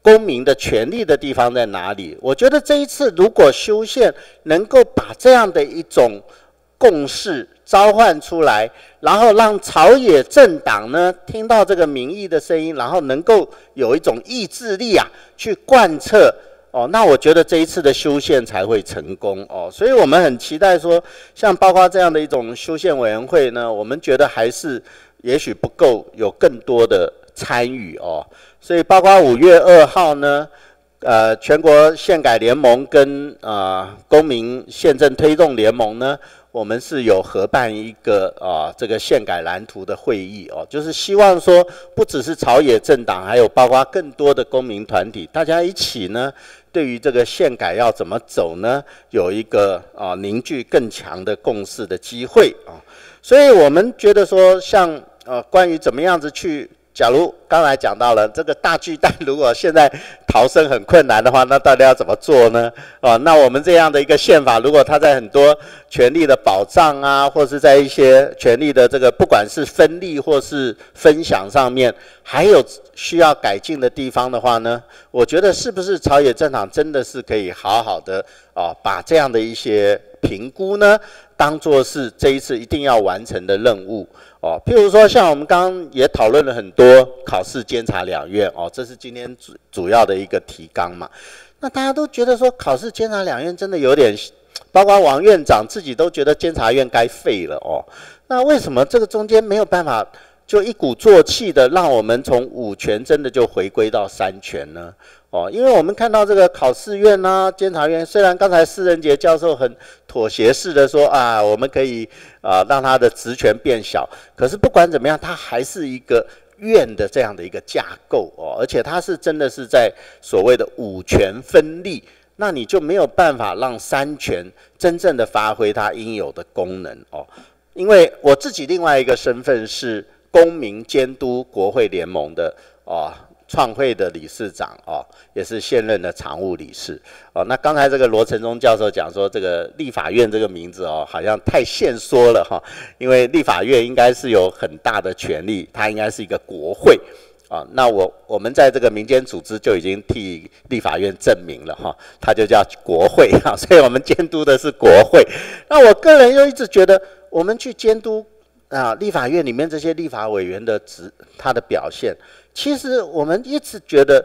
公民的权利的地方在哪里？我觉得这一次如果修宪能够把这样的一种共识召唤出来，然后让朝野政党呢听到这个民意的声音，然后能够有一种意志力啊去贯彻哦，那我觉得这一次的修宪才会成功哦。所以我们很期待说，像包括这样的一种修宪委员会呢，我们觉得还是也许不够，有更多的参与哦。 所以，包括五月二号呢，呃，全国宪改联盟跟呃公民宪政推动联盟呢，我们是有合办一个啊、呃、这个宪改蓝图的会议哦，就是希望说，不只是朝野政党，还有包括更多的公民团体，大家一起呢，对于这个宪改要怎么走呢，有一个啊、呃、凝聚更强的共识的机会啊、哦。所以我们觉得说像，像呃关于怎么样子去。 假如刚才讲到了这个大巨蛋，如果现在逃生很困难的话，那到底要怎么做呢？啊，那我们这样的一个宪法，如果它在很多权利的保障啊，或是在一些权利的这个不管是分立或是分享上面，还有需要改进的地方的话呢，我觉得是不是朝野政党真的是可以好好的啊，把这样的一些评估呢，当作是这一次一定要完成的任务。 哦，譬如说，像我们刚刚也讨论了很多考试监察两院哦，这是今天主主要的一个提纲嘛。那大家都觉得说，考试监察两院真的有点，包括王院长自己都觉得监察院该废了哦。那为什么这个中间没有办法就一鼓作气的让我们从五权真的就回归到三权呢？ 哦，因为我们看到这个考试院呐、啊、监察院，虽然刚才施仁杰教授很妥协式的说啊，我们可以啊让他的职权变小，可是不管怎么样，他还是一个院的这样的一个架构哦，而且他是真的是在所谓的五权分立，那你就没有办法让三权真正的发挥它应有的功能哦。因为我自己另外一个身份是公民监督国会联盟的啊。哦 创会的理事长哦，也是现任的常务理事哦。那刚才这个罗承宗教授讲说，这个立法院这个名字哦，好像太限缩了哈、哦，因为立法院应该是有很大的权力，它应该是一个国会啊、哦。那我我们在这个民间组织就已经替立法院证明了哈、哦，它就叫国会哈、哦，所以我们监督的是国会。那我个人又一直觉得，我们去监督啊，立法院里面这些立法委员的职，他的表现。 其实我们一直觉得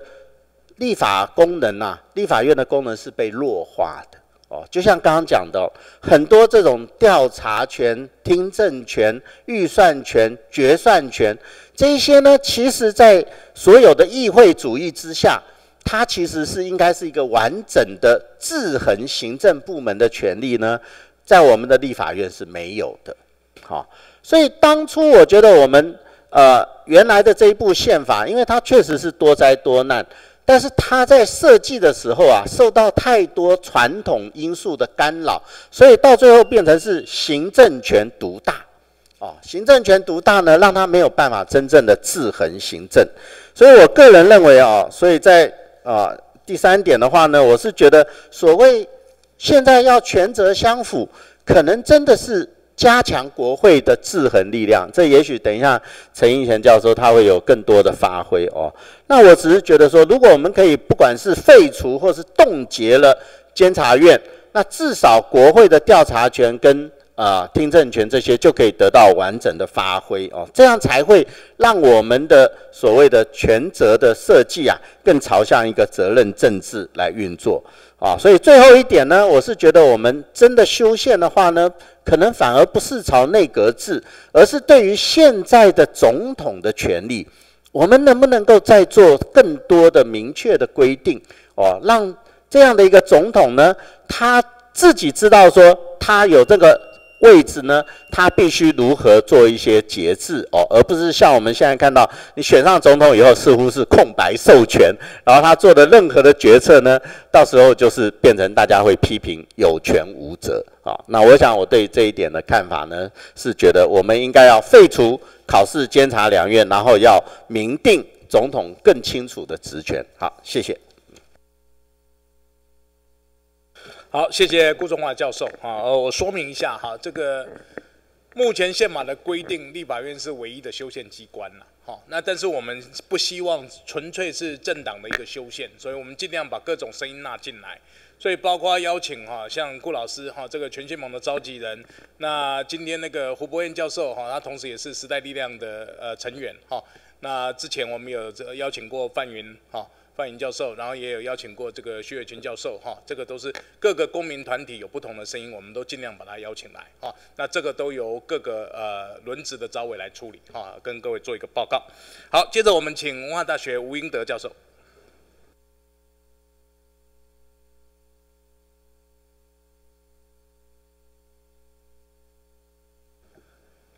立法功能啊，立法院的功能是被弱化的哦，就像刚刚讲的，很多这种调查权、听证权、预算权、决算权这些呢，其实在所有的议会主义之下，它其实是应该是一个完整的制衡行政部门的权利呢，在我们的立法院是没有的。好、哦，所以当初我觉得我们呃原来的这一部宪法，因为它确实是多灾多难。 但是它在设计的时候啊，受到太多传统因素的干扰，所以到最后变成是行政权独大，哦，行政权独大呢，让它没有办法真正的制衡行政。所以我个人认为啊、哦，所以在啊、呃、第三点的话呢，我是觉得所谓现在要权责相符，可能真的是加强国会的制衡力量。这也许等一下陈英权教授他会有更多的发挥哦。 那我只是觉得说，如果我们可以不管是废除或是冻结了监察院，那至少国会的调查权跟呃听证权这些就可以得到完整的发挥哦，这样才会让我们的所谓的权责的设计啊，更朝向一个责任政治来运作啊、哦。所以最后一点呢，我是觉得我们真的修宪的话呢，可能反而不是朝内阁制，而是对于现在的总统的权力。 我们能不能够再做更多的明确的规定哦，让这样的一个总统呢，他自己知道说他有这个位置呢，他必须如何做一些节制哦，而不是像我们现在看到，你选上总统以后似乎是空白授权，然后他做的任何的决策呢，到时候就是变成大家会批评有权无责啊、哦。那我想我对这一点的看法呢，是觉得我们应该要废除。 考试监察两院，然后要明定总统更清楚的职权。好，谢谢。好，谢谢辜崇华教授啊。我说明一下哈，这个目前宪法的规定，立法院是唯一的修宪机关了。好，那但是我们不希望纯粹是政党的一个修宪，所以我们尽量把各种声音纳进来。 所以包括邀请哈，像顾老师哈，这个全新盟的召集人，那今天那个胡博彦教授哈，他同时也是时代力量的呃成员哈。那之前我们有邀请过范云哈，范云教授，然后也有邀请过这个徐伟群教授哈，这个都是各个公民团体有不同的声音，我们都尽量把他邀请来哈。那这个都由各个呃轮值的召委来处理哈，跟各位做一个报告。好，接着我们请文化大学吴英德教授。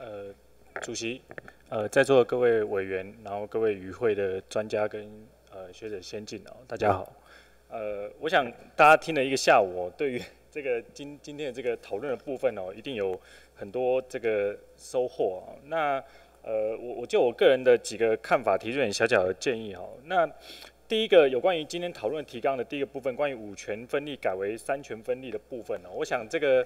呃，主席，呃，在座的各位委员，然后各位与会的专家跟呃学者先进哦，大家好。呃，我想大家听了一个下午、哦，对于这个今今天的这个讨论的部分哦，一定有很多这个收获、哦。那呃，我我就我个人的几个看法提出点小小的建议哦。那第一个有关于今天讨论提纲的第一个部分，关于五权分立改为三权分立的部分哦，我想这个。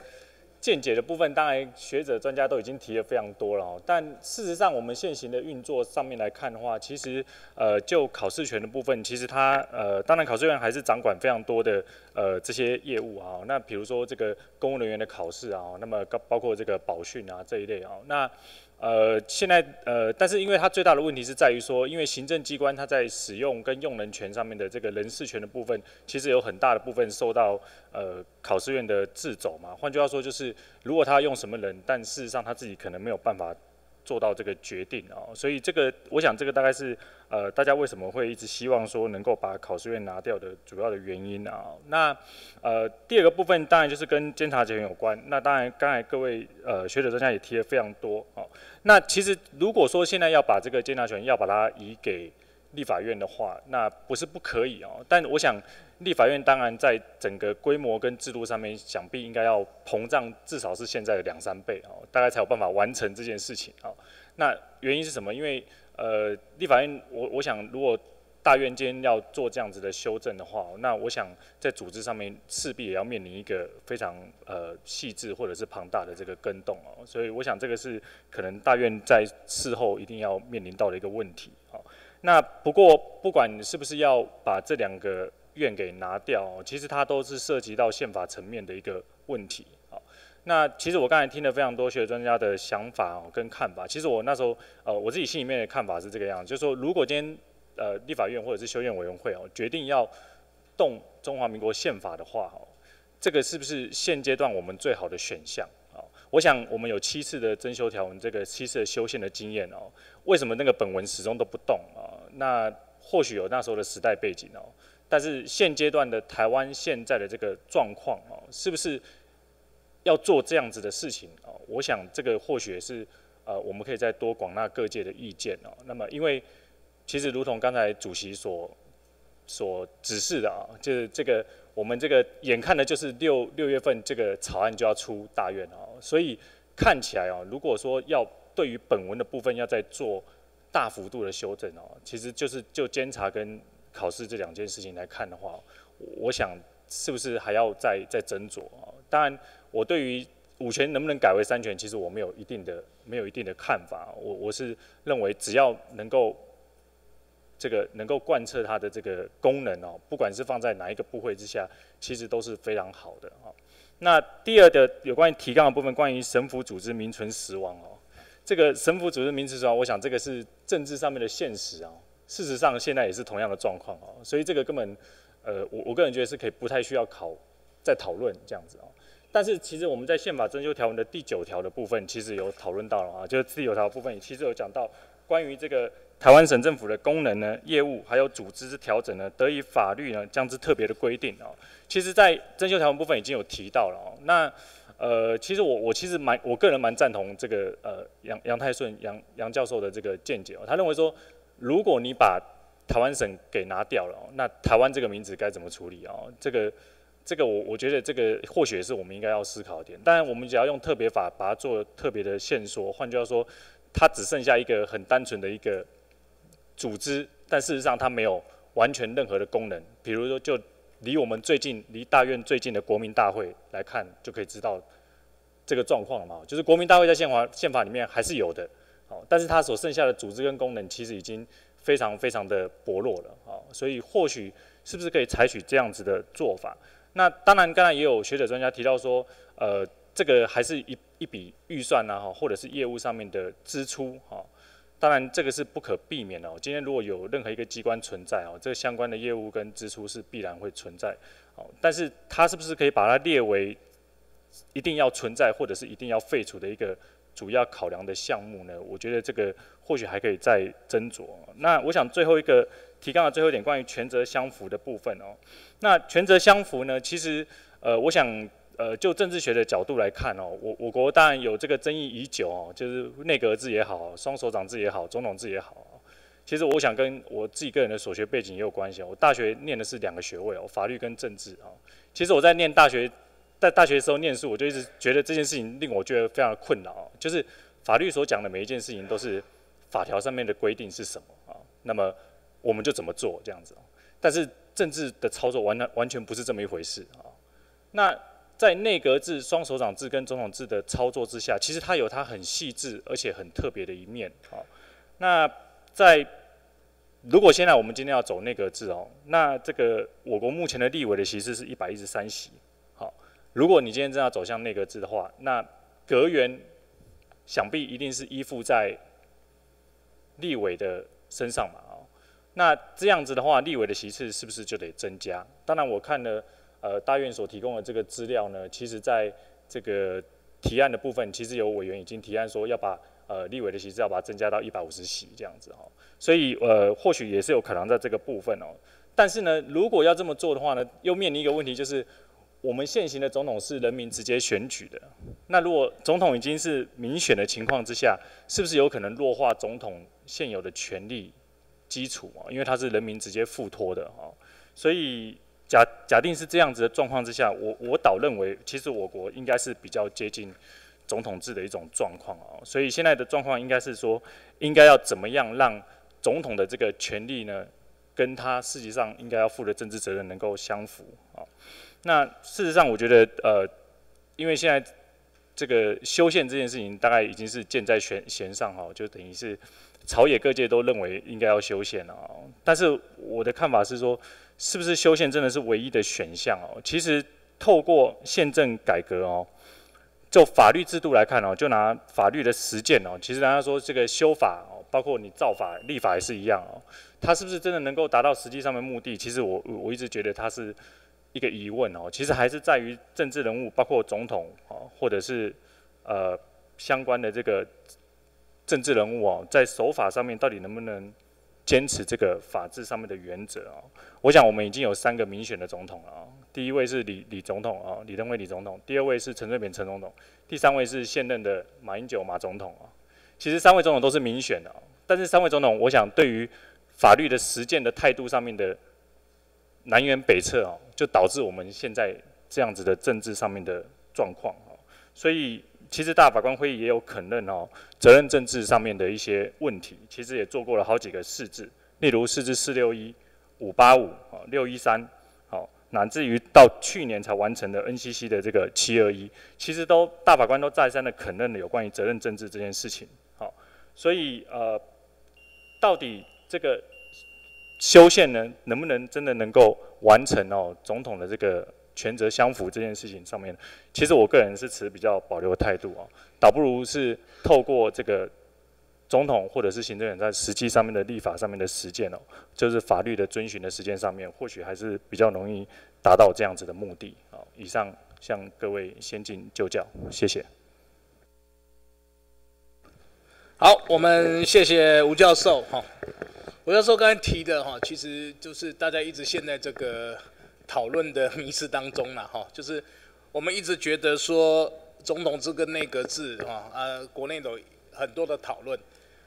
见解的部分，当然学者专家都已经提得非常多了、哦，但事实上我们现行的运作上面来看的话，其实呃就考试权的部分，其实它呃当然考试院还是掌管非常多的呃这些业务啊、哦，那比如说这个公务人员的考试啊、哦，那么包括这个保训啊这一类啊、哦，那。 呃，现在呃，但是因为它最大的问题是在于说，因为行政机关它在使用跟用人权上面的这个人事权的部分，其实有很大的部分受到呃考试院的掣肘嘛。换句话说，就是如果他用什么人，但事实上他自己可能没有办法做到这个决定哦。所以这个，我想这个大概是呃大家为什么会一直希望说能够把考试院拿掉的主要的原因啊。那呃第二个部分当然就是跟监察权有关。那当然，刚才各位呃学者专家也提了非常多哦。 那其实，如果说现在要把这个监察权要把它移给立法院的话，那不是不可以哦。但我想，立法院当然在整个规模跟制度上面，想必应该要膨胀，至少是现在的两三倍哦，大概才有办法完成这件事情哦。那原因是什么？因为呃，立法院，我我想，如果大院间要做这样子的修正的话，那我想在组织上面势必也要面临一个非常呃细致或者是庞大的这个更动哦，所以我想这个是可能大院在事后一定要面临到的一个问题哦。那不过不管是不是要把这两个院给拿掉，其实它都是涉及到宪法层面的一个问题哦。那其实我刚才听了非常多学者专家的想法哦跟看法，其实我那时候呃我自己心里面的看法是这个样子，就是说如果今天 呃，立法院或者是修宪委员会哦，决定要动中华民国宪法的话哦，这个是不是现阶段我们最好的选项？ 我想，我们有七次的增修条文，这个七次的修宪的经验哦。为什么那个本文始终都不动啊、哦？那或许有那时候的时代背景哦，但是现阶段的台湾现在的这个状况哦，是不是要做这样子的事情哦？我想这个或许也是呃，我们可以再多广纳各界的意见哦。那么，因为其实如同刚才主席所所指示的啊、哦，就是这个。 我们这个眼看的就是六六月份这个草案就要出大院哦，所以看起来哦，如果说要对于本文的部分要再做大幅度的修正哦，其实就是就监察跟考试这两件事情来看的话，我想是不是还要再再斟酌哦？当然，我对于五权能不能改为三权，其实我没有一定的没有一定的看法，我我是认为只要能够。 这个能够贯彻它的这个功能哦，不管是放在哪一个部会之下，其实都是非常好的哦。那第二的有关于提纲的部分，关于省府组织名存实亡哦，这个省府组织名存实亡，我想这个是政治上面的现实哦。事实上，现在也是同样的状况哦，所以这个根本，呃，我我个人觉得是可以不太需要考再讨论这样子哦。但是其实我们在宪法增修条文的第九条的部分，其实有讨论到了啊，就是第九条的部分也其实有讲到关于这个。 台湾省政府的功能呢、业务还有组织之调整呢，得以法律呢将之特别的规定哦。其实，在增修条文部分已经有提到了哦。那呃，其实我我其实蛮我个人蛮赞同这个呃杨杨泰顺杨杨教授的这个见解哦。他认为说，如果你把台湾省给拿掉了、哦，那台湾这个名字该怎么处理哦？这个这个我我觉得这个或许也是我们应该要思考的点。当然，我们只要用特别法把它做特别的限缩，换句话说，它只剩下一个很单纯的一个。 组织，但事实上它没有完全任何的功能。比如说，就离我们最近、离大院最近的国民大会来看，就可以知道这个状况了嘛。就是国民大会在宪法宪法里面还是有的，好，但是它所剩下的组织跟功能其实已经非常非常的薄弱了，好，所以或许是不是可以采取这样子的做法？那当然，刚才也有学者专家提到说，呃，这个还是一一笔预算啊，或者是业务上面的支出，哈。 当然，这个是不可避免的哦。今天如果有任何一个机关存在哦，这个相关的业务跟支出是必然会存在哦。但是它是不是可以把它列为一定要存在或者是一定要废除的一个主要考量的项目呢？我觉得这个或许还可以再斟酌。那我想最后一个提纲的最后一点关于权责相符的部分哦。那权责相符呢，其实呃，我想。 呃，就政治学的角度来看哦，我我国当然有这个争议已久哦，就是内阁制也好，双首长制也好，总统制也好。其实我想跟我自己个人的所学背景也有关系哦。我大学念的是两个学位哦，法律跟政治哦。其实我在念大学，在大学的时候念书，我就一直觉得这件事情令我觉得非常的困扰哦，就是法律所讲的每一件事情都是法条上面的规定是什么啊、哦，那么我们就怎么做这样子哦。但是政治的操作完完全不是这么一回事啊、哦。那 在内阁制、双首长制跟总统制的操作之下，其实它有它很细致而且很特别的一面。好，那在如果现在我们今天要走内阁制哦，那这个我国目前的立委的席次是一百一十三席。好，如果你今天真要走向内阁制的话，那阁员想必一定是依附在立委的身上嘛。哦，那这样子的话，立委的席次是不是就得增加？当然，我看了。 呃，大院所提供的这个资料呢，其实在这个提案的部分，其实有委员已经提案说要把呃立委的席次要把它增加到一百五十席这样子哦，所以呃或许也是有可能在这个部分哦，但是呢，如果要这么做的话呢，又面临一个问题，就是我们现行的总统是人民直接选举的，那如果总统已经是民选的情况之下，是不是有可能弱化总统现有的权力基础啊、哦？因为他是人民直接付托的哦，所以。 假假定是这样子的状况之下，我我倒认为，其实我国应该是比较接近总统制的一种状况哦。所以现在的状况应该是说，应该要怎么样让总统的这个权力呢，跟他实际上应该要负的政治责任能够相符啊、哦。那事实上，我觉得呃，因为现在这个修宪这件事情大概已经是箭在弦弦上哈、哦，就等于是朝野各界都认为应该要修宪了啊、哦。但是我的看法是说。 是不是修宪真的是唯一的选项哦？其实透过宪政改革哦，就法律制度来看哦，就拿法律的实践哦，其实大家说这个修法哦，包括你造法、立法也是一样哦，它是不是真的能够达到实际上面目的？其实我我一直觉得它是一个疑问哦，其实还是在于政治人物，包括总统哦，或者是呃相关的这个政治人物哦，在守法上面到底能不能坚持这个法治上面的原则哦？我想我们已经有三个民选的总统了哦，第一位是李李总统哦，李登辉李总统，第二位是陈水扁陈总统，第三位是现任的马英九马总统哦。其实三位总统都是民选的哦，但是三位总统，我想对于法律的实践的态度上面的南辕北辙哦，就导致我们现在这样子的政治上面的状况哦。所以其实大法官会议也有肯认哦，责任政治上面的一些问题，其实也做过了好几个释字，例如释字四六一、五八五、哦六一三，好，乃至于到去年才完成的 N C C 的这个七二一，其实都大法官都再三的肯认了有关于责任政治这件事情。好、哦，所以呃，到底这个修宪呢，能不能真的能够完成哦总统的这个权责相符这件事情上面，其实我个人是持比较保留的态度哦，倒不如是透过这个总统或者是行政院在实际上面的立法上面的实践哦，就是法律的遵循的实践上面，或许还是比较容易达到这样子的目的啊、哦。以上向各位先进就教，谢谢。好，我们谢谢吴教授哈。吴教授刚才提的哈，其实就是大家一直陷在这个讨论的迷思当中了哈，就是我们一直觉得说总统制跟内阁制哈啊，国内有很多的讨论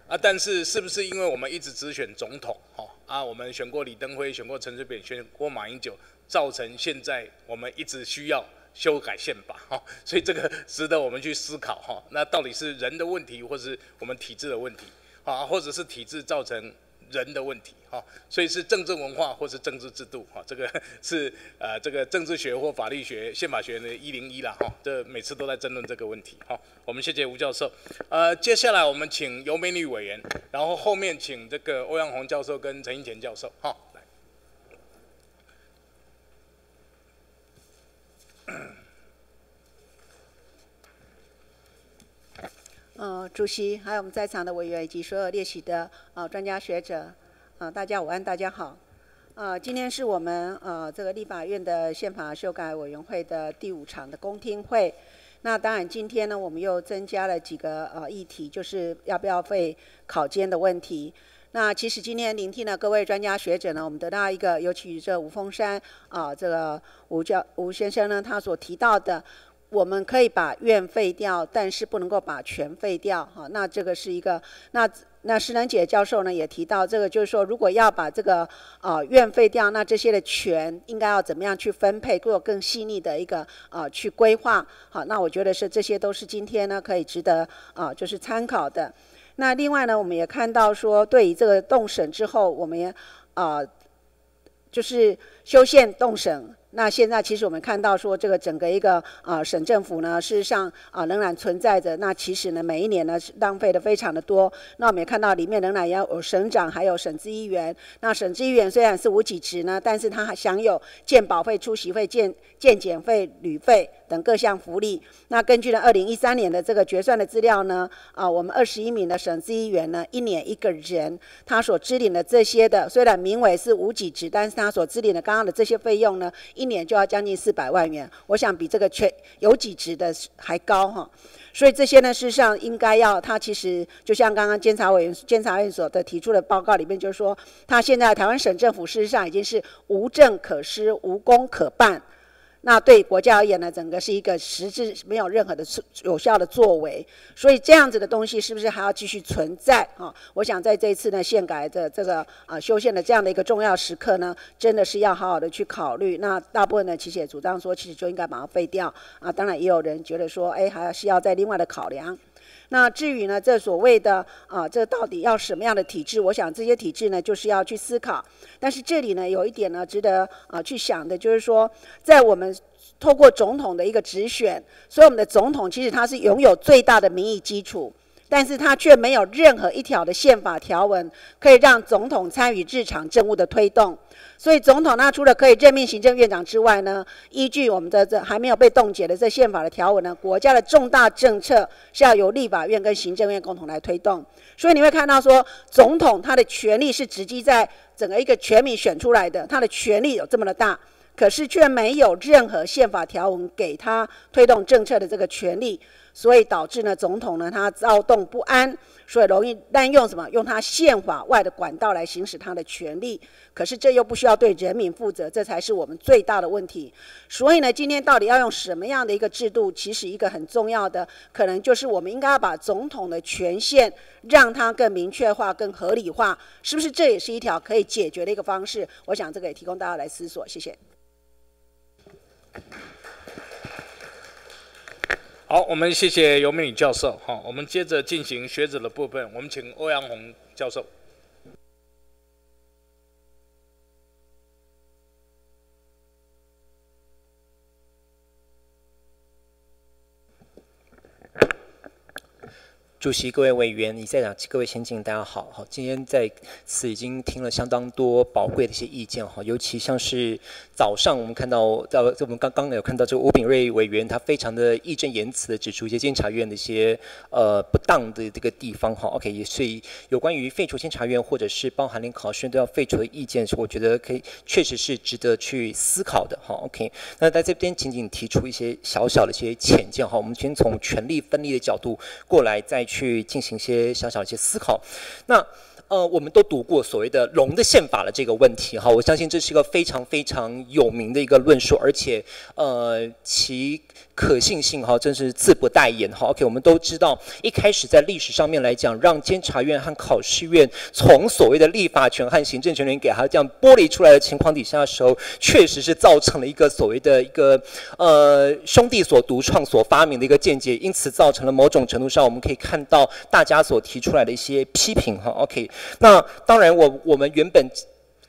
啊，但是是不是因为我们一直只选总统哈啊，我们选过李登辉，选过陈水扁，选过马英九，造成现在我们一直需要修改宪法哈，所以这个值得我们去思考哈，那到底是人的问题，或是我们体制的问题啊，或者是体制造成人的问题哈，所以是政治文化或是政治制度哈，这个是呃这个政治学或法律学、宪法学的一零一啦哈，这每次都在争论这个问题哈。我们谢谢吴教授，呃，接下来我们请游美女委员，然后后面请这个欧阳宏教授跟陈英前教授哈来。呃，主席，还有我们在场的委员以及所有列席的呃专家学者，呃，大家午安，大家好。呃，今天是我们呃这个立法院的宪法修改委员会的第五场的公听会。那当然，今天呢，我们又增加了几个呃议题，就是要不要废考监的问题。那其实今天聆听了各位专家学者呢，我们得到一个，尤其这吴峰山啊、呃，这个吴教吴先生呢，他所提到的。我们可以把院废掉，但是不能够把权废掉哈。那这个是一个，那那施能姐教授呢也提到，这个就是说，如果要把这个呃院废掉，那这些的权应该要怎么样去分配，做更细腻的一个呃去规划。好，那我觉得是这些都是今天呢可以值得啊、呃、就是参考的。那另外呢，我们也看到说，对于这个动审之后，我们也啊、呃、就是修宪动审。那现在其实我们看到说，这个整个一个呃省政府呢，事实上啊、呃、仍然存在着。那其实呢，每一年呢浪费的非常的多。那我们也看到里面仍然要有省长，还有省咨议员。那省咨议员虽然是无给职呢，但是他还享有健保费、出席费、健健检费、旅费等各项福利。那根据呢二零一三年的这个决算的资料呢，啊、呃、我们二十一名的省咨议员呢，一年一个人，他所支领的这些的，虽然名为是无给职，但是他所支领的刚刚的这些费用呢，一一年就要将近四百万元，我想比这个全有给职的还高哈，所以这些呢，事实上应该要，它其实就像刚刚监察委员、监察院所的提出的报告里面，就是说，它现在台湾省政府事实上已经是无政可施、无功可办。那对国家而言呢，整个是一个实质没有任何的有效的作为，所以这样子的东西是不是还要继续存在啊？我想在这一次呢宪改的这个啊修宪的这样的一个重要时刻呢，真的是要好好的去考虑。那大部分呢其实也主张说，其实就应该把它废掉啊。当然也有人觉得说，哎，还是要再另外的考量。那至于呢，这所谓的啊，这到底要什么样的体制？我想这些体制呢，就是要去思考。但是这里呢，有一点呢，值得啊去想的，就是说，在我们透过总统的一个直选，所以我们的总统其实他是拥有最大的民意基础，但是他却没有任何一条的宪法条文可以让总统参与日常政务的推动。所以总统他除了可以任命行政院长之外呢，依据我们的这还没有被冻结的这宪法的条文呢，国家的重大政策是要由立法院跟行政院共同来推动。所以你会看到说，总统他的权力是直接在整个一个全民选出来的，他的权力有这么的大。可是却没有任何宪法条文给他推动政策的这个权利，所以导致呢总统呢他躁动不安，所以容易滥用什么？用他宪法外的管道来行使他的权利。可是这又不需要对人民负责，这才是我们最大的问题。所以呢，今天到底要用什么样的一个制度？其实一个很重要的，可能就是我们应该要把总统的权限让它更明确化、更合理化，是不是？这也是一条可以解决的一个方式。我想这个也提供大家来思索。谢谢。 好，我们谢谢游美女教授。哈，我们接着进行学者的部分，我们请欧阳宏教授。主席、各位委员、以在场各位先进，大家好。哈，今天在此已经听了相当多宝贵的一些意见。哈，尤其像是早上我们看到，在我们刚刚有看到这个吴秉叡委员，他非常的义正言辞的指出一些监察院的一些呃不当的这个地方。哈 ，OK， 所以有关于废除监察院或者是包含联考生都要废除的意见，我觉得可以确实是值得去思考的。哈 ，OK， 那在这边仅仅提出一些小小的一些浅见。哈，我们先从权力分立的角度过来再去。 去进行一些小小的一些思考，那呃，我们都读过所谓的“龙的宪法”的这个问题哈，我相信这是一个非常非常有名的一个论述，而且呃，其可信性哈，真是自不待言哈。OK， 我们都知道，一开始在历史上面来讲，让监察院和考试院从所谓的立法权和行政权给它这样剥离出来的情况底下的时候，确实是造成了一个所谓的一个呃兄弟所独创所发明的一个见解，因此造成了某种程度上我们可以看。 到大家所提出来的一些批评哈 ，OK， 那当然我我们原本。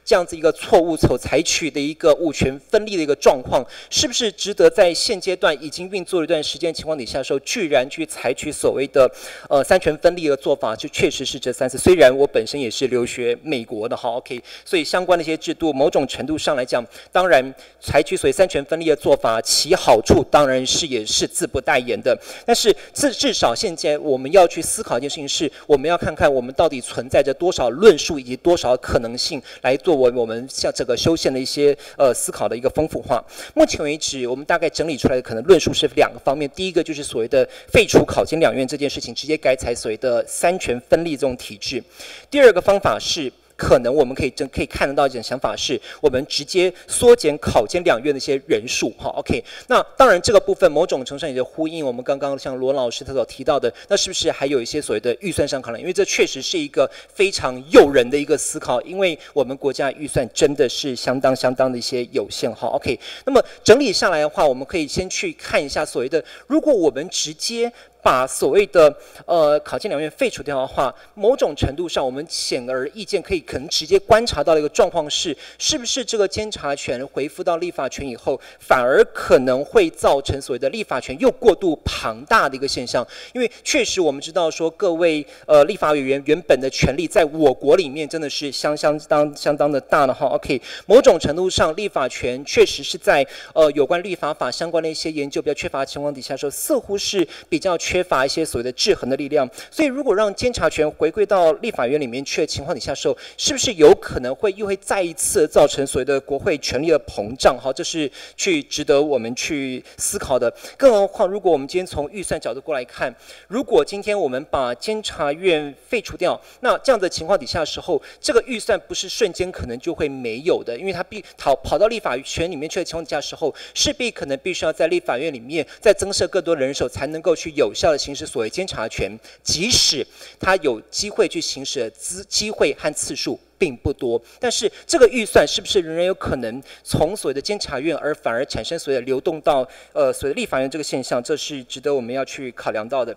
这样子一个错误所采取的一个物权分立的一个状况，是不是值得在现阶段已经运作了一段时间情况底下的时候，居然去采取所谓的呃三权分立的做法？就确实是这三次。虽然我本身也是留学美国的哈 ，OK， 所以相关的一些制度，某种程度上来讲，当然采取所谓三权分立的做法，其好处当然是也是自不待言的。但是至至少现在我们要去思考一件事情是，我们要看看我们到底存在着多少论述以及多少可能性来做。 我我们像这个修宪的一些呃思考的一个丰富化。目前为止，我们大概整理出来的可能论述是两个方面。第一个就是所谓的废除考监两院这件事情，直接改采所谓的三权分立这种体制。第二个方法是。 可能我们可以真可以看得到一种想法是，我们直接缩减考监两院的一些人数，哈 ，OK。那当然这个部分某种程度上也就呼应我们刚刚像罗老师他所提到的，那是不是还有一些所谓的预算上考量？因为这确实是一个非常诱人的一个思考，因为我们国家预算真的是相当相当的一些有限，哈 ，OK。那么整理下来的话，我们可以先去看一下所谓的，如果我们直接。 把所谓的呃考监两院废除掉的话，某种程度上，我们显而易见可以可能直接观察到的一个状况是，是不是这个监察权回复到立法权以后，反而可能会造成所谓的立法权又过度庞大的一个现象？因为确实我们知道说，各位呃立法委员原本的权利在我国里面真的是相相当相当的大的哈。OK， 某种程度上，立法权确实是在呃有关立法法相关的一些研究比较缺乏的情况底下的时候，似乎是比较缺。 缺乏一些所谓的制衡的力量，所以如果让监察权回归到立法院里面去的情况底下的时候，是不是有可能会又会再一次造成所谓的国会权力的膨胀？哈，这是去值得我们去思考的。更何况，如果我们今天从预算角度过来看，如果今天我们把监察院废除掉，那这样的情况底下的时候，这个预算不是瞬间可能就会没有的，因为它必跑跑到立法权里面去的情况底下的时候，势必可能必须要在立法院里面再增设更多人手，才能够去有效。 行使所谓监察权，即使他有机会去行使的资机会和次数并不多，但是这个预算是不是仍然有可能从所谓的监察院而反而产生所谓的流动到呃所谓的立法院这个现象？这是值得我们要去考量到的。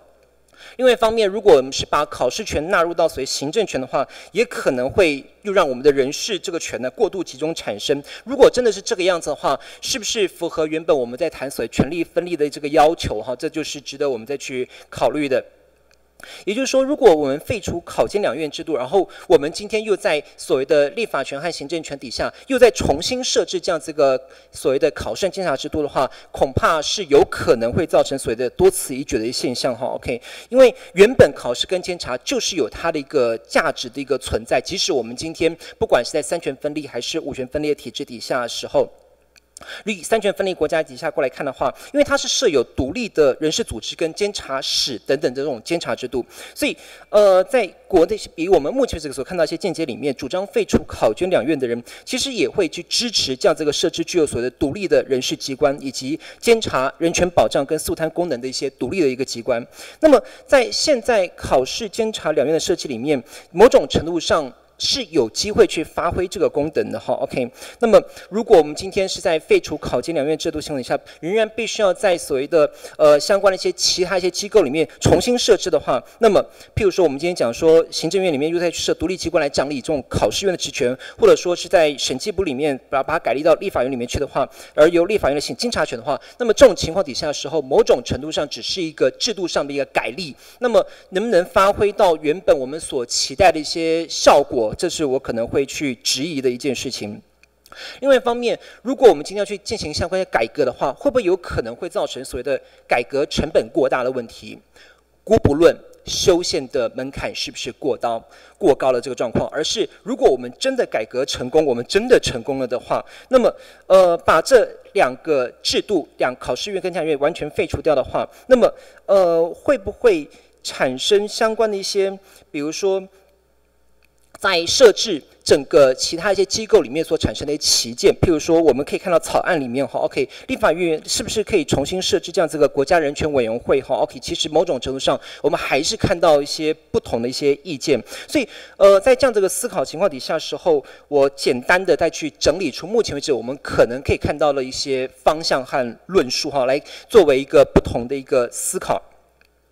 另外一方面，如果我们是把考试权纳入到所谓行政权的话，也可能会又让我们的人事这个权呢过度集中产生。如果真的是这个样子的话，是不是符合原本我们在谈所谓权力分立的这个要求？哈，这就是值得我们再去考虑的。 也就是说，如果我们废除考监两院制度，然后我们今天又在所谓的立法权和行政权底下，又再重新设置这样子一个所谓的考生监察制度的话，恐怕是有可能会造成所谓的多此一举的一现象哈。OK， 因为原本考试跟监察就是有它的一个价值的一个存在，即使我们今天不管是在三权分立还是五权分立的体制底下的时候。与三权分立国家底下过来看的话，因为它是设有独立的人事组织跟监察室等等的这种监察制度，所以呃，在国内比我们目前这个所看到一些见解里面，主张废除考卷两院的人，其实也会去支持这样这个设置具有所谓的独立的人事机关以及监察人权保障跟肃贪功能的一些独立的一个机关。那么在现在考试监察两院的设计里面，某种程度上，是有机会去发挥这个功能的哈 ，OK。那么，如果我们今天是在废除考监两院制度情况下，仍然必须要在所谓的呃相关的一些其他一些机构里面重新设置的话，那么，譬如说我们今天讲说行政院里面又在设独立机关来掌理这种考试院的职权，或者说是在审计部里面把把它改立到立法院里面去的话，而由立法院来行监察权的话，那么这种情况底下的时候，某种程度上只是一个制度上的一个改立，那么能不能发挥到原本我们所期待的一些效果？这是我可能会去质疑的一件事情。另外一方面，如果我们今天要去进行相关的改革的话，会不会有可能会造成所谓的改革成本过大的问题？姑不论修宪的门槛是不是过高过高了这个状况，而是如果我们真的改革成功，我们真的成功了的话，那么呃，把这两个制度，两考试院跟监察院完全废除掉的话，那么呃，会不会产生相关的一些，比如说？在设置整个其他一些机构里面所产生的旗舰，譬如说我们可以看到草案里面哈 ，OK， 立法院是不是可以重新设置这样子个国家人权委员会哈 ，OK， 其实某种程度上我们还是看到一些不同的一些意见，所以呃在这样这个思考情况底下时候，我简单的再去整理出目前为止我们可能可以看到了一些方向和论述哈，来作为一个不同的一个思考。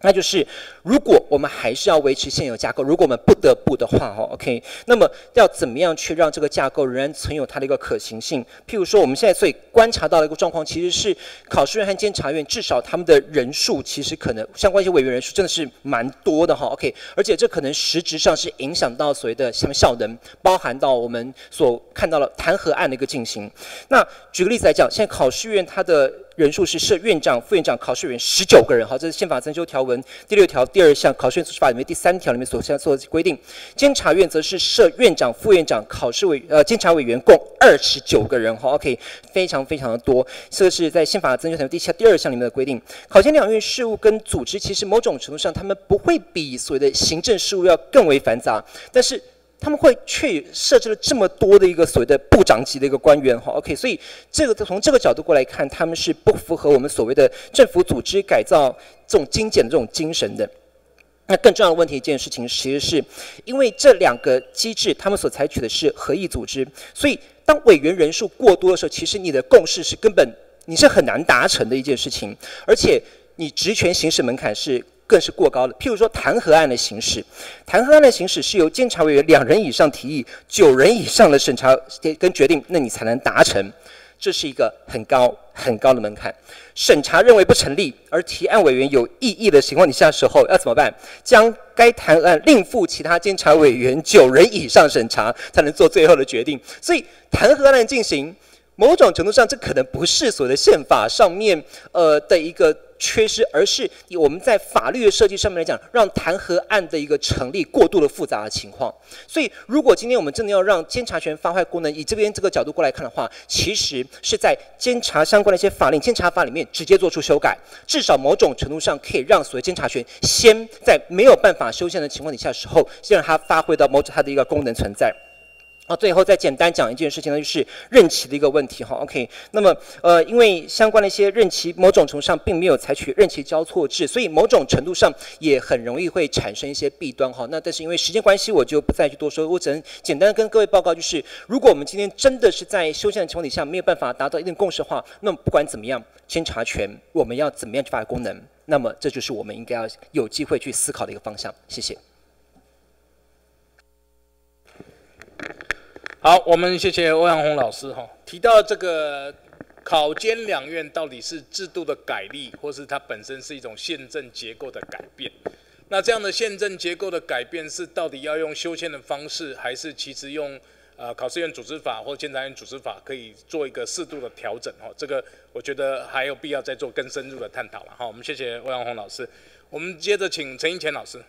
那就是，如果我们还是要维持现有架构，如果我们不得不的话，哈 ，OK， 那么要怎么样去让这个架构仍然存有它的一个可行性？譬如说，我们现在所以观察到的一个状况，其实是考试院和监察院至少他们的人数，其实可能相关一些委员人数真的是蛮多的，哈 ，OK， 而且这可能实质上是影响到所谓的什么效能，包含到我们所看到了弹劾案的一个进行。那举个例子来讲，现在考试院它的人数是设院长、副院长、考试委员十九个人，好，这是宪法增修条文第六条第二项、考试院组织法里面第三条里面所做的规定。监察院则是设院长、副院长、考试委呃监察委员共二十九个人，好 ，OK， 非常非常的多。这是在宪法增修条文第七条第二项里面的规定。考监两院事务跟组织，其实某种程度上他们不会比所谓的行政事务要更为繁杂，但是他们会去设置了这么多的一个所谓的部长级的一个官员哈 ，OK， 所以这个从这个角度过来看，他们是不符合我们所谓的政府组织改造这种精简的这种精神的。那更重要的问题一件事情，其实是因为这两个机制，他们所采取的是合议组织，所以当委员人数过多的时候，其实你的共识是根本你是很难达成的一件事情，而且你职权行使门槛是。更是过高了。譬如说弹劾案的行使，弹劾案的行使是由监察委员两人以上提议，九人以上的审查跟决定，那你才能达成。这是一个很高很高的门槛。审查认为不成立，而提案委员有异议的情况底下时候，要怎么办？将该弹劾案另附其他监察委员九人以上审查，才能做最后的决定。所以弹劾案进行，某种程度上这可能不是所谓的宪法上面呃的一个缺失，而是我们在法律的设计上面来讲，让弹劾案的一个成立过度的复杂的情况。所以，如果今天我们真的要让监察权发挥功能，以这边这个角度过来看的话，其实是在监察相关的一些法令、监察法里面直接做出修改，至少某种程度上可以让所谓监察权先在没有办法修宪的情况底下的时候，先让它发挥到某种它的一个功能存在。啊，最后再简单讲一件事情呢，就是任期的一个问题哈。OK， 那么呃，因为相关的一些任期，某种程度上并没有采取任期交错制，所以某种程度上也很容易会产生一些弊端哈。那但是因为时间关系，我就不再去多说，我只能简单跟各位报告，就是如果我们今天真的是在修宪的情况底下没有办法达到一定共识的话，那么不管怎么样，监察权我们要怎么样去发挥功能，那么这就是我们应该要有机会去思考的一个方向。谢谢。好，我们谢谢欧阳虹老师哈。提到这个考监两院到底是制度的改立，或是它本身是一种宪政结构的改变。那这样的宪政结构的改变是到底要用修宪的方式，还是其实用呃考试院组织法或监察院组织法可以做一个适度的调整哈？这个我觉得还有必要再做更深入的探讨了哈。我们谢谢欧阳虹老师，我们接着请陈英前老师。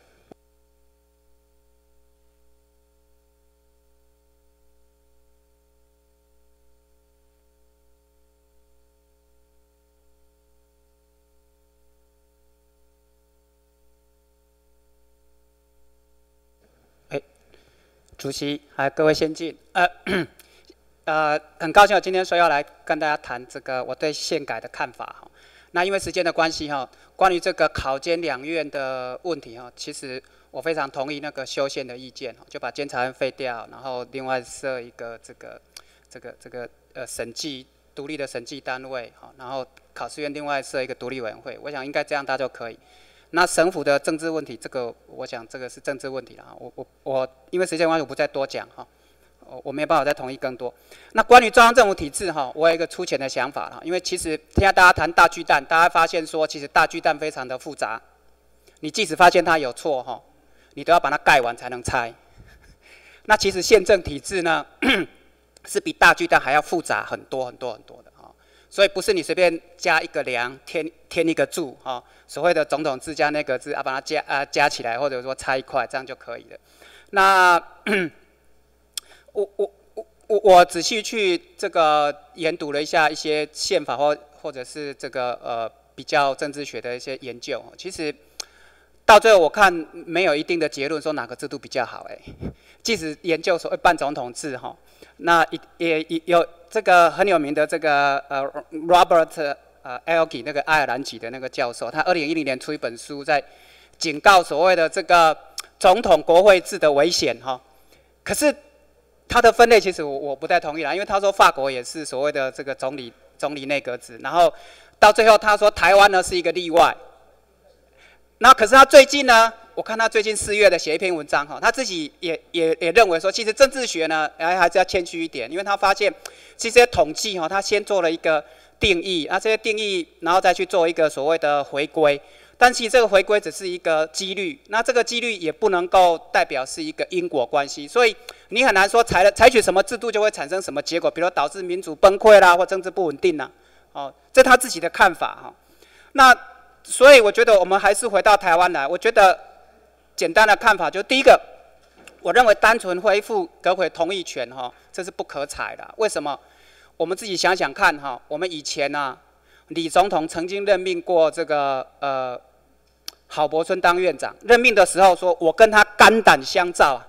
主席，还有各位先进，呃，呃，很高兴我今天说要来跟大家谈这个我对宪改的看法哈。那因为时间的关系哈，关于这个考监两院的问题哈，其实我非常同意那个修宪的意见，就把监察院废掉，然后另外设一个这个这个这个呃审计独立的审计单位哈，然后考试院另外设一个独立委员会，我想应该这样大家就可以。 那省府的政治问题，这个我想这个是政治问题了我我我，因为时间关系，我不再多讲哈。我我没有办法再同意更多。那关于中央政府体制哈，我有一个粗浅的想法了。因为其实听到大家谈大巨蛋，大家发现说，其实大巨蛋非常的复杂。你即使发现它有错哈，你都要把它盖完才能拆。那其实宪政体制呢，是比大巨蛋还要复杂很多很多很多的。 所以不是你随便加一个梁，添添一个柱，哈、哦，所谓的总统制加那个字啊，把它加啊加起来，或者说拆一块，这样就可以了。那我我我我我仔细去这个研读了一下一些宪法或或者是这个呃比较政治学的一些研究，其实到最后我看没有一定的结论说哪个制度比较好，哎，即使研究所谓半总统制，哈、哦，那也也有。 这个很有名的这个呃 Robert 呃 Elgi 那个爱尔兰籍的那个教授，他二零一零年出一本书，在警告所谓的这个总统国会制的危险哈、哦。可是他的分类其实我我不太同意啦，因为他说法国也是所谓的这个总理总理内阁制，然后到最后他说台湾呢是一个例外。那可是他最近呢，我看他最近四月的写一篇文章哈、哦，他自己也也也认为说，其实政治学呢，哎还是要谦虚一点，因为他发现。 其实统计哈、哦，他先做了一个定义，啊，这些定义，然后再去做一个所谓的回归。但其实这个回归只是一个几率，那这个几率也不能够代表是一个因果关系，所以你很难说采了采取什么制度就会产生什么结果，比如导致民主崩溃啦，或政治不稳定啦。哦，这他自己的看法哈、哦。那所以我觉得我们还是回到台湾来，我觉得简单的看法就第一个，我认为单纯恢复阁揆同意权哈、哦，这是不可采的，为什么？ 我们自己想想看哈，我们以前啊，李总统曾经任命过这个呃郝柏村当院长，任命的时候说我跟他肝胆相照啊，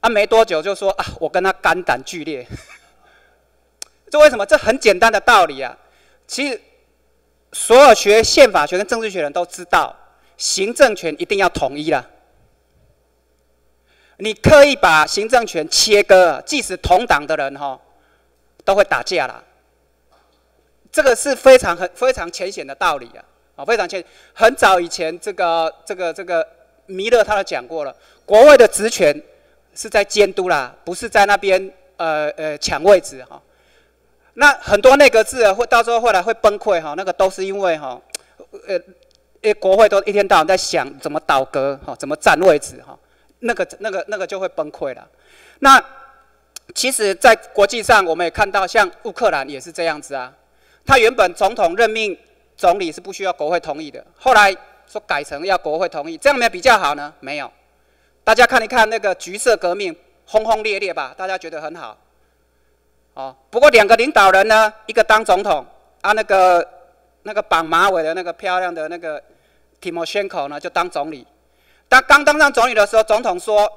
啊没多久就说啊我跟他肝胆俱裂，这为什么？这很简单的道理啊，其实所有学宪法学跟政治学的人都知道，行政权一定要统一啦。 你刻意把行政权切割，即使同党的人哈。 都会打架啦，这个是非常很非常浅显的道理啊，啊非常浅。很早以前，这个这个这个弥勒他都讲过了，国会的职权是在监督啦，不是在那边呃呃抢位置哈、哦。那很多内阁制啊，会到时候后来会崩溃哈、哦，那个都是因为哈、哦，呃呃国会都一天到晚在想怎么倒戈哈、哦，怎么占位置哈、哦，那个那个那个就会崩溃了。那 其实，在国际上，我们也看到，像乌克兰也是这样子啊。他原本总统任命总理是不需要国会同意的，后来说改成要国会同意，这样没有比较好呢？没有。大家看一看那个橘色革命，轰轰烈烈吧，大家觉得很好。哦，不过两个领导人呢，一个当总统啊，那个那个绑马尾的那个漂亮的那个 Timoshenko 呢，就当总理。当刚当上总理的时候，总统说。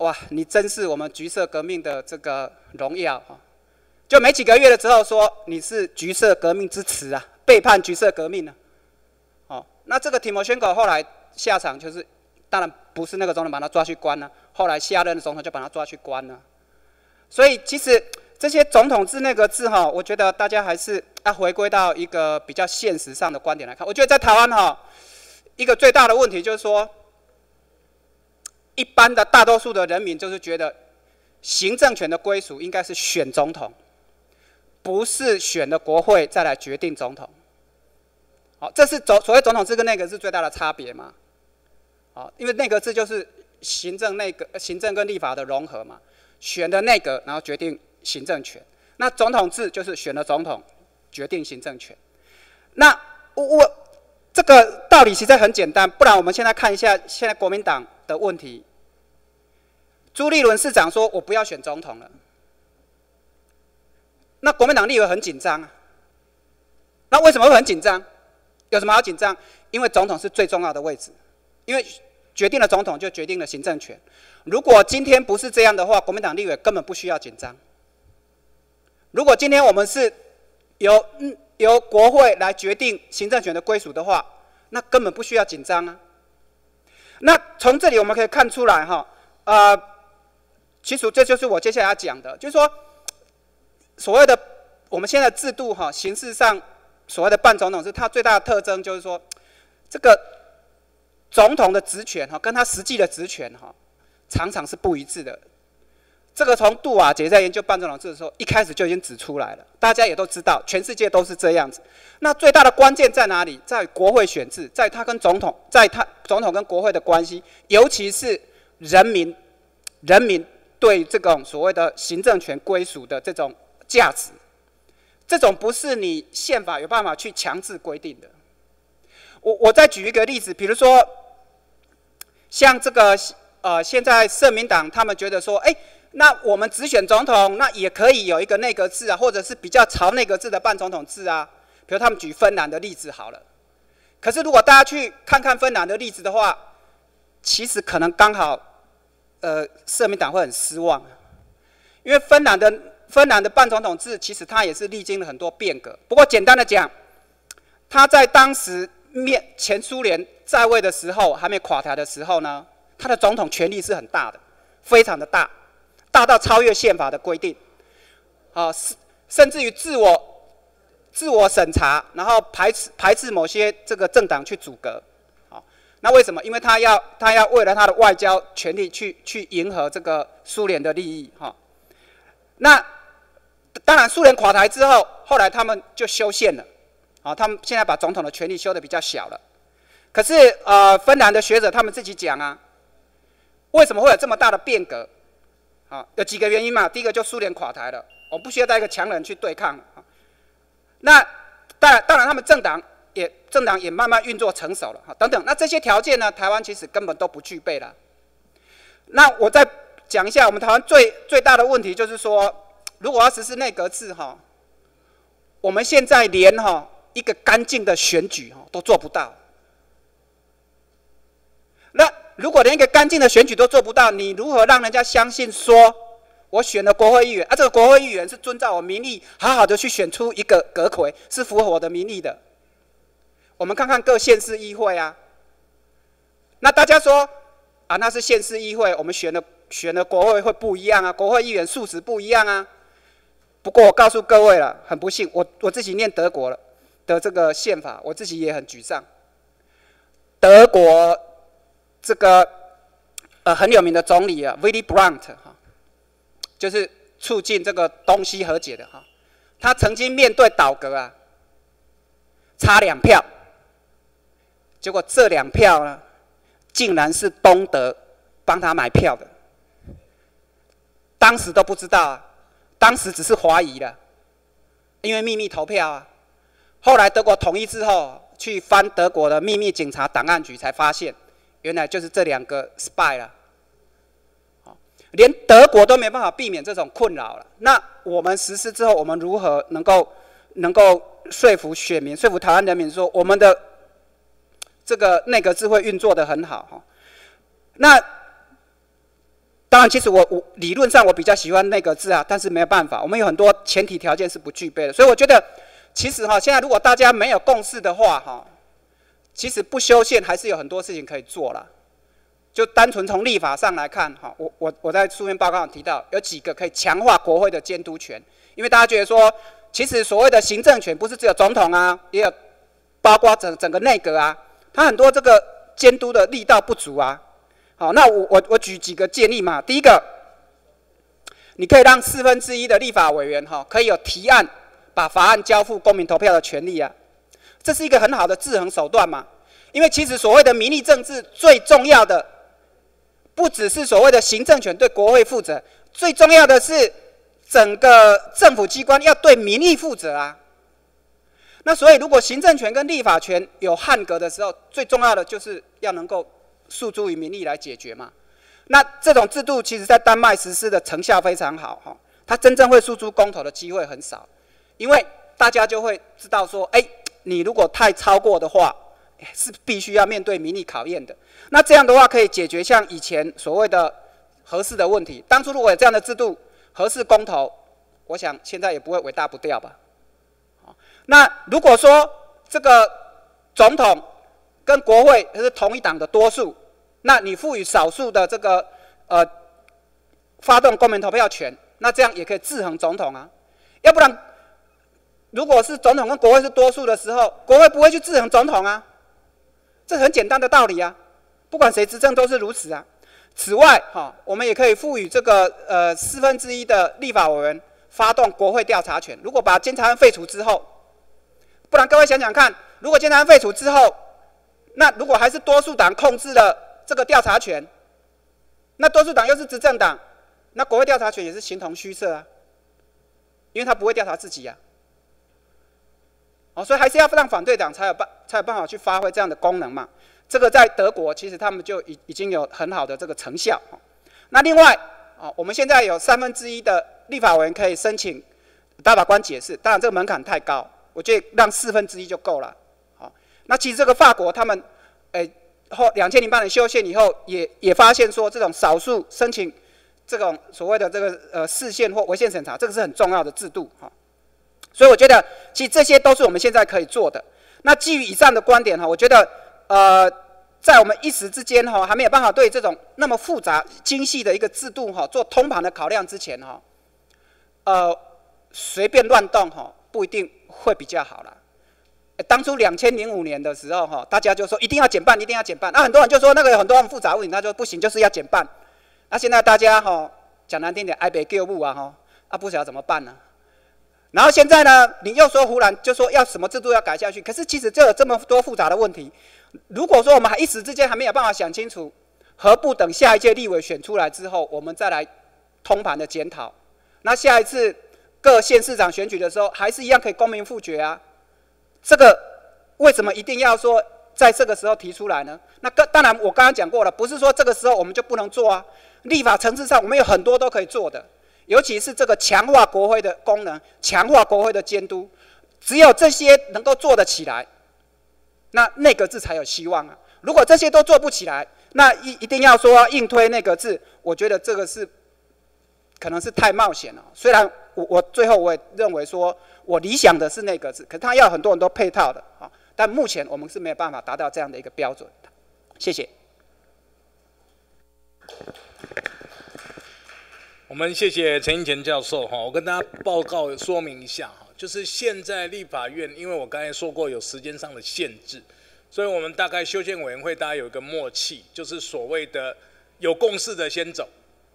哇，你真是我们橘色革命的这个荣耀哈！就没几个月了之后说你是橘色革命之耻啊，背叛橘色革命呢、啊。哦，那这个提莫宣科后来下场就是，当然不是那个总统把他抓去关了、啊，后来下任的总统就把他抓去关了、啊。所以其实这些总统制内阁制哈，我觉得大家还是要回归到一个比较现实上的观点来看。我觉得在台湾哈，一个最大的问题就是说。 一般的大多数的人民就是觉得，行政权的归属应该是选总统，不是选了国会再来决定总统。好，这是总所谓总统制跟内阁制最大的差别嘛？好，因为内阁制就是行政内阁、行政跟立法的融合嘛，选的内阁然后决定行政权。那总统制就是选了总统决定行政权。那我我这个道理其实很简单，不然我们现在看一下现在国民党的问题。 朱立伦市长说：“我不要选总统了。”那国民党立委很紧张啊。那为什么会很紧张？有什么好紧张？因为总统是最重要的位置，因为决定了总统，就决定了行政权。如果今天不是这样的话，国民党立委根本不需要紧张。如果今天我们是由、嗯、由国会来决定行政权的归属的话，那根本不需要紧张啊。那从这里我们可以看出来哈，呃，其实这就是我接下来要讲的，就是说所谓的我们现在的制度哈，形式上所谓的半总统制，它最大的特征就是说这个。 总统的职权哈，跟他实际的职权哈，常常是不一致的。这个从杜瓦杰在研究半总统制的时候，一开始就已经指出来了，大家也都知道，全世界都是这样子。那最大的关键在哪里？在国会选制，在他跟总统，在他总统跟国会的关系，尤其是人民，人民对这种所谓的行政权归属的这种价值，这种不是你宪法有办法去强制规定的。我我再举一个例子，比如说。 像这个呃，现在社民党他们觉得说，哎、欸，那我们只选总统，那也可以有一个内阁制啊，或者是比较朝内阁制的半总统制啊。比如他们举芬兰的例子好了。可是如果大家去看看芬兰的例子的话，其实可能刚好，呃，社民党会很失望，因为芬兰的芬兰的半总统制其实它也是历经了很多变革。不过简单的讲，它在当时。 面前苏联在位的时候，还没垮台的时候呢，他的总统权力是很大的，非常的大，大到超越宪法的规定，啊，甚至于自我自我审查，然后排斥排斥某些这个政党去阻隔，啊，那为什么？因为他要他要为了他的外交权力去去迎合这个苏联的利益，哈、啊。那当然，苏联垮台之后，后来他们就修宪了。 啊、哦，他们现在把总统的权力修得比较小了，可是呃，芬兰的学者他们自己讲啊，为什么会有这么大的变革？啊、哦，有几个原因嘛。第一个就苏联垮台了，我不需要带一个强人去对抗。哦、那当然，当然他们政党也政党也慢慢运作成熟了，哈、哦，等等。那这些条件呢，台湾其实根本都不具备了。那我再讲一下，我们台湾最最大的问题就是说，如果要实施内阁制哈、哦，我们现在连哈。哦 一个干净的选举哈都做不到。那如果连一个干净的选举都做不到，你如何让人家相信说，我选了国会议员啊，这个国会议员是遵照我民意，好好的去选出一个阁揆，是符合我的民意的？我们看看各县市议会啊，那大家说啊，那是县市议会，我们选的选的国会会不一样啊，国会议员素质不一样啊。不过我告诉各位了，很不幸，我我自己念德国了。 的这个宪法，我自己也很沮丧。德国这个呃很有名的总理啊 ，Willy Brandt 哈，就是促进这个东西和解的哈，他曾经面对倒戈啊，差两票，结果这两票呢，竟然是东德帮他买票的，当时都不知道啊，当时只是怀疑了，因为秘密投票啊。 后来德国统一之后，去翻德国的秘密警察档案局，才发现原来就是这两个 spy 了。连德国都没办法避免这种困扰了。那我们实施之后，我们如何能够能够说服选民、说服台湾人民说，我们的这个内阁制会运作得很好？哈，那当然，其实我我理论上我比较喜欢内阁制啊，但是没有办法，我们有很多前提条件是不具备的，所以我觉得。 其实哈，现在如果大家没有共识的话哈，其实不修宪还是有很多事情可以做啦。就单纯从立法上来看哈，我我我在书面报告上提到有几个可以强化国会的监督权，因为大家觉得说，其实所谓的行政权不是只有总统啊，也有包括整整个内阁啊，它很多这个监督的力道不足啊。好，那我我我举几个建议嘛。第一个，你可以让四分之一的立法委员哈，可以有提案。 把法案交付公民投票的权利啊，这是一个很好的制衡手段嘛。因为其实所谓的民意政治最重要的，不只是所谓的行政权对国会负责，最重要的是整个政府机关要对民意负责啊。那所以如果行政权跟立法权有汉格的时候，最重要的就是要能够诉诸于民意来解决嘛。那这种制度其实在丹麦实施的成效非常好哈，它真正会诉诸公投的机会很少。 因为大家就会知道说，哎、欸，你如果太超过的话，是必须要面对民意考验的。那这样的话可以解决像以前所谓的核四的问题。当初如果有这样的制度，核四公投，我想现在也不会尾大不掉吧。那如果说这个总统跟国会是同一党的多数，那你赋予少数的这个呃发动公民投票权，那这样也可以制衡总统啊。要不然，如果是总统跟国会是多数的时候，国会不会去制衡总统啊。 这很简单的道理啊，不管谁执政都是如此啊。此外，哈、哦，我们也可以赋予这个呃四分之一的立法委员发动国会调查权。如果把监察院废除之后，不然各位想想看，如果监察院废除之后，那如果还是多数党控制了这个调查权，那多数党又是执政党，那国会调查权也是形同虚设啊，因为他不会调查自己啊。 哦，所以还是要让反对党才有办才有办法去发挥这样的功能嘛。这个在德国其实他们就已已经有很好的这个成效。那另外啊，我们现在有三分之一的立法委员可以申请大法官解释，当然这个门槛太高，我觉得让四分之一就够了。好，那其实这个法国他们，诶、欸，后两千零八年修宪以后也，也也发现说这种少数申请这种所谓的这个呃释宪或违宪审查，这个是很重要的制度哈。 所以我觉得，其实这些都是我们现在可以做的。那基于以上的观点哈，我觉得，呃，在我们一时之间哈，还没有办法对这种那么复杂精细的一个制度哈做通盘的考量之前哈，呃，随便乱动哈，不一定会比较好啦。欸、当初两千零五年的时候哈，大家就说一定要减半，一定要减半。那、啊、很多人就说那个有很多很复杂问题，那就不行，就是要减半。那、啊、现在大家哈讲难听点，爱被救母啊哈，啊不晓得怎么办呢、啊？ 然后现在呢，你又说忽然就说要什么制度要改下去，可是其实就有这么多复杂的问题。如果说我们还一时之间还没有办法想清楚，何不等下一届立委选出来之后，我们再来通盘的检讨？那下一次各县市长选举的时候，还是一样可以公民复决啊？这个为什么一定要说在这个时候提出来呢？那个当然我刚刚讲过了，不是说这个时候我们就不能做啊。立法层次上，我们有很多都可以做的。 尤其是这个强化国会的功能，强化国会的监督，只有这些能够做得起来，那内阁制才有希望啊！如果这些都做不起来，那一一定要说硬推内阁制，我觉得这个是可能是太冒险了。虽然我我最后我也认为说我理想的是内阁制，可是它要很多很多配套的啊，但目前我们是没有办法达到这样的一个标准。谢谢。 我们谢谢陈英前教授哈，我跟大家报告说明一下哈，就是现在立法院，因为我刚才说过有时间上的限制，所以我们大概修宪委员会大家有一个默契，就是所谓的有共识的先走，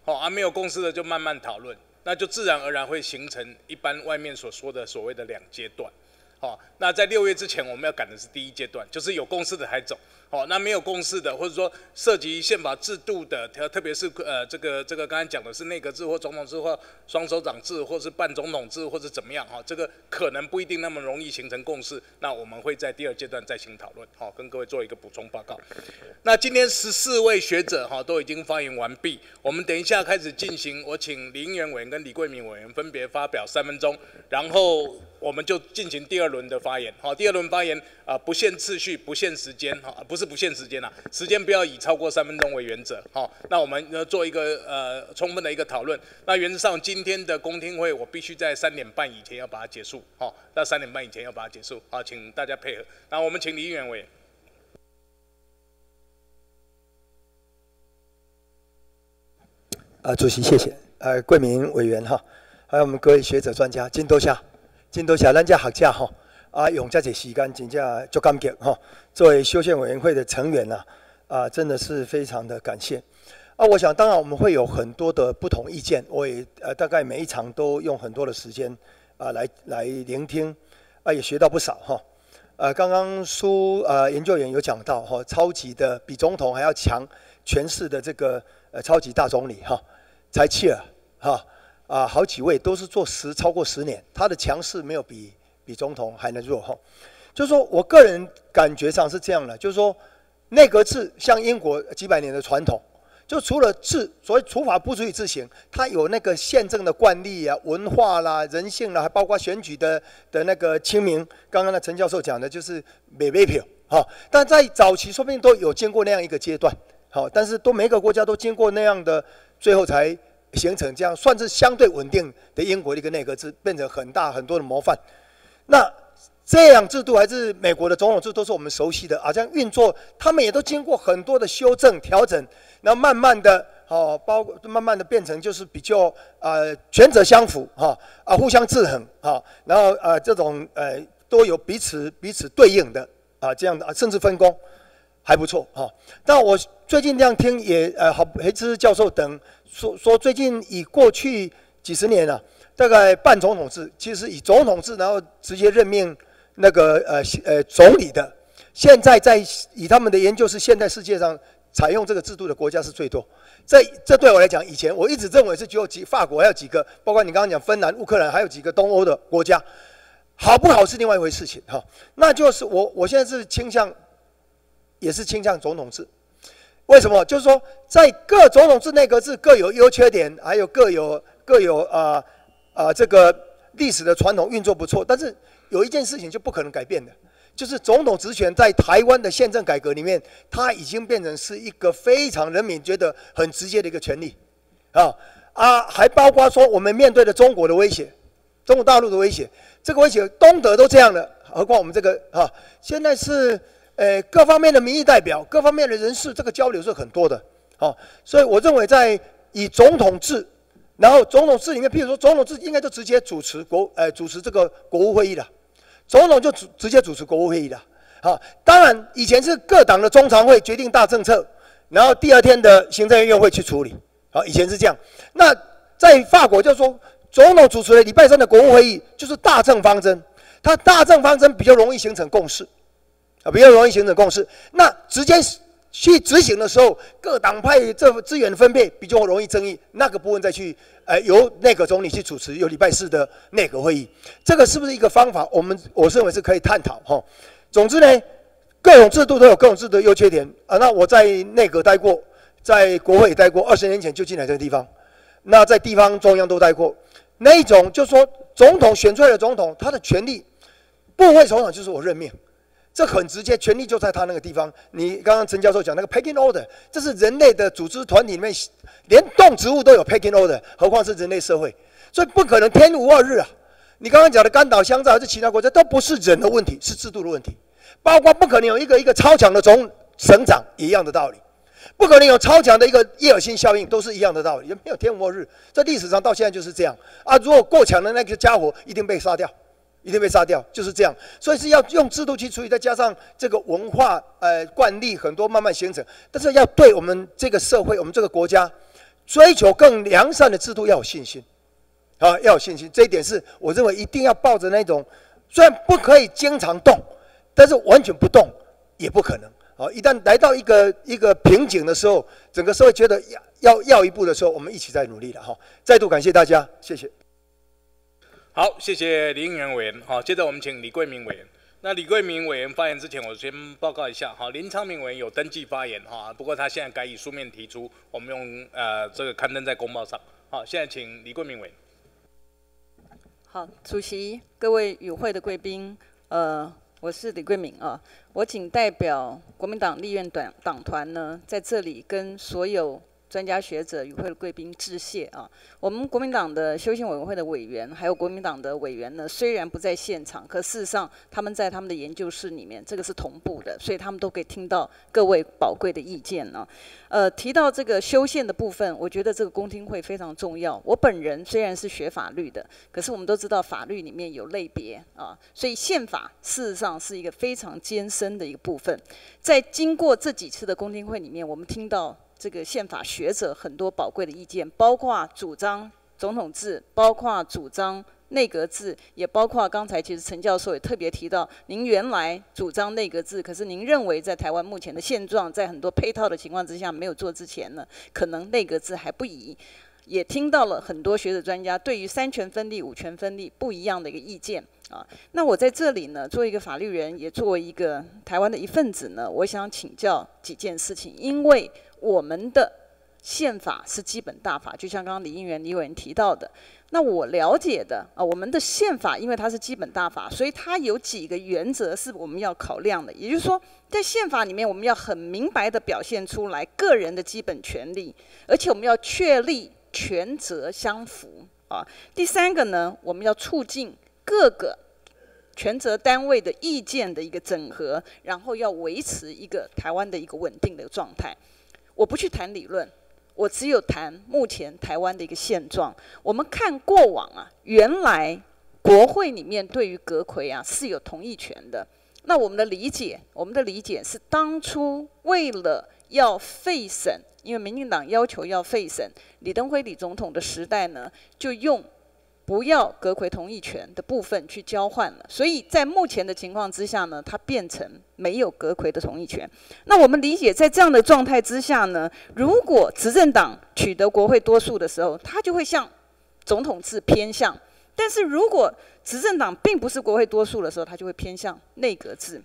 哦，啊没有共识的就慢慢讨论，那就自然而然会形成一般外面所说的所谓的两阶段，哦，那在六月之前我们要赶的是第一阶段，就是有共识的还走。 哦，那没有共识的，或者说涉及宪法制度的，特特别是呃，这个这个刚才讲的是内阁制或总统制或双首长制，或是半总统制，或是怎么样哈、哦，这个可能不一定那么容易形成共识。那我们会在第二阶段再行讨论，好、哦，跟各位做一个补充报告。那今天十四位学者哈、哦、都已经发言完毕，我们等一下开始进行，我请林英元委员跟李桂敏委员分别发表三分钟，然后我们就进行第二轮的发言。好、哦，第二轮发言啊、呃、不限次序，不限时间哈、哦，不是。 不限时间啦、啊，时间不要以超过三分钟为原则。好、哦，那我们要做一个呃充分的一个讨论。那原则上今天的公听会，我必须在三点半以前要把它结束。好、哦，那三点半以前要把它结束。好、哦，请大家配合。那我们请李远伟。啊，主席谢谢。呃，桂民委员哈，还有我们各位学者专家，真多谢，真多谢咱这学者哈。 啊，用这些时间真正足感激哈！作为修宪委员会的成员呐、啊，啊，真的是非常的感谢。啊，我想当然我们会有很多的不同意见，我也呃大概每一场都用很多的时间啊来来聆听，啊也学到不少哈。呃、啊，刚刚苏呃研究员有讲到哈、啊，超级的比总统还要强权势的这个呃超级大总理哈，柴契尔哈啊好几位都是做十超过十年，他的强势没有比。 比总统还能弱哈，就是说我个人感觉上是这样的，就是说内阁制像英国几百年的传统，就除了治，所谓除法不足以治行，它有那个宪政的惯例啊、文化啦、人性啦，还包括选举的的那个清明。刚刚那陈教授讲的就是美美票好，但在早期说不定都有经过那样一个阶段，好，但是都每个国家都经过那样的，最后才形成这样算是相对稳定的英国的一个内阁制，变成很大很多的模范。那这样制度还是美国的总统制，都是我们熟悉的啊，这样运作，他们也都经过很多的修正调整，然后慢慢的。 哦，包括慢慢的变成就是比较呃权责相符哈、哦、啊互相制衡哈、哦，然后呃这种呃都有彼此彼此对应的啊这样的啊甚至分工还不错哈。那、哦、我最近这样听也呃郝培智教授等说说最近以过去几十年啊大概半总统制，其实以总统制然后直接任命那个呃呃总理的，现在在以他们的研究是现在世界上。 采用这个制度的国家是最多，这这对我来讲，以前我一直认为是只有几法国，还有几个，包括你刚刚讲芬兰、乌克兰，还有几个东欧的国家，好不好是另外一回事情哈、哦。那就是我我现在是倾向，也是倾向总统制，为什么？就是说在各总统制、内阁制各有优缺点，还有各有各有啊啊、呃呃、这个历史的传统运作不错，但是有一件事情就不可能改变的。 就是总统职权在台湾的宪政改革里面，它已经变成是一个非常人民觉得很直接的一个权利，啊啊，还包括说我们面对的中国的威胁，中国大陆的威胁，这个威胁东德都这样了，何况我们这个啊，现在是呃各方面的民意代表、各方面的人士，这个交流是很多的，啊，所以我认为在以总统制，然后总统制里面，譬如说总统制应该就直接主持国呃主持这个国务会议了。 总统就直直接主持国务会议的，好，当然以前是各党的中常会决定大政策，然后第二天的行政院院会去处理，好，以前是这样。那在法国就说，总统主持的礼拜三的国务会议就是大政方针，他大政方针比较容易形成共识，啊，比较容易形成共识。那直接去执行的时候，各党派这资源分配比较容易争议，那个部分再去。 呃，由内阁总理去主持，有礼拜四的内阁会议，这个是不是一个方法？我们我认为是可以探讨哈。总之呢，各种制度都有各种制度的优缺点啊。那我在内阁待过，在国会也待过，二十年前就进来这个地方，那在地方中央都待过。那一种就是说，总统选出来的总统，他的权力，部会首长就是我任命，这很直接，权力就在他那个地方。你刚刚陈教授讲那个 pecking order， 这是人类的组织团体里面。 连动植物都有 pecking order， 何况是人类社会，所以不可能天无二日啊！你刚刚讲的甘岛相照还是其他国家，都不是人的问题，是制度的问题。包括不可能有一个一个超强的总省长，一样的道理；不可能有超强的一个叶尔辛效应，都是一样的道理。也没有天无二日，在历史上到现在就是这样啊！如果过强的那个家伙一定被杀掉，一定被杀掉，就是这样。所以是要用制度去处理，再加上这个文化呃惯例很多慢慢形成，但是要对我们这个社会，我们这个国家。 追求更良善的制度要有信心，啊，要有信心。这一点是我认为一定要抱着那种，虽然不可以经常动，但是完全不动也不可能。啊，一旦来到一个一个瓶颈的时候，整个社会觉得要要要一步的时候，我们一起在努力了哈。再度感谢大家，谢谢。好，谢谢李应元委员。好，接着我们请李桂明委员。 那李桂明委员发言之前，我先报告一下哈，林昌明委员有登记发言哈，不过他现在改以书面提出，我们用呃这个刊登在公报上。好，现在请李桂明委员。好，主席，各位与会的贵宾，呃，我是李桂明啊，我仅代表国民党立院党党团呢，在这里跟所有专家学者与会的贵宾致谢啊。我们国民党的修宪委员会的委员，还有国民党的委员呢，虽然不在现场，可事实上他们在他们的研究室里面，这个是同步的，所以他们都可以听到各位宝贵的意见呢、啊。呃，提到这个修宪的部分，我觉得这个公听会非常重要。我本人虽然是学法律的，可是我们都知道法律里面有类别啊，所以宪法事实上是一个非常艰深的一个部分。在经过这几次的公听会里面，我们听到。 这个宪法学者很多宝贵的意见，包括主张总统制，包括主张内阁制，也包括刚才其实陈教授也特别提到，您原来主张内阁制，可是您认为在台湾目前的现状，在很多配套的情况之下没有做之前呢，可能内阁制还不宜。也听到了很多学者专家对于三权分立、五权分立不一样的一个意见。 啊，那我在这里呢，作为一个法律人，也作为一个台湾的一份子呢，我想请教几件事情，因为我们的宪法是基本大法，就像刚刚李应元、李委员提到的。那我了解的啊，我们的宪法因为它是基本大法，所以它有几个原则是我们要考量的。也就是说，在宪法里面，我们要很明白地表现出来个人的基本权利，而且我们要确立权责相符啊。第三个呢，我们要促进各个权责单位的意见的一个整合，然后要维持一个台湾的一个稳定的状态。我不去谈理论。 我只有谈目前台湾的一个现状。我们看过往啊，原来国会里面对于阁揆啊是有同意权的。那我们的理解，我们的理解是当初为了要废审，因为民进党要求要废审，李登辉李总统的时代呢，就用不要阁揆同意权的部分去交换了。所以在目前的情况之下呢，它变成没有阁揆的同意权。那我们理解，在这样的状态之下呢，如果执政党取得国会多数的时候，它就会向总统制偏向；但是如果执政党并不是国会多数的时候，它就会偏向内阁制。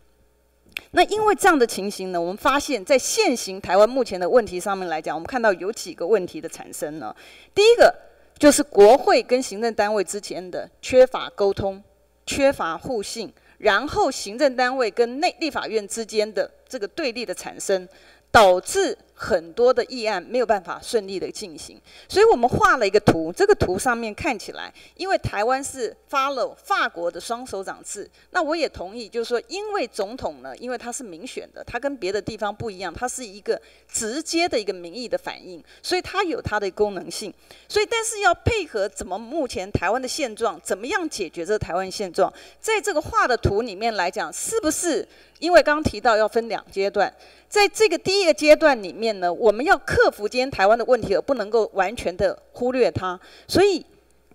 那因为这样的情形呢，我们发现，在现行台湾目前的问题上面来讲，我们看到有几个问题的产生呢。第一个就是国会跟行政单位之间的缺乏沟通、缺乏互信。 然后，行政单位跟内立法院之间的这个对立的产生，导致很多的议案没有办法顺利的进行。所以我们画了一个图，这个图上面看起来，因为台湾是 follow 法国的双首长制，那我也同意，就是说，因为总统呢，因为他是民选的，他跟别的地方不一样，他是一个直接的一个民意的反应，所以它有它的功能性。所以，但是要配合怎么目前台湾的现状，怎么样解决这个台湾现状，在这个画的图。 图里面来讲，是不是因为刚刚提到要分两阶段，在这个第一个阶段里面呢，我们要克服今天台湾的问题，而不能够完全的忽略它。所以，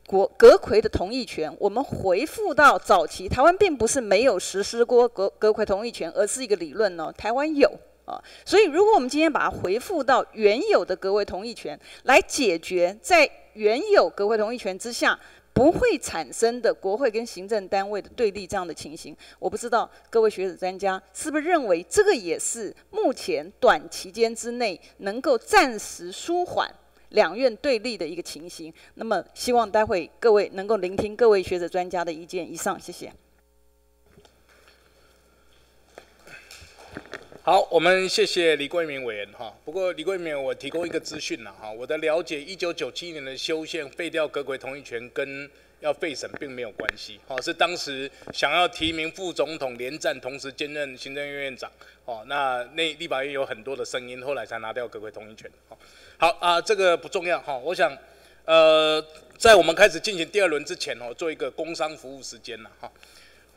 国阁揆的同意权，我们回复到早期，台湾并不是没有实施过阁阁揆同意权，而是一个理论哦，台湾有啊。所以，如果我们今天把它回复到原有的阁揆同意权，来解决在原有阁揆同意权之下。 不会产生的国会跟行政单位的对立这样的情形，我不知道各位学者专家是不是认为这个也是目前短期间之内能够暂时舒缓两院对立的一个情形。那么希望待会各位能够聆听各位学者专家的意见。以上，谢谢。好，我们谢谢李桂明委员哈。不过李桂明，我提供一个资讯了哈。我的了解，一九九七年的修宪废掉阁揆同意权跟要废审并没有关系，哈，是当时想要提名副总统连战，同时兼任行政院院长，哦，那那立法院有很多的声音，后来才拿掉阁揆同意权。好啊，这个不重要哈。我想，呃，在我们开始进行第二轮之前哦，做一个工商服务时间了哈。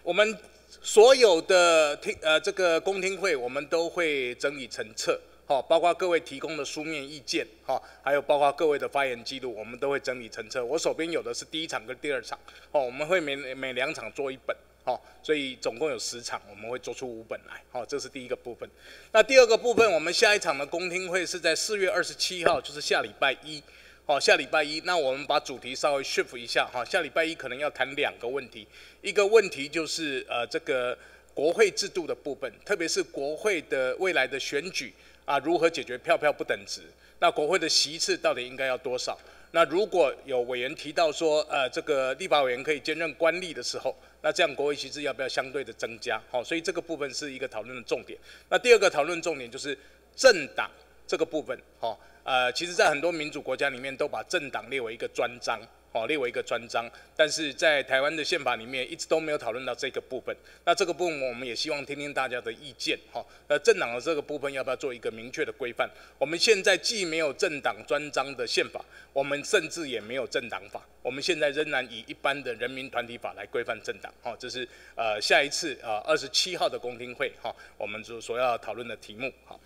我们。 所有的听呃这个公听会，我们都会整理成册，好，包括各位提供的书面意见，好，还有包括各位的发言记录，我们都会整理成册。我手边有的是第一场跟第二场，哦，我们会每每两场做一本，好，所以总共有十场，我们会做出五本来，好，这是第一个部分。那第二个部分，我们下一场的公听会是在四月二十七号，就是下礼拜一。 哦，下礼拜一，那我们把主题稍微 shift 一下哈。下礼拜一可能要谈两个问题，一个问题就是呃这个国会制度的部分，特别是国会的未来的选举啊，如何解决票票不等值？那国会的席次到底应该要多少？那如果有委员提到说，呃，这个立法委员可以兼任官吏的时候，那这样国会席次要不要相对的增加？好，所以这个部分是一个讨论的重点。那第二个讨论重点就是政党这个部分，好。 呃，其实，在很多民主国家里面，都把政党列为一个专章，哦，列为一个专章。但是在台湾的宪法里面，一直都没有讨论到这个部分。那这个部分，我们也希望听听大家的意见，哈、哦。那政党的这个部分，要不要做一个明确的规范？我们现在既没有政党专章的宪法，我们甚至也没有政党法。我们现在仍然以一般的人民团体法来规范政党，哈、哦。这是呃下一次呃二十七号的公听会，哈、哦，我们所所要讨论的题目，哈、哦。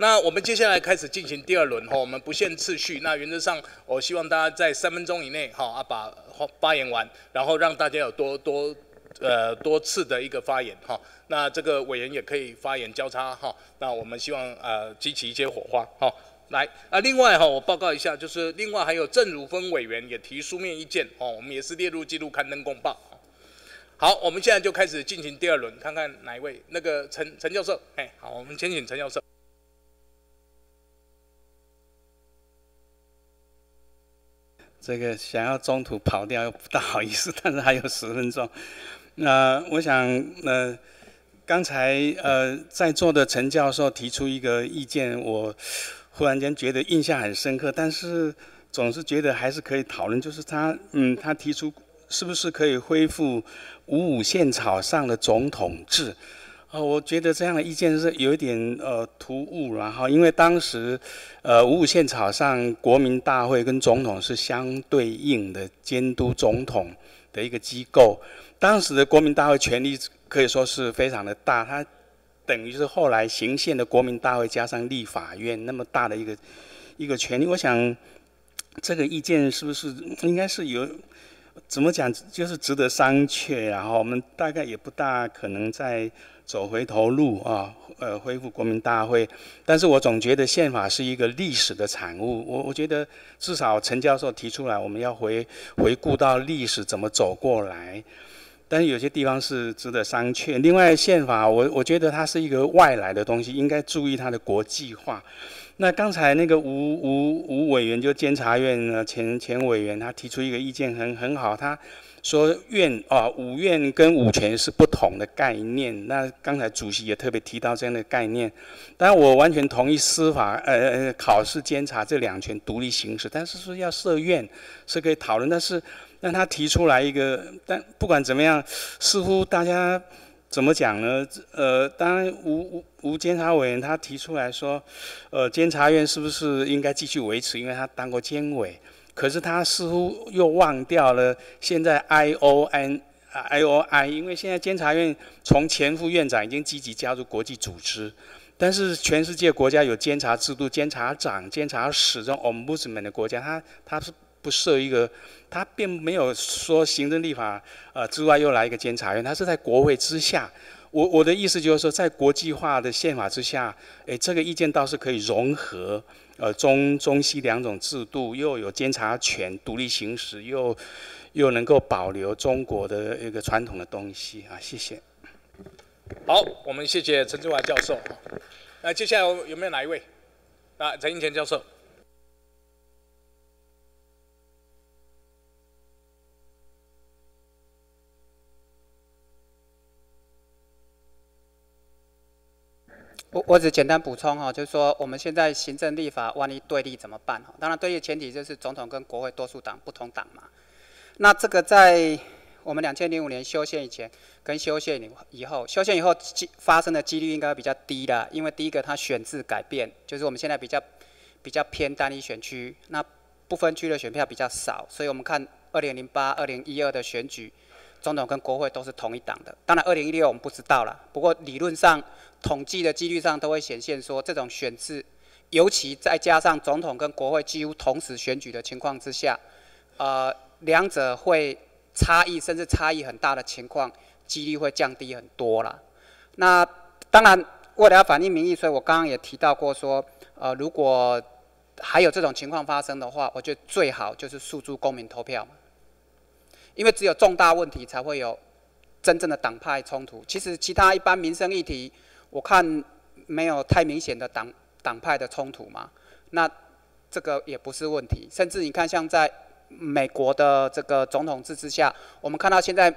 那我们接下来开始进行第二轮哈，我们不限次序。那原则上，我希望大家在三分钟以内哈啊把发言完，然后让大家有多多呃多次的一个发言哈。那这个委员也可以发言交叉哈。那我们希望呃激起一些火花哈。来啊，另外哈我报告一下，就是另外还有郑汝芬委员也提书面意见哦，我们也是列入记录刊登公报。好，我们现在就开始进行第二轮，看看哪一位那个陈陈教授，哎，好，我们先请陈教授。这个想要中途跑掉又不大好意思，但是还有十分钟。那我想，呃，刚才呃在座的陈教授提出一个意见，我忽然间觉得印象很深刻，但是总是觉得还是可以讨论，就是他嗯他提出是不是可以恢复五五宪草上的总统制。 哦，我觉得这样的意见是有一点呃突兀，然后因为当时，呃，五五宪草上国民大会跟总统是相对应的监督总统的一个机构，当时的国民大会权力可以说是非常的大，它等于是后来行宪的国民大会加上立法院那么大的一个一个权力，我想这个意见是不是应该是有？ 怎么讲，就是值得商榷，然后我们大概也不大可能再走回头路啊，呃，恢复国民大会。但是我总觉得宪法是一个历史的产物，我我觉得至少陈教授提出来，我们要回回顾到历史怎么走过来。但是有些地方是值得商榷。另外，宪法我我觉得它是一个外来的东西，应该注意它的国际化。 那刚才那个吴吴吴委员就监察院呢前前委员，他提出一个意见很很好，他说院啊五院跟五权是不同的概念。那刚才主席也特别提到这样的概念，当然我完全同意司法呃考试监察这两权独立行使，但是说要设院是可以讨论，但是让他提出来一个，但不管怎么样，似乎大家。 怎么讲呢？呃，当然吴，吴吴监察委员他提出来说，呃，监察院是不是应该继续维持？因为他当过监委，可是他似乎又忘掉了现在 I O N I O I， 因为现在监察院从前副院长已经积极加入国际组织，但是全世界国家有监察制度、监察长、监察使这种 ombudsman 的国家，他他是。 不设一个，他并没有说行政立法呃之外又来一个监察院，他是在国会之下。我我的意思就是说，在国际化的宪法之下，诶，这个意见倒是可以融合呃中中西两种制度，又有监察权独立行使，又又能够保留中国的一个传统的东西啊。谢谢。好，我们谢谢陈志华教授。那接下来有没有哪一位？啊，陈英乾教授。 我我只简单补充哈，就是说我们现在行政立法万一对立怎么办？当然对立前提就是总统跟国会多数党不同党嘛。那这个在我们二零零五年修宪以前跟修宪以后，修宪以后发生的几率应该比较低啦，因为第一个它选制改变，就是我们现在比较比较偏单一选区，那不分区的选票比较少，所以我们看二零零八、二零一二的选举。 总统跟国会都是同一党的，当然二零一六我们不知道啦。不过理论上统计的几率上都会显现说，这种选制，尤其再加上总统跟国会几乎同时选举的情况之下，呃，两者会差异甚至差异很大的情况，几率会降低很多啦。那当然为了要反映民意，所以我刚刚也提到过说，呃，如果还有这种情况发生的话，我觉得最好就是诉诸公民投票。 因为只有重大问题才会有真正的党派冲突。其实其他一般民生议题，我看没有太明显的党党派的冲突嘛，那这个也不是问题。甚至你看，像在美国的这个总统制之下，我们看到现在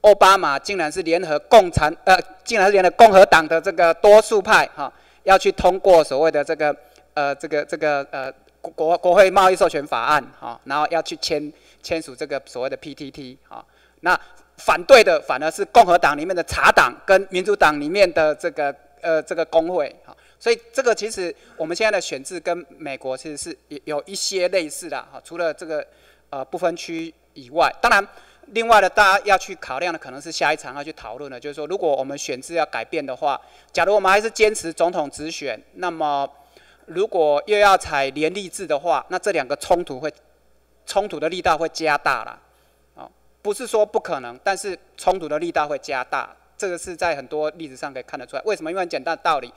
奥巴马竟然是联合共产呃，竟然是联合共和党的这个多数派哈、哦，要去通过所谓的这个呃这个这个呃国国会贸易授权法案哈、哦，然后要去签。 签署这个所谓的 P T T 啊，那反对的反而是共和党里面的茶党跟民主党里面的这个呃这个工会啊，所以这个其实我们现在的选制跟美国其实是有一些类似的哈，除了这个呃不分区以外，当然另外的大家要去考量的可能是下一场要去讨论的，就是说如果我们选制要改变的话，假如我们还是坚持总统直选，那么如果又要采联立制的话，那这两个冲突会。 冲突的力道会加大啦，哦，不是说不可能，但是冲突的力道会加大，这个是在很多例子上可以看得出来。为什么？因为很简单的道理，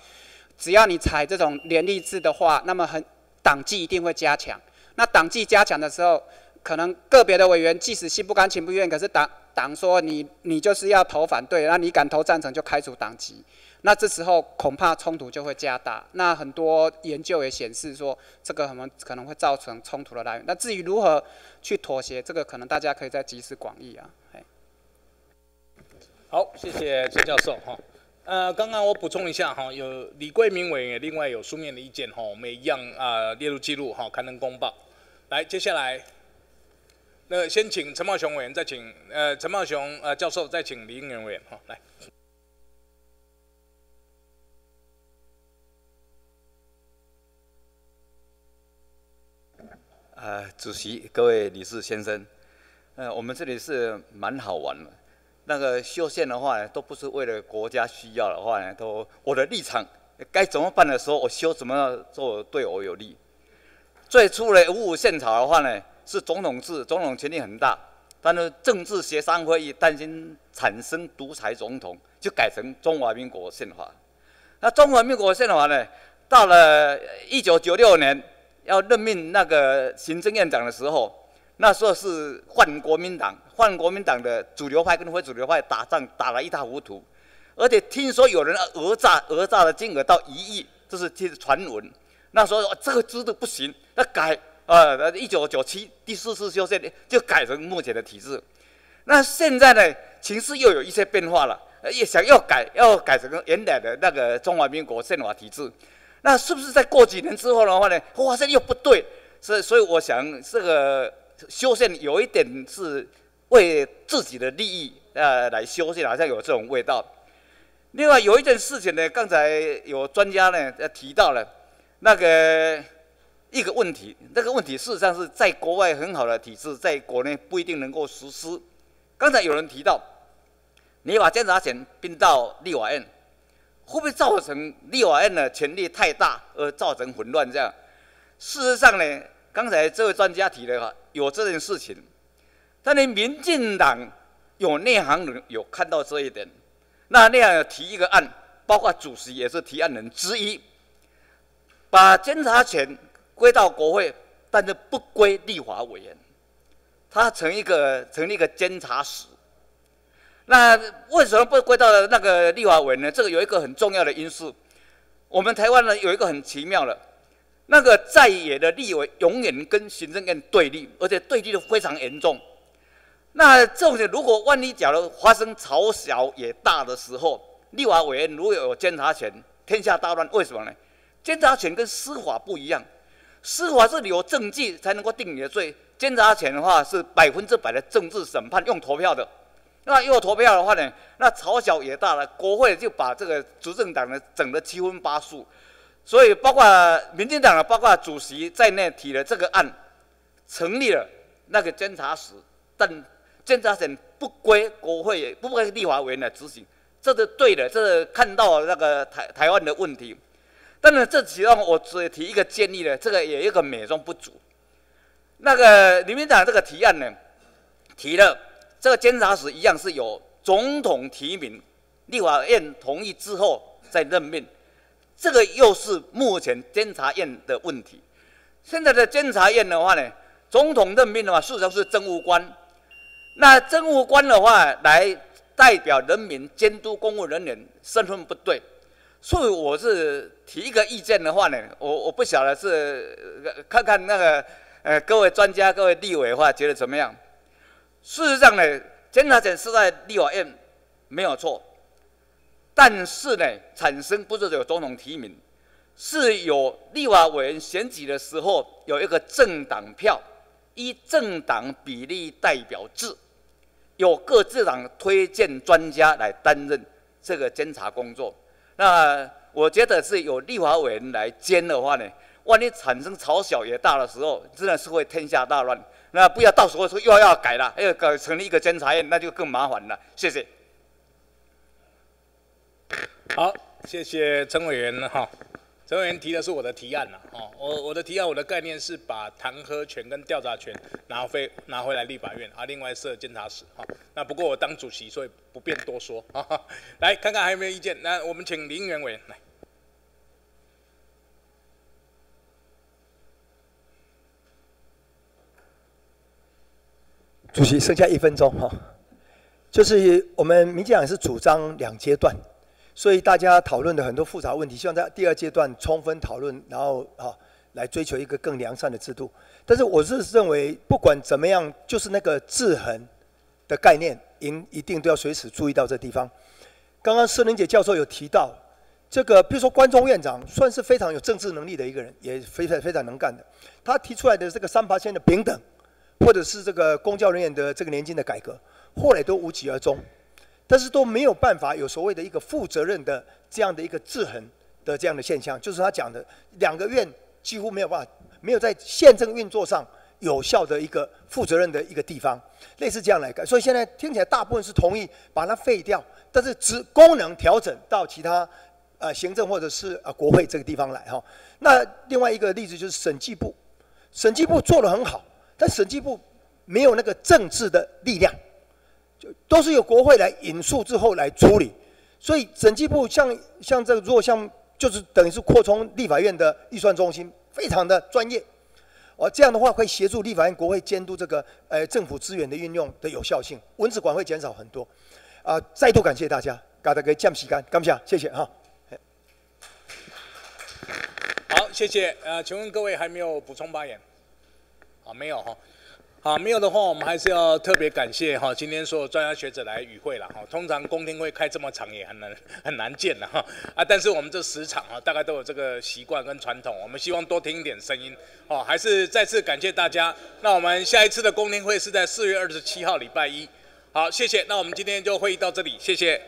只要你采这种联立制的话，那么很党纪一定会加强。那党纪加强的时候，可能个别的委员即使心不甘情不愿，可是党党说你你就是要投反对，那你敢投赞成就开除党籍。那这时候恐怕冲突就会加大。那很多研究也显示说，这个很可能会造成冲突的来源。那至于如何去妥协，这个可能大家可以再集思广益啊。好，谢谢陈教授哈。呃，刚刚我补充一下哈，有李桂明委员另外有书面的意见哈，我们一样啊、呃、列入记录哈，刊登公报。来，接下来。 那先请陈茂雄委员，再请呃陈茂雄呃教授，再请李应元委员哈、哦、来。呃，主席、各位理事先生，呃，我们这里是蛮好玩的。那个修宪的话呢，都不是为了国家需要的话呢，都我的立场该怎么办的时候，我修怎么样做对我有利。最初的五五宪草的话呢。 是总统制，总统权力很大，但是政治协商会议担心产生独裁总统，就改成中华民国宪法。那中华民国宪法呢，到了一九九六年要任命那个行政院长的时候，那时候是换国民党，换国民党的主流派跟非主流派打仗打得一塌糊涂，而且听说有人讹诈，讹诈的金额到一亿，这是传闻。那时候这个制度不行，那改。 呃，一九九七第四次修宪就改成目前的体制，那现在呢，情势又有一些变化了，也想要改，要改成原来的那个中华民国宪法体制，那是不是在过几年之后的话呢，发现又不对，所以所以我想这个修宪有一点是为自己的利益呃来修宪，好像有这种味道。另外有一件事情呢，刚才有专家呢提到了那个。 一个问题，那个问题事实上是在国外很好的体制，在国内不一定能够实施。刚才有人提到，你把监察权并到立法院，会不会造成立法院的权力太大而造成混乱？这样，事实上呢，刚才这位专家提的有这件事情，但你民进党有内行人有看到这一点，那那样提一个案，包括主席也是提案人之一，把监察权。 归到国会，但是不归立法委员，他成一个成立一个监察室。那为什么不归到那个立法委员呢？这个有一个很重要的因素。我们台湾呢有一个很奇妙的，那个在野的立委永远跟行政院对立，而且对立的非常严重。那这种如果万一假如发生朝小野大的时候，立法委员如果有监察权，天下大乱。为什么呢？监察权跟司法不一样。 司法是你有证据才能够定你的罪，监察权的话是百分之百的政治审判，用投票的。那用投票的话呢，那朝小野大了，国会就把这个执政党呢整得七荤八素。所以包括民进党的，包括主席在内提了这个案，成立了那个监察室，但监察权不归国会，不归立法委员来执行，这是对的。这是看到那个台台湾的问题。 当然，这其中我只提一个建议呢，这个也有一个美中不足。那个民进党这个提案呢，提了这个监察室一样是由总统提名，立法院同意之后再任命，这个又是目前监察院的问题。现在的监察院的话呢，总统任命的话，事实上是政务官，那政务官的话来代表人民监督公务人员，身份不对。 所以我是提一个意见的话呢，我我不晓得是看看那个呃各位专家、各位立委的话觉得怎么样。事实上呢，监察权是在立法院没有错，但是呢，产生不是有总统提名，是有立法委员选举的时候有一个政党票，依政党比例代表制，有各政党推荐专家来担任这个监察工作。 那我觉得是有立法委员来监的话呢，万一产生朝小野大的时候，真的是会天下大乱。那不要到时候说又要改了，又要成立一个监察院，那就更麻烦了。谢谢。好，谢谢陈委员哈。陈委员提的是我的提案了哈。我我的提案，我的概念是把弹劾权跟调查权拿回拿回来立法院，啊，另外设监察室哈。那不过我当主席，所以。 不便多说啊，来看看还有没有意见。那我们请林元委员来。主席，剩下一分钟哈，就是我们民进党是主张两阶段，所以大家讨论的很多复杂问题，希望在第二阶段充分讨论，然后啊来追求一个更良善的制度。但是我是认为，不管怎么样，就是那个制衡的概念，您一定都要随时注意到这地方。刚刚施玲姐教授有提到，这个比如说关中院长算是非常有政治能力的一个人，也非常非常能干的。他提出来的这个三八线的平等，或者是这个公教人员的这个年金的改革，后来都无疾而终。 但是都没有办法有所谓的一个负责任的这样的一个制衡的这样的现象，就是他讲的两个院几乎没有办法，没有在宪政运作上有效的一个负责任的一个地方，类似这样来改。所以现在听起来大部分是同意把它废掉，但是只功能调整到其他呃行政或者是呃国会这个地方来哈。那另外一个例子就是审计部，审计部做得很好，但审计部没有那个政治的力量。 都是由国会来引述之后来处理，所以审计部像像这个，如果像就是等于是扩充立法院的预算中心，非常的专业，哦，这样的话会协助立法院国会监督这个呃政府资源的运用的有效性，文字馆会减少很多，啊、呃，再度感谢大家，大家给暂时间，感谢，谢谢哈。好，谢谢，呃，请问各位还没有补充发言？好，没有哈。 好，没有的话，我们还是要特别感谢哈，今天所有专家学者来与会了哈。通常公听会开这么长也很难很难见了哈啊，但是我们这十场哈，大概都有这个习惯跟传统，我们希望多听一点声音哦。还是再次感谢大家。那我们下一次的公听会是在四月二十七号礼拜一。好，谢谢。那我们今天就会议到这里，谢谢。